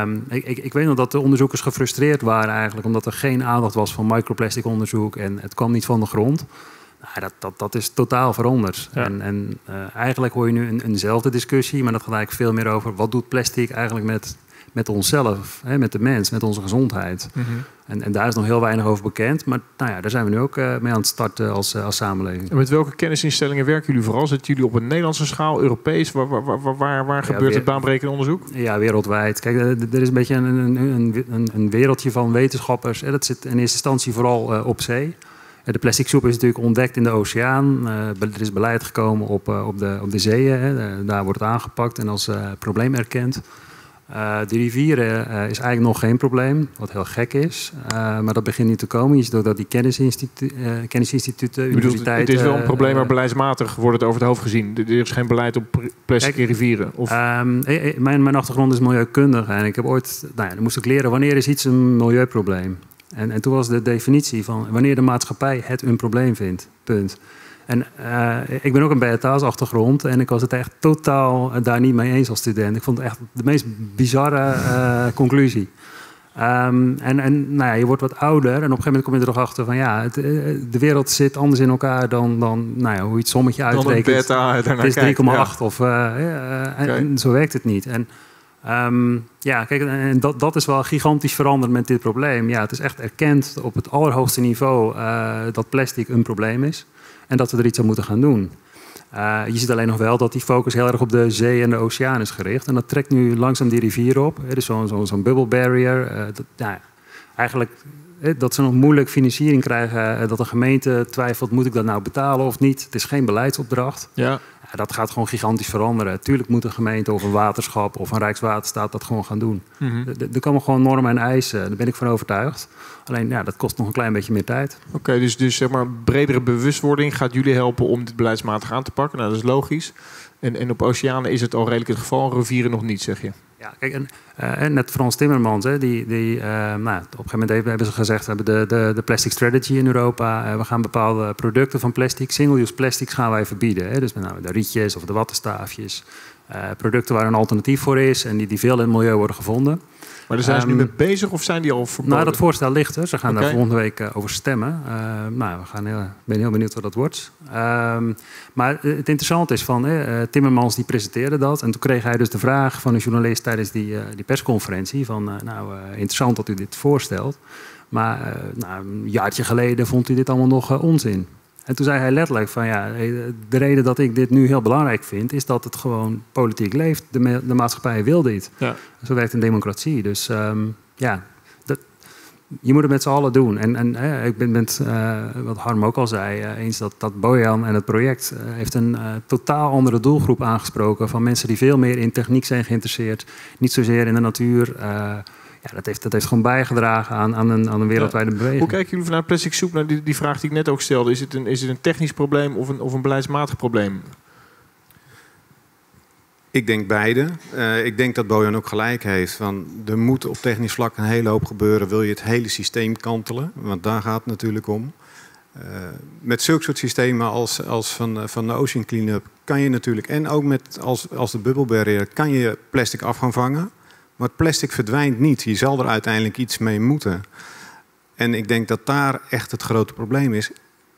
um, ik, ik, ik weet nog dat de onderzoekers gefrustreerd waren eigenlijk, omdat er geen aandacht was voor microplastic onderzoek en het kwam niet van de grond. Nou, dat, dat, dat is totaal veranderd. Ja. En, en uh, eigenlijk hoor je nu een, eenzelfde discussie, maar dat gaat eigenlijk veel meer over wat doet plastic eigenlijk met, met onszelf, hè, met de mens, met onze gezondheid. Mm-hmm. en, en daar is nog heel weinig over bekend, maar nou ja, daar zijn we nu ook uh, mee aan het starten als, uh, als samenleving. En met welke kennisinstellingen werken jullie vooral? Zitten jullie op een Nederlandse schaal, Europees? Waar, waar, waar, waar, waar ja, gebeurt weer, het baanbrekende onderzoek? Ja, wereldwijd. Kijk, er is een beetje een, een, een, een wereldje van wetenschappers. Hè, dat zit in eerste instantie vooral uh, op zee. De plastic soep is natuurlijk ontdekt in de oceaan. Er is beleid gekomen op, op, de, op de zeeën. Daar wordt het aangepakt en als uh, probleem erkend. Uh, de rivieren uh, is eigenlijk nog geen probleem, wat heel gek is. Uh, maar dat begint nu te komen. Je ziet ook dat die kennisinstitu- uh, kennisinstituten, bedoelt, universiteiten... Het is wel een probleem, maar beleidsmatig wordt het over het hoofd gezien. Er is geen beleid op plastic in rivieren. Of... Um, mijn, mijn achtergrond is milieukundige. En ik heb ooit, nou ja, moest ik leren wanneer is iets een milieuprobleem. En, en toen was de definitie van wanneer de maatschappij het een probleem vindt. Punt. En uh, ik ben ook een B H T's-achtergrond en ik was het echt totaal daar niet mee eens als student. Ik vond het echt de meest bizarre uh, conclusie. Um, en en nou ja, je wordt wat ouder en op een gegeven moment kom je er nog achter van ja, het, de wereld zit anders in elkaar dan, dan nou ja, hoe je het sommetje uitrekent. Het is drie komma acht ja. of uh, uh, en, okay. en zo werkt het niet. En, Um, ja, kijk, en dat, dat is wel gigantisch veranderd met dit probleem. Ja, het is echt erkend op het allerhoogste niveau uh, dat plastic een probleem is. En dat we er iets aan moeten gaan doen. Uh, je ziet alleen nog wel dat die focus heel erg op de zee en de oceaan is gericht. En dat trekt nu langzaam die rivier op. Er is zo'n zo, zo'n bubble barrier. Uh, dat, nou, eigenlijk dat ze nog moeilijk financiering krijgen. Dat een gemeente twijfelt, moet ik dat nou betalen of niet? Het is geen beleidsopdracht. Ja. Dat gaat gewoon gigantisch veranderen. Tuurlijk moet een gemeente of een waterschap of een Rijkswaterstaat dat gewoon gaan doen. Mm-hmm. Er komen gewoon normen en eisen. Daar ben ik van overtuigd. Alleen ja, dat kost nog een klein beetje meer tijd. Oké, okay, dus, dus zeg maar bredere bewustwording gaat jullie helpen om dit beleidsmatig aan te pakken. Nou, dat is logisch. En, en op oceanen is het al redelijk het geval, rivieren nog niet, zeg je? Ja, kijk, en, uh, en net Frans Timmermans, hè, die, die, uh, nou, op een gegeven moment heeft, hebben ze gezegd... we hebben de, de, de plastic strategy in Europa. Uh, we gaan bepaalde producten van plastic, single-use plastics gaan wij verbieden. Hè. Dus met name de rietjes of de wattenstaafjes. Uh, producten waar een alternatief voor is en die, die veel in het milieu worden gevonden. Maar daar zijn ze um, nu mee bezig of zijn die al verboden? Nou, dat voorstel ligt er. Ze gaan okay. daar volgende week uh, over stemmen. Uh, nou, we gaan heel, ik ben heel benieuwd wat dat wordt. Um, maar het interessante is van, eh, Timmermans die presenteerde dat. En toen kreeg hij dus de vraag van een journalist tijdens die, uh, die persconferentie. Van, uh, nou, uh, interessant dat u dit voorstelt. Maar uh, nou, een jaartje geleden vond u dit allemaal nog uh, onzin. En toen zei hij letterlijk van ja, de reden dat ik dit nu heel belangrijk vind... is dat het gewoon politiek leeft. De, me- de maatschappij wil dit. Ja. Zo werkt een democratie. Dus um, ja, dat, je moet het met z'n allen doen. En, en eh, ik ben het, uh, wat Harm ook al zei, uh, eens dat, dat Boyan en het project... Uh, heeft een uh, totaal andere doelgroep aangesproken... van mensen die veel meer in techniek zijn geïnteresseerd. Niet zozeer in de natuur... Uh, Ja, dat heeft, dat heeft gewoon bijgedragen aan, aan, een, aan een wereldwijde ja. beweging. Hoe kijken jullie vanuit plastic soep naar die, die vraag die ik net ook stelde? Is het een, is het een technisch probleem of een, of een beleidsmatig probleem? Ik denk beide. Uh, ik denk dat Boyan ook gelijk heeft. Want er moet op technisch vlak een hele hoop gebeuren. Wil je het hele systeem kantelen? Want daar gaat het natuurlijk om. Uh, met zulke soort systemen als, als van, van de Ocean Cleanup kan je natuurlijk... en ook met als, als de bubble barrier kan je plastic af gaan vangen... Maar plastic verdwijnt niet. Je zal er uiteindelijk iets mee moeten. En ik denk dat daar echt het grote probleem is.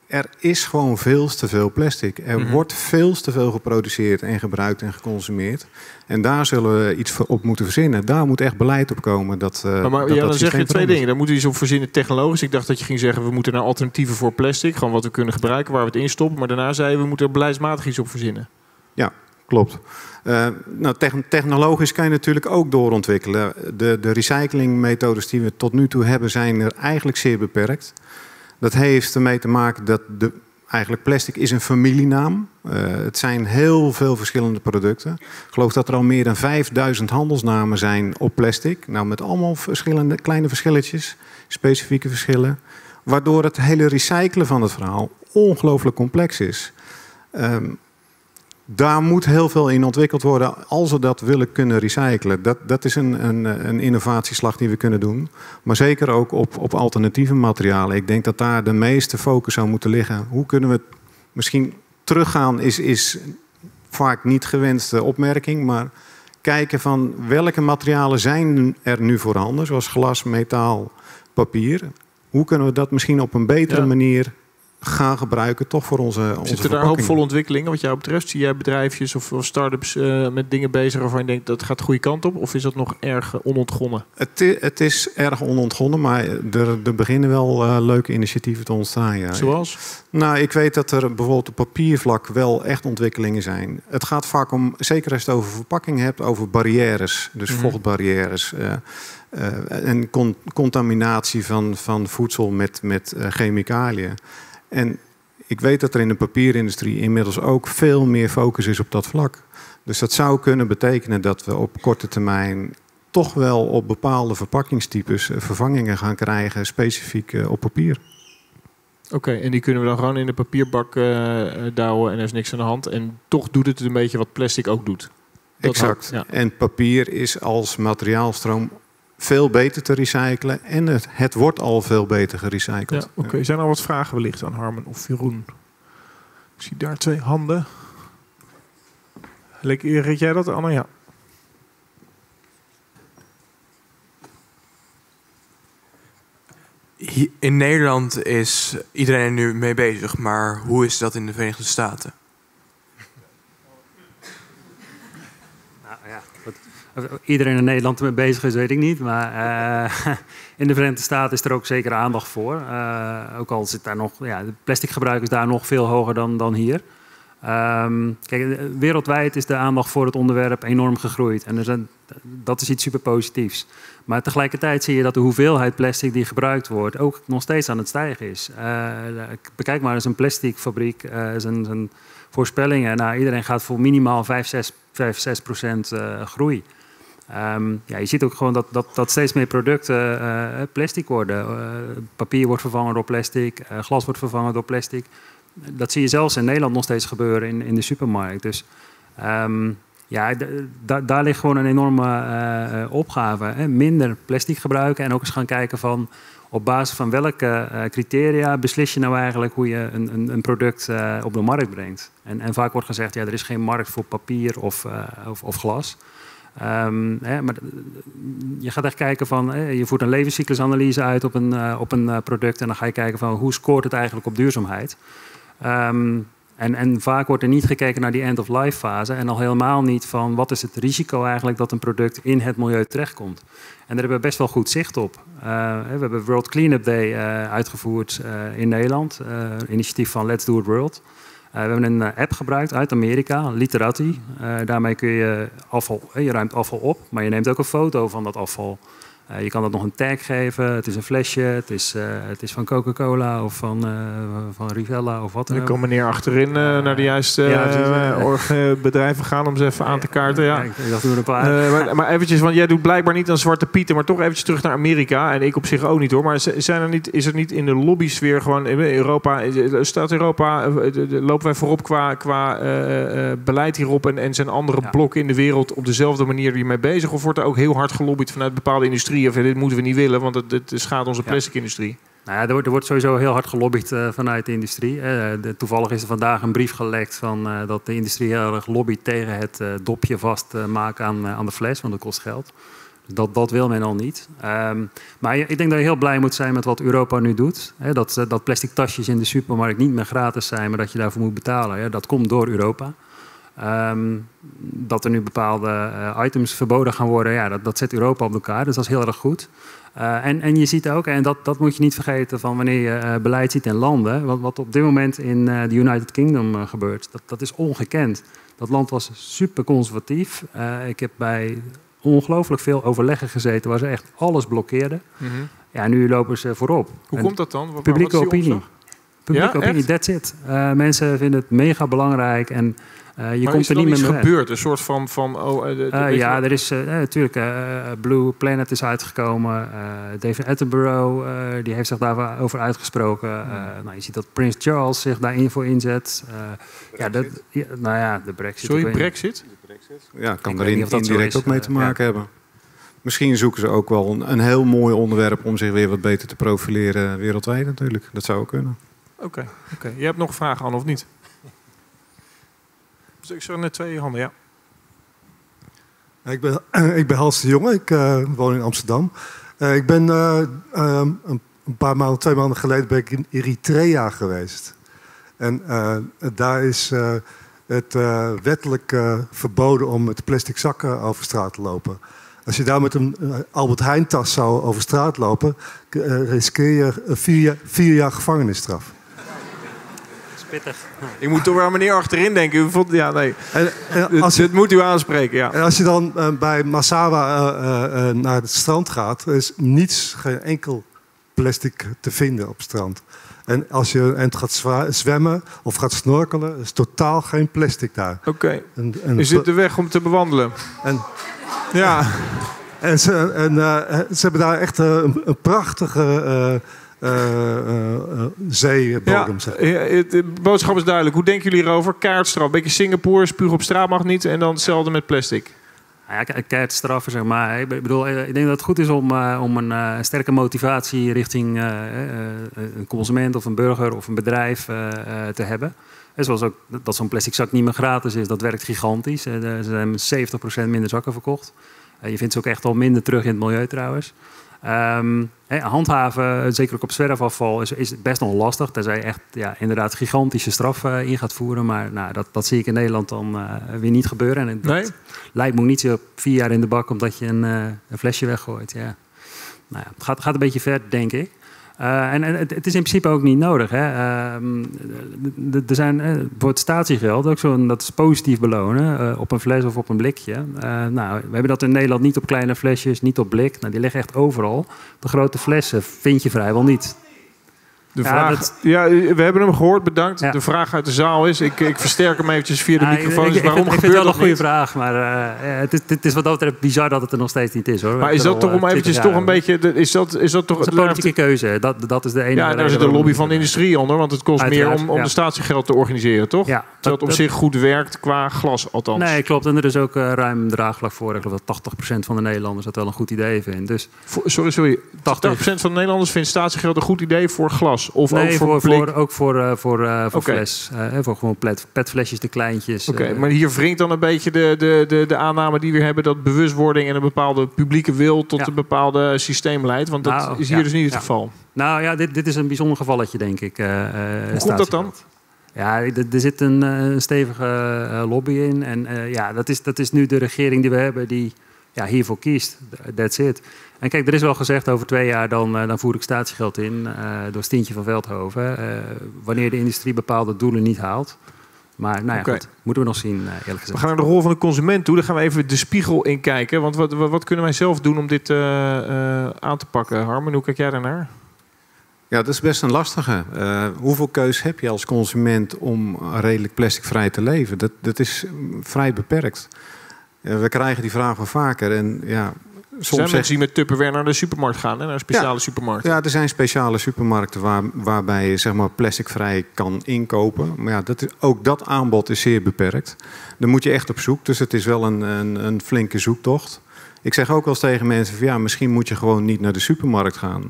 Er is gewoon veel te veel plastic. Er mm-hmm. wordt veel te veel geproduceerd en gebruikt en geconsumeerd. En daar zullen we iets op moeten verzinnen. Daar moet echt beleid op komen. Dat, uh, maar maar dat, ja, dan, dat dan zeg je twee dingen. Daar moeten we iets op verzinnen technologisch. Ik dacht dat je ging zeggen, we moeten naar alternatieven voor plastic. Gewoon wat we kunnen gebruiken, waar we het in stoppen. Maar daarna zei je, we moeten er beleidsmatig iets op verzinnen. Ja. Klopt. Uh, nou, te- technologisch kan je natuurlijk ook doorontwikkelen. De, de recyclingmethodes die we tot nu toe hebben zijn er eigenlijk zeer beperkt. Dat heeft ermee te maken dat de, eigenlijk plastic is een familienaam. Uh, het zijn heel veel verschillende producten. Ik geloof dat er al meer dan vijfduizend handelsnamen zijn op plastic. Nou, met allemaal verschillende kleine verschilletjes, specifieke verschillen. Waardoor het hele recyclen van het verhaal ongelooflijk complex is. Um, Daar moet heel veel in ontwikkeld worden als we dat willen kunnen recyclen. Dat, dat is een, een, een innovatieslag die we kunnen doen. Maar zeker ook op, op alternatieve materialen. Ik denk dat daar de meeste focus zou moeten liggen. Hoe kunnen we het misschien teruggaan is, is vaak niet gewenste opmerking. Maar kijken van welke materialen zijn er nu voorhanden. Zoals glas, metaal, papier. Hoe kunnen we dat misschien op een betere ja. manier... gaan gebruiken, toch voor onze onze Zitten er daar hoopvolle ontwikkelingen wat jou betreft? Zie jij bedrijfjes of, of start-ups uh, met dingen bezig waarvan je denkt dat gaat de goede kant op? Of is dat nog erg uh, onontgonnen? Het is, het is erg onontgonnen, maar er, er beginnen wel uh, leuke initiatieven te ontstaan. Ja. Zoals? Nou, ik weet dat er bijvoorbeeld op papiervlak wel echt ontwikkelingen zijn. Het gaat vaak om, zeker als je het over verpakking hebt, over barrières. Dus mm-hmm. vochtbarrières. Uh, uh, en con- contaminatie van, van voedsel met, met uh, chemicaliën. En ik weet dat er in de papierindustrie inmiddels ook veel meer focus is op dat vlak. Dus dat zou kunnen betekenen dat we op korte termijn toch wel op bepaalde verpakkingstypes vervangingen gaan krijgen, specifiek op papier. Oké, okay, en die kunnen we dan gewoon in de papierbak uh, douwen en er is niks aan de hand. En toch doet het een beetje wat plastic ook doet. Dat exact. Houdt, ja. En papier is als materiaalstroom veel beter te recyclen en het, het wordt al veel beter gerecycled. Ja, oké. Okay. Zijn er al wat vragen wellicht aan Harmen of Jeroen? Ik zie daar twee handen. Reed jij dat, Anna? Ja. In Nederland is iedereen er nu mee bezig, maar hoe is dat in de Verenigde Staten? Of iedereen in Nederland ermee bezig is, weet ik niet. Maar uh, in de Verenigde Staten is er ook zeker aandacht voor. Uh, ook al zit daar nog... Ja, plastic gebruik is daar nog veel hoger dan, dan hier. Um, kijk, wereldwijd is de aandacht voor het onderwerp enorm gegroeid. En er zijn, dat is iets super positiefs. Maar tegelijkertijd zie je dat de hoeveelheid plastic die gebruikt wordt ook nog steeds aan het stijgen is. Uh, bekijk maar eens een plasticfabriek, uh, zijn, zijn voorspellingen. Nou, iedereen gaat voor minimaal vijf, zes procent uh, groei. Um, ja, je ziet ook gewoon dat, dat, dat steeds meer producten uh, plastic worden. Uh, papier wordt vervangen door plastic, uh, glas wordt vervangen door plastic. Dat zie je zelfs in Nederland nog steeds gebeuren in, in de supermarkt. Dus um, ja, d- d- daar ligt gewoon een enorme uh, opgave. Hè? Minder plastic gebruiken en ook eens gaan kijken van op basis van welke uh, criteria beslis je nou eigenlijk hoe je een, een, een product uh, op de markt brengt. En, en vaak wordt gezegd, ja, er is geen markt voor papier of, uh, of, of glas. Um, hè, maar je gaat echt kijken van, hè, je voert een levenscyclusanalyse uit op een, uh, op een uh, product en dan ga je kijken van hoe scoort het eigenlijk op duurzaamheid. Um, en, en vaak wordt er niet gekeken naar die end-of-life fase en al helemaal niet van wat is het risico eigenlijk dat een product in het milieu terechtkomt. En daar hebben we best wel goed zicht op. Uh, we hebben World Cleanup Day uh, uitgevoerd uh, in Nederland, uh, initiatief van Let's Do It World. Uh, we hebben een app gebruikt uit Amerika, Literati. Uh, daarmee kun je afval, je ruimt afval op, maar je neemt ook een foto van dat afval. Uh, je kan dat nog een tag geven, het is een flesje, het is, uh, het is van Coca-Cola of van, uh, van Rivella of wat dan ook. Dan kan meneer achterin uh, naar de juiste ja, uh, org, uh, bedrijven gaan om ze even aan te kaarten. Ja. Kijk, dat doen we een paar. Uh, maar, maar eventjes, want jij doet blijkbaar niet aan Zwarte Pieten, maar toch eventjes terug naar Amerika. En ik op zich ook niet hoor, maar zijn er niet, is er niet in de lobbysfeer gewoon in Europa, staat Europa, lopen wij voorop qua, qua uh, beleid hierop en, en zijn andere ja. blokken in de wereld op dezelfde manier hiermee bezig? Of wordt er ook heel hard gelobbyd vanuit bepaalde industrie? Of dit moeten we niet willen, want het, het schaadt onze plasticindustrie. Ja. Nou ja, er, wordt, er wordt sowieso heel hard gelobbyd uh, vanuit de industrie. Uh, de, toevallig is er vandaag een brief gelekt van, uh, dat de industrie heel erg lobbyt tegen het uh, dopje vastmaken uh, aan, uh, aan de fles, want dat kost geld. Dat, dat wil men al niet. Um, maar ik denk dat je heel blij moet zijn met wat Europa nu doet. He, dat, uh, dat plastic tasjes in de supermarkt niet meer gratis zijn, maar dat je daarvoor moet betalen. He, dat komt door Europa. Um, dat er nu bepaalde uh, items verboden gaan worden, ja, dat, dat zet Europa op elkaar. Dus dat is heel erg goed. Uh, en, en je ziet ook, en dat, dat moet je niet vergeten van wanneer je uh, beleid ziet in landen, wat, wat op dit moment in de uh, United Kingdom uh, gebeurt, dat, dat is ongekend. Dat land was super conservatief. Uh, ik heb bij ongelooflijk veel overleggen gezeten waar ze echt alles blokkeerden. Mm-hmm. Ja, nu lopen ze voorop. Hoe en komt dat dan? Wat, publieke opinie. Publieke ja, opinie, echt? That's it. Uh, mensen vinden het mega belangrijk en Uh, je maar komt is er, er niet meer gebeurd? Een soort van... van oh, de, de uh, ja, er is natuurlijk... Uh, uh, Blue Planet is uitgekomen. Uh, David Attenborough uh, die heeft zich daarover uitgesproken. Uh, hmm. nou, je ziet dat Prins Charles zich daarin voor inzet. Uh, ja, dat, ja, nou ja, de Brexit. Sorry, Brexit? De Brexit? Ja, kan er indirect ook mee te maken uh, hebben. Ja. Misschien zoeken ze ook wel een, een heel mooi onderwerp om zich weer wat beter te profileren wereldwijd natuurlijk. Dat zou ook kunnen. Oké, okay, okay. Je hebt nog vragen, Anne, of niet? Ik zag net twee handen, ja. Ik ben, ik ben Hans de Jonge, ik uh, woon in Amsterdam. Uh, ik ben uh, um, een een paar maanden, twee maanden geleden ben ik in Eritrea geweest. En uh, daar is uh, het uh, wettelijk uh, verboden om met plastic zakken over straat te lopen. Als je daar met een uh, Albert Heijn tas zou over straat lopen, uh, riskeer je uh, vier, jaar, vier jaar gevangenisstraf. Ik moet toch wel meneer achterin denken. U vond, ja, nee. En, en als, dit, dit moet u aanspreken, ja. En als je dan uh, bij Massawa uh, uh, naar het strand gaat, is niets, geen enkel plastic te vinden op het strand. En als je een eind gaat zwemmen of gaat snorkelen, is totaal geen plastic daar. Oké. Okay. U zit de weg om te bewandelen. En, ja. En, en, ze, en uh, ze hebben daar echt uh, een, een prachtige... Uh, Uh, uh, uh, zeebodem. Ja, het, de boodschap is duidelijk. Hoe denken jullie hierover? Kaartstraf. Een beetje Singapore, spuug op straat mag niet. En dan hetzelfde met plastic. Ja, kaartstraffen, zeg maar. Ik bedoel, ik denk dat het goed is om, uh, om een uh, sterke motivatie richting uh, uh, een consument of een burger of een bedrijf uh, uh, te hebben. En zoals ook dat zo'n plastic zak niet meer gratis is. Dat werkt gigantisch. Uh, er zijn zeventig procent minder zakken verkocht. Uh, je vindt ze ook echt al minder terug in het milieu trouwens. Um, he, handhaven, zeker ook op zwerfafval, is, is best nog lastig. Tenzij je echt ja, inderdaad gigantische straffen uh, in gaat voeren. Maar nou, dat, dat zie ik in Nederland dan uh, weer niet gebeuren. En dat nee? lijkt me niet zo vier jaar in de bak omdat je een, uh, een flesje weggooit. Ja. Nou ja, het gaat, gaat een beetje ver, denk ik. Uh, en en het, het is in principe ook niet nodig. Hè. Uh, er zijn uh, voor het statiegeld ook zo'n, dat is positief belonen uh, op een fles of op een blikje. Uh, nou, we hebben dat in Nederland niet op kleine flesjes, niet op blik. Nou, die liggen echt overal. De grote flessen vind je vrijwel niet. De vraag, ja, dat... ja, we hebben hem gehoord, bedankt. Ja. De vraag uit de zaal is, ik, ik versterk hem eventjes via de ja, microfoon. Ik, ik, waarom ik vind het wel een goede niet? vraag, maar uh, het, is, het is wat dat betreft bizar dat het er nog steeds niet is. Hoor. Maar is dat toch om eventjes toch een beetje... Is dat, is dat toch dat is een politieke keuze, dat, dat is de enige... Ja, daar zit de lobby van de industrie onder, want het kost Uiteraard, meer om, om ja. de statiegeld te organiseren, toch? Ja, dat, Terwijl het op dat, zich goed werkt qua glas, althans. Nee, klopt. En er is ook uh, ruim draagvlak voor. Ik geloof dat tachtig procent van de Nederlanders dat wel een goed idee vindt. Dus, sorry, sorry. tachtig procent van de Nederlanders vindt statiegeld een goed idee voor glas? Of nee, ook voor, voor, blik? voor ook voor, uh, voor, uh, voor okay. fles. Uh, voor gewoon petflesjes, de kleintjes. Oké, okay, uh, maar hier wringt dan een beetje de, de, de, de aanname die we hebben... dat bewustwording en een bepaalde publieke wil... tot ja. een bepaalde systeem leidt. Want dat nou, is hier ja, dus niet het ja. geval. Nou ja, dit, dit is een bijzonder gevalletje, denk ik. Uh, Hoe komt dat dan? Ja, er zit een, een stevige uh, lobby in. En uh, ja, dat is, dat is nu de regering die we hebben... die ja, hiervoor kiest. That's it. En kijk, er is wel gezegd, over twee jaar dan, dan voer ik statiegeld in uh, door Stientje van Veldhoven. Uh, wanneer de industrie bepaalde doelen niet haalt. Maar nou ja, okay. goed, moeten we nog zien, uh, eerlijk gezegd. We gaan naar de rol van de consument toe. Daar gaan we even de spiegel in kijken. Want wat, wat, wat kunnen wij zelf doen om dit uh, uh, aan te pakken? Harmen, hoe kijk jij daarnaar? Ja, dat is best een lastige. Uh, hoeveel keus heb je als consument om redelijk plasticvrij te leven? Dat, dat is vrij beperkt. Uh, we krijgen die vraag wel vaker en ja... Soms zijn mensen die met Tupperware naar de supermarkt gaan, hè? Naar een speciale ja, supermarkt. Ja, er zijn speciale supermarkten waar, waarbij je zeg maar, plasticvrij kan inkopen. Maar ja, dat is, ook dat aanbod is zeer beperkt. Daar moet je echt op zoek, dus het is wel een, een, een flinke zoektocht. Ik zeg ook wel eens tegen mensen van ja, misschien moet je gewoon niet naar de supermarkt gaan.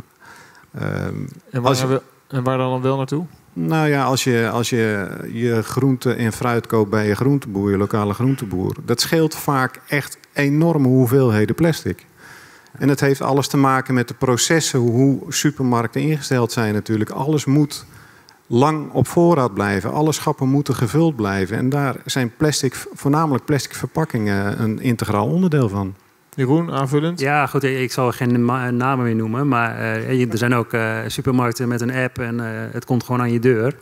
Uh, en, waar als je, we, en waar dan wel naartoe? Nou ja, als je als je, je groente en fruit koopt bij je groenteboer, je lokale groenteboer... dat scheelt vaak echt enorme hoeveelheden plastic. En het heeft alles te maken met de processen, hoe supermarkten ingesteld zijn natuurlijk. Alles moet lang op voorraad blijven. Alle schappen moeten gevuld blijven. En daar zijn plastic, voornamelijk plastic verpakkingen een integraal onderdeel van. Jeroen, aanvullend? Ja, goed, ik zal geen namen meer noemen. Maar uh, er zijn ook uh, supermarkten met een app en uh, het komt gewoon aan je deur.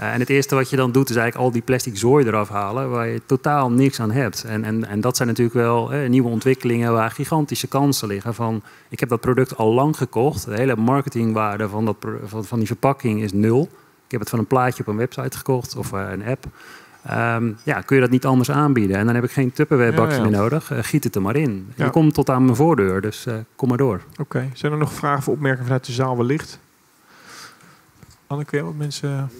Uh, en het eerste wat je dan doet is eigenlijk al die plastic zooi eraf halen... waar je totaal niks aan hebt. En, en, en dat zijn natuurlijk wel eh, nieuwe ontwikkelingen waar gigantische kansen liggen. Van, ik heb dat product al lang gekocht. De hele marketingwaarde van, dat, van, van die verpakking is nul. Ik heb het van een plaatje op een website gekocht of uh, een app. Um, ja, kun je dat niet anders aanbieden? En dan heb ik geen Tupperware-bakje ja, ja. meer nodig. Uh, giet het er maar in. Ja. Je komt tot aan mijn voordeur, dus uh, kom maar door. Oké. Okay. Zijn er nog vragen of opmerkingen vanuit de zaal wellicht? Anneke, ja, wat mensen...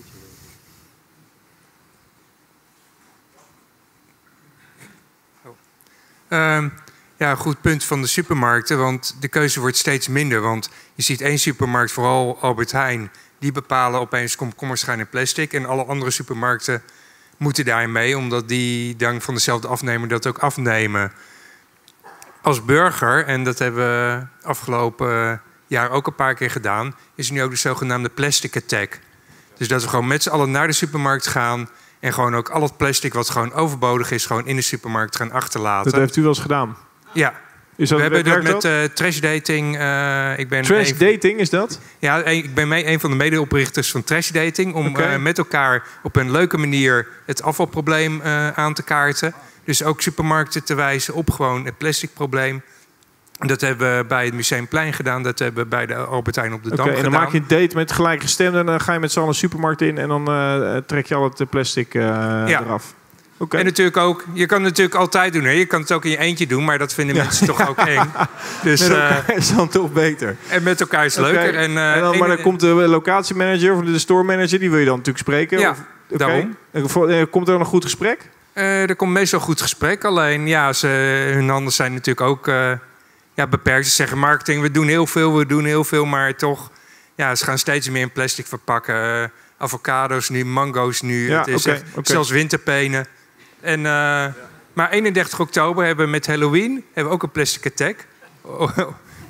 Uh, ja, goed punt van de supermarkten, want de keuze wordt steeds minder. Want je ziet één supermarkt, vooral Albert Heijn, die bepalen opeens komkommerschijn en plastic. En alle andere supermarkten moeten daarin mee, omdat die dan van dezelfde afnemer dat ook afnemen. Als burger, en dat hebben we afgelopen jaar ook een paar keer gedaan, is nu ook de zogenaamde plastic attack. Dus dat we gewoon met z'n allen naar de supermarkt gaan en gewoon ook al het plastic wat gewoon overbodig is, gewoon in de supermarkt gaan achterlaten. Dat heeft u wel eens gedaan? Ja. Is dat, we hebben dat met uh, Trash Dating. Uh, ik ben Trash Dating, is dat? Ja, ik ben mee, een van de medeoprichters van Trash Dating. Om okay. uh, met elkaar op een leuke manier het afvalprobleem uh, aan te kaarten. Dus ook supermarkten te wijzen op gewoon het plasticprobleem. Dat hebben we bij het Museumplein gedaan. Dat hebben we bij de Albert Heijn op de Dam okay, gedaan. En dan maak je een date met gelijkgestemden. En dan ga je met z'n allen de supermarkt in. En dan uh, trek je al het plastic uh, ja. eraf. Okay. En natuurlijk ook, je kan het natuurlijk altijd doen. Hè? Je kan het ook in je eentje doen, maar dat vinden ja. mensen toch ook eng. Dus, met elkaar uh, is dan toch beter. En met elkaar is het okay. leuker. En, uh, en dan, maar dan en, komt de locatiemanager of de store manager, die wil je dan natuurlijk spreken. Ja, okay. daarom. Komt er dan een goed gesprek? Uh, er komt meestal een goed gesprek. Alleen, ja, ze, hun handen zijn natuurlijk ook uh, ja, beperkt. Ze zeggen marketing, we doen heel veel, we doen heel veel. Maar toch, ja, ze gaan steeds meer in plastic verpakken. Uh, avocados nu, mango's nu. Ja, het is okay, echt, okay. Zelfs winterpenen. En, uh, ja. Maar eenendertig oktober hebben we met Halloween hebben we ook een plastic attack. Oh,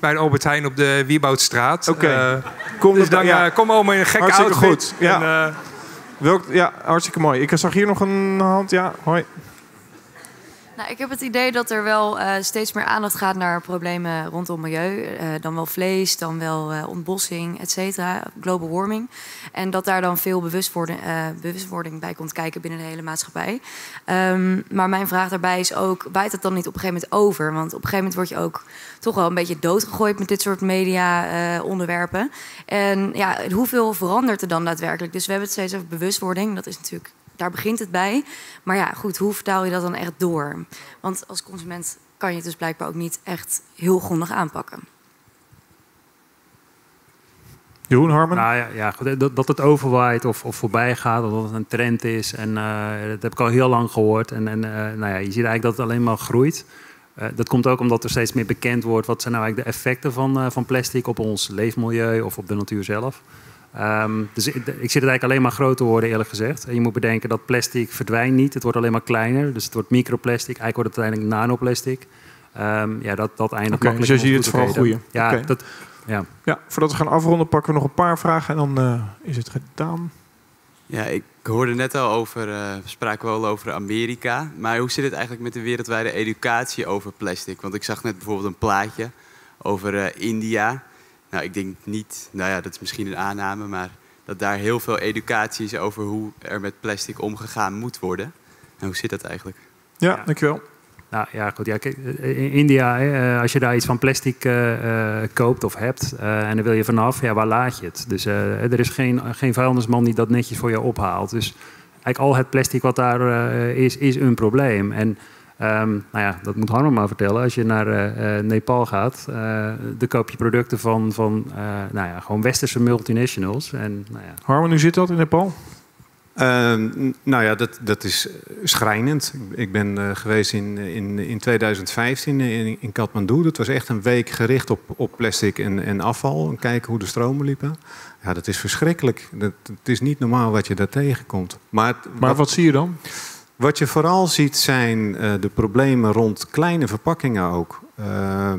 bij de Albert Heijn op de Wieboudstraat. Okay. Uh, kom, dus dan, ja. uh, kom allemaal in een gekke hartstikke outfit. Hartstikke goed. Ja. En, uh, Welk, ja, hartstikke mooi. Ik zag hier nog een hand. Ja, hoi. Nou, ik heb het idee dat er wel uh, steeds meer aandacht gaat naar problemen rondom milieu. Uh, dan wel vlees, dan wel uh, ontbossing, et cetera, global warming. En dat daar dan veel bewustwording, uh, bewustwording bij komt kijken binnen de hele maatschappij. Um, maar mijn vraag daarbij is ook, waait het dan niet op een gegeven moment over? Want op een gegeven moment word je ook toch wel een beetje doodgegooid met dit soort media-onderwerpen. Uh, en ja, hoeveel verandert er dan daadwerkelijk? Dus we hebben het steeds over bewustwording, dat is natuurlijk... Daar begint het bij. Maar ja, goed, hoe vertaal je dat dan echt door? Want als consument kan je het dus blijkbaar ook niet echt heel grondig aanpakken. Jeroen, Harmen? Nou ja, ja goed, dat, dat het overwaait of, of voorbij gaat, of dat het een trend is. En uh, dat heb ik al heel lang gehoord. En, en uh, nou ja, je ziet eigenlijk dat het alleen maar groeit. Uh, dat komt ook omdat er steeds meer bekend wordt... wat zijn nou eigenlijk de effecten van, uh, van plastic op ons leefmilieu of op de natuur zelf. Um, dus ik, ik zie het eigenlijk alleen maar groter worden, eerlijk gezegd. En je moet bedenken dat plastic verdwijnt niet. Het wordt alleen maar kleiner. Dus het wordt microplastic. Eigenlijk wordt het uiteindelijk nanoplastic. Um, ja, dat, dat eindigt okay, makkelijk. Dus je ziet het vooral groeien. Ja, okay. dat, ja. ja, voordat we gaan afronden pakken we nog een paar vragen. En dan uh, is het gedaan. Ja, ik hoorde net al over... Uh, spraken we al over Amerika. Maar hoe zit het eigenlijk met de wereldwijde educatie over plastic? Want ik zag net bijvoorbeeld een plaatje over uh, India... Nou, ik denk niet, nou ja, dat is misschien een aanname, maar dat daar heel veel educatie is over hoe er met plastic omgegaan moet worden. En hoe zit dat eigenlijk? Ja, ja. dankjewel. Nou ja, goed. Ja, kijk, in India, hè, als je daar iets van plastic uh, koopt of hebt uh, en dan wil je vanaf, ja, waar laat je het? Dus uh, er is geen, geen vuilnisman die dat netjes voor je ophaalt. Dus eigenlijk al het plastic wat daar uh, is, is een probleem. En... Um, nou ja, dat moet Harmen maar vertellen. Als je naar uh, Nepal gaat, uh, dan koop je producten van, van uh, nou ja, gewoon westerse multinationals. En, nou ja. Harmen, hoe zit dat in Nepal? Uh, nou ja, dat, dat is schrijnend. Ik ben uh, geweest in, in, in tweeduizend vijftien in, in Kathmandu. Dat was echt een week gericht op, op plastic en, en afval. En kijken hoe de stromen liepen. Ja, dat is verschrikkelijk. Dat, het is niet normaal wat je daar tegenkomt. Maar, maar wat, wat zie je dan? Wat je vooral ziet zijn uh, de problemen rond kleine verpakkingen ook. Uh,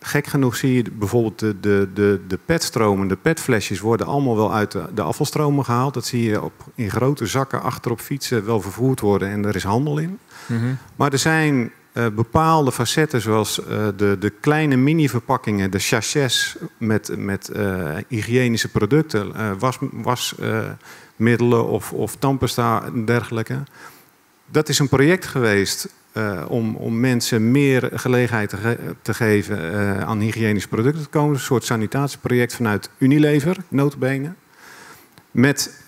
gek genoeg zie je bijvoorbeeld de, de, de, de petstromen, de petflesjes worden allemaal wel uit de, de afvalstromen gehaald. Dat zie je op, in grote zakken achter op fietsen wel vervoerd worden en er is handel in. Mm-hmm. Maar er zijn uh, bepaalde facetten zoals uh, de, de kleine mini-verpakkingen, de sachets met, met uh, hygiënische producten, uh, was, wasmiddelen uh, of, of tandpasta en dergelijke... Dat is een project geweest uh, om, om mensen meer gelegenheid te, ge te geven uh, aan hygiënische producten te komen. Een soort sanitatieproject vanuit Unilever, notabene. Met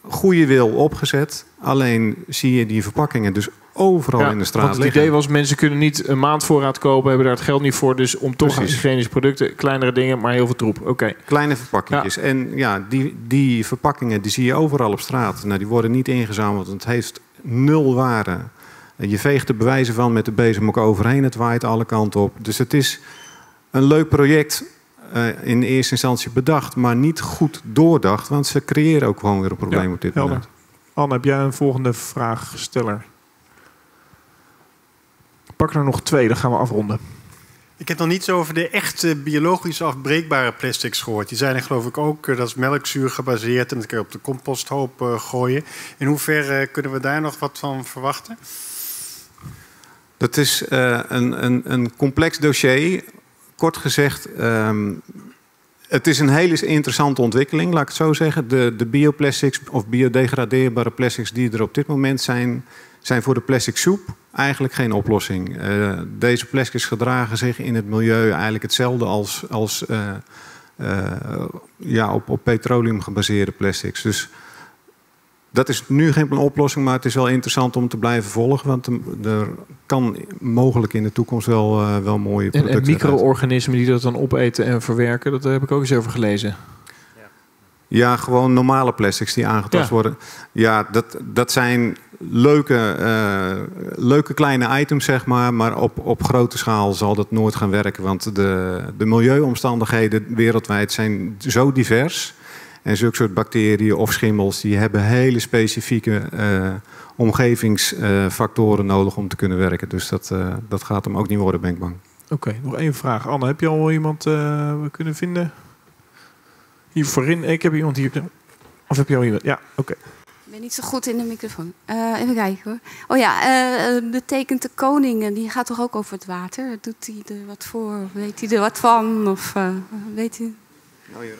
goede wil opgezet. Alleen zie je die verpakkingen dus overal ja, in de straat want het liggen. Idee was, mensen kunnen niet een maand voorraad kopen, hebben daar het geld niet voor. Dus om toch hygiënische producten, kleinere dingen, maar heel veel troep. Okay. Kleine verpakkingjes. Ja. En ja, die, die verpakkingen die zie je overal op straat. Nou, die worden niet ingezameld, want het heeft... nul waarde. Je veegt de bewijzen van met de bezem ook overheen. Het waait alle kanten op. Dus het is een leuk project uh, in eerste instantie bedacht... maar niet goed doordacht. Want ze creëren ook gewoon weer een probleem ja, op dit helder. moment. Anne, heb jij een volgende vraagsteller? Pak er nog twee, dan gaan we afronden. Ik heb nog niets over de echte biologisch afbreekbare plastics gehoord. Die zijn er geloof ik ook, dat is melkzuur gebaseerd en dat kun je op de composthoop uh, gooien. In hoeverre uh, kunnen we daar nog wat van verwachten? Dat is uh, een, een, een complex dossier. Kort gezegd, um, het is een hele interessante ontwikkeling, laat ik het zo zeggen. De, de bioplastics of biodegradeerbare plastics die er op dit moment zijn, zijn voor de plastic soep eigenlijk geen oplossing. Uh, deze plastics gedragen zich in het milieu eigenlijk hetzelfde als, als uh, uh, ja, op, op petroleum gebaseerde plastics. Dus dat is nu geen oplossing, maar het is wel interessant om te blijven volgen. Want er kan mogelijk in de toekomst wel, uh, wel mooie producten. En, en micro-organismen die dat dan opeten en verwerken, dat heb ik ook eens over gelezen. Ja, gewoon normale plastics die aangetast ja. worden. Ja, dat, dat zijn leuke, uh, leuke kleine items, zeg maar. Maar op, op grote schaal zal dat nooit gaan werken. Want de, de milieuomstandigheden wereldwijd zijn zo divers. En zulke soort bacteriën of schimmels die hebben hele specifieke uh, omgevingsfactoren uh, nodig om te kunnen werken. Dus dat, uh, dat gaat hem ook niet worden, ben ik bang. Oké, okay, nog één vraag. Anne, heb je al iemand uh, kunnen vinden? Hier voorin, ik heb iemand hier. Of heb je al iemand? Ja, oké. Okay. Ik ben niet zo goed in de microfoon. Uh, even kijken hoor. Oh ja, uh, betekent de koning, die gaat toch ook over het water? Doet hij er wat voor? Weet hij er wat van? Of uh, weet hij... Nou, Jeroen.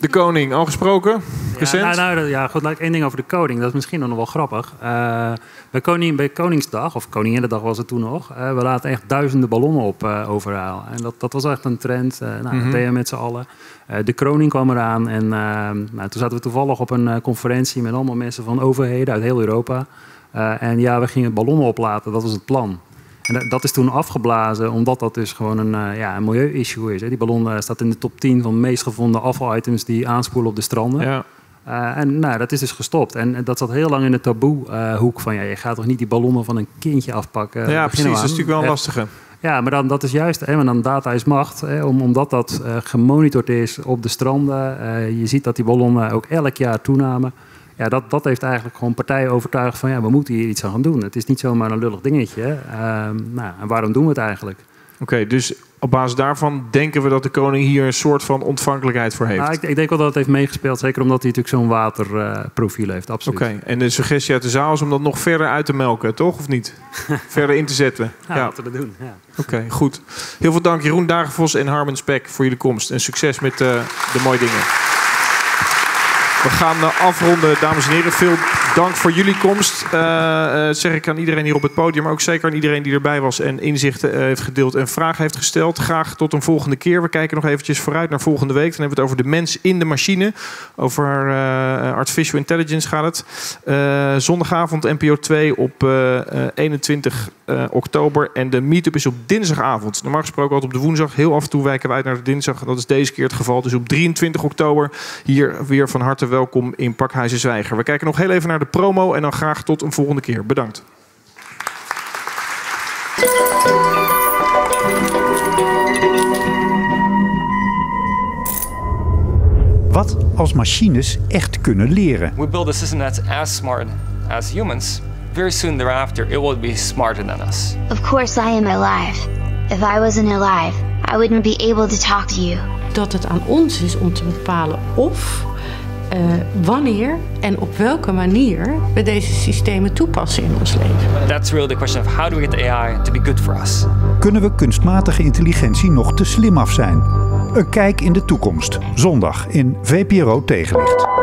De koning, al gesproken? Recent? Ja, nou, nou, ja, goed, laat ik één ding over de koning. Dat is misschien nog wel grappig. Uh, bij, koning, bij Koningsdag, of Koninginnedag was het toen nog... Uh, we laten echt duizenden ballonnen op uh, overal. En dat, dat was echt een trend. Uh, nou, mm-hmm. Dat deden we met z'n allen. Uh, de kroning kwam eraan. En uh, nou, toen zaten we toevallig op een uh, conferentie... met allemaal mensen van overheden uit heel Europa. Uh, en ja, we gingen ballonnen oplaten. Dat was het plan. En dat is toen afgeblazen, omdat dat dus gewoon een, ja, een milieu-issue is. Die ballon staat in de top tien van de meest gevonden afvalitems die aanspoelen op de stranden. Ja. Uh, en nou, dat is dus gestopt. En dat zat heel lang in de taboe-hoek van... Ja, je gaat toch niet die ballonnen van een kindje afpakken? Ja, precies. Dat is natuurlijk wel een lastige. Ja, maar dan, dat is juist, hè, maar dan data is macht. Hè, omdat dat uh, gemonitord is op de stranden. Uh, je ziet dat die ballonnen ook elk jaar toenamen. Ja, dat, dat heeft eigenlijk gewoon partijen overtuigd van... ja, we moeten hier iets aan gaan doen. Het is niet zomaar een lullig dingetje. Uh, nou, en waarom doen we het eigenlijk? Oké, okay, dus op basis daarvan denken we dat de koning hier een soort van ontvankelijkheid voor heeft? Nou, ik, ik denk wel dat het heeft meegespeeld. Zeker omdat hij natuurlijk zo'n waterprofiel uh, heeft, absoluut. Oké, okay, en de suggestie uit de zaal is om dat nog verder uit te melken, toch? Of niet? Verder in te zetten. Ja, ja. Laten we dat doen. Ja. Oké, okay, goed. Heel veel dank Jeroen Dagevos en Harmen Spek voor jullie komst. En succes met uh, de mooie dingen. We gaan afronden, dames en heren. Veel dank voor jullie komst. Uh, uh, zeg ik aan iedereen hier op het podium. Maar ook zeker aan iedereen die erbij was en inzichten uh, heeft gedeeld en vragen heeft gesteld. Graag tot een volgende keer. We kijken nog eventjes vooruit naar volgende week. Dan hebben we het over de mens in de machine. Over uh, artificial intelligence gaat het. Uh, zondagavond N P O twee op uh, eenentwintig oktober. En de meetup is op dinsdagavond. Normaal gesproken altijd op de woensdag. Heel af en toe wijken wij uit naar de dinsdag. Dat is deze keer het geval. Dus op drieëntwintig oktober hier weer van harte welkom in Pakhuis de Zwijger. We kijken nog heel even naar de promo en dan graag tot een volgende keer. Bedankt. Wat als machines echt kunnen leren? We build a system that's as smart as humans. Very soon thereafter it will be smarter than us. Of course I am alive. If I wasn't alive, I wouldn't be able to talk to you. Dat het aan ons is om te bepalen of Uh, wanneer en op welke manier we deze systemen toepassen in ons leven. That's really the question of how do we get A I to be good for us? Kunnen we kunstmatige intelligentie nog te slim af zijn? Een kijk in de toekomst, zondag in V P R O Tegenlicht.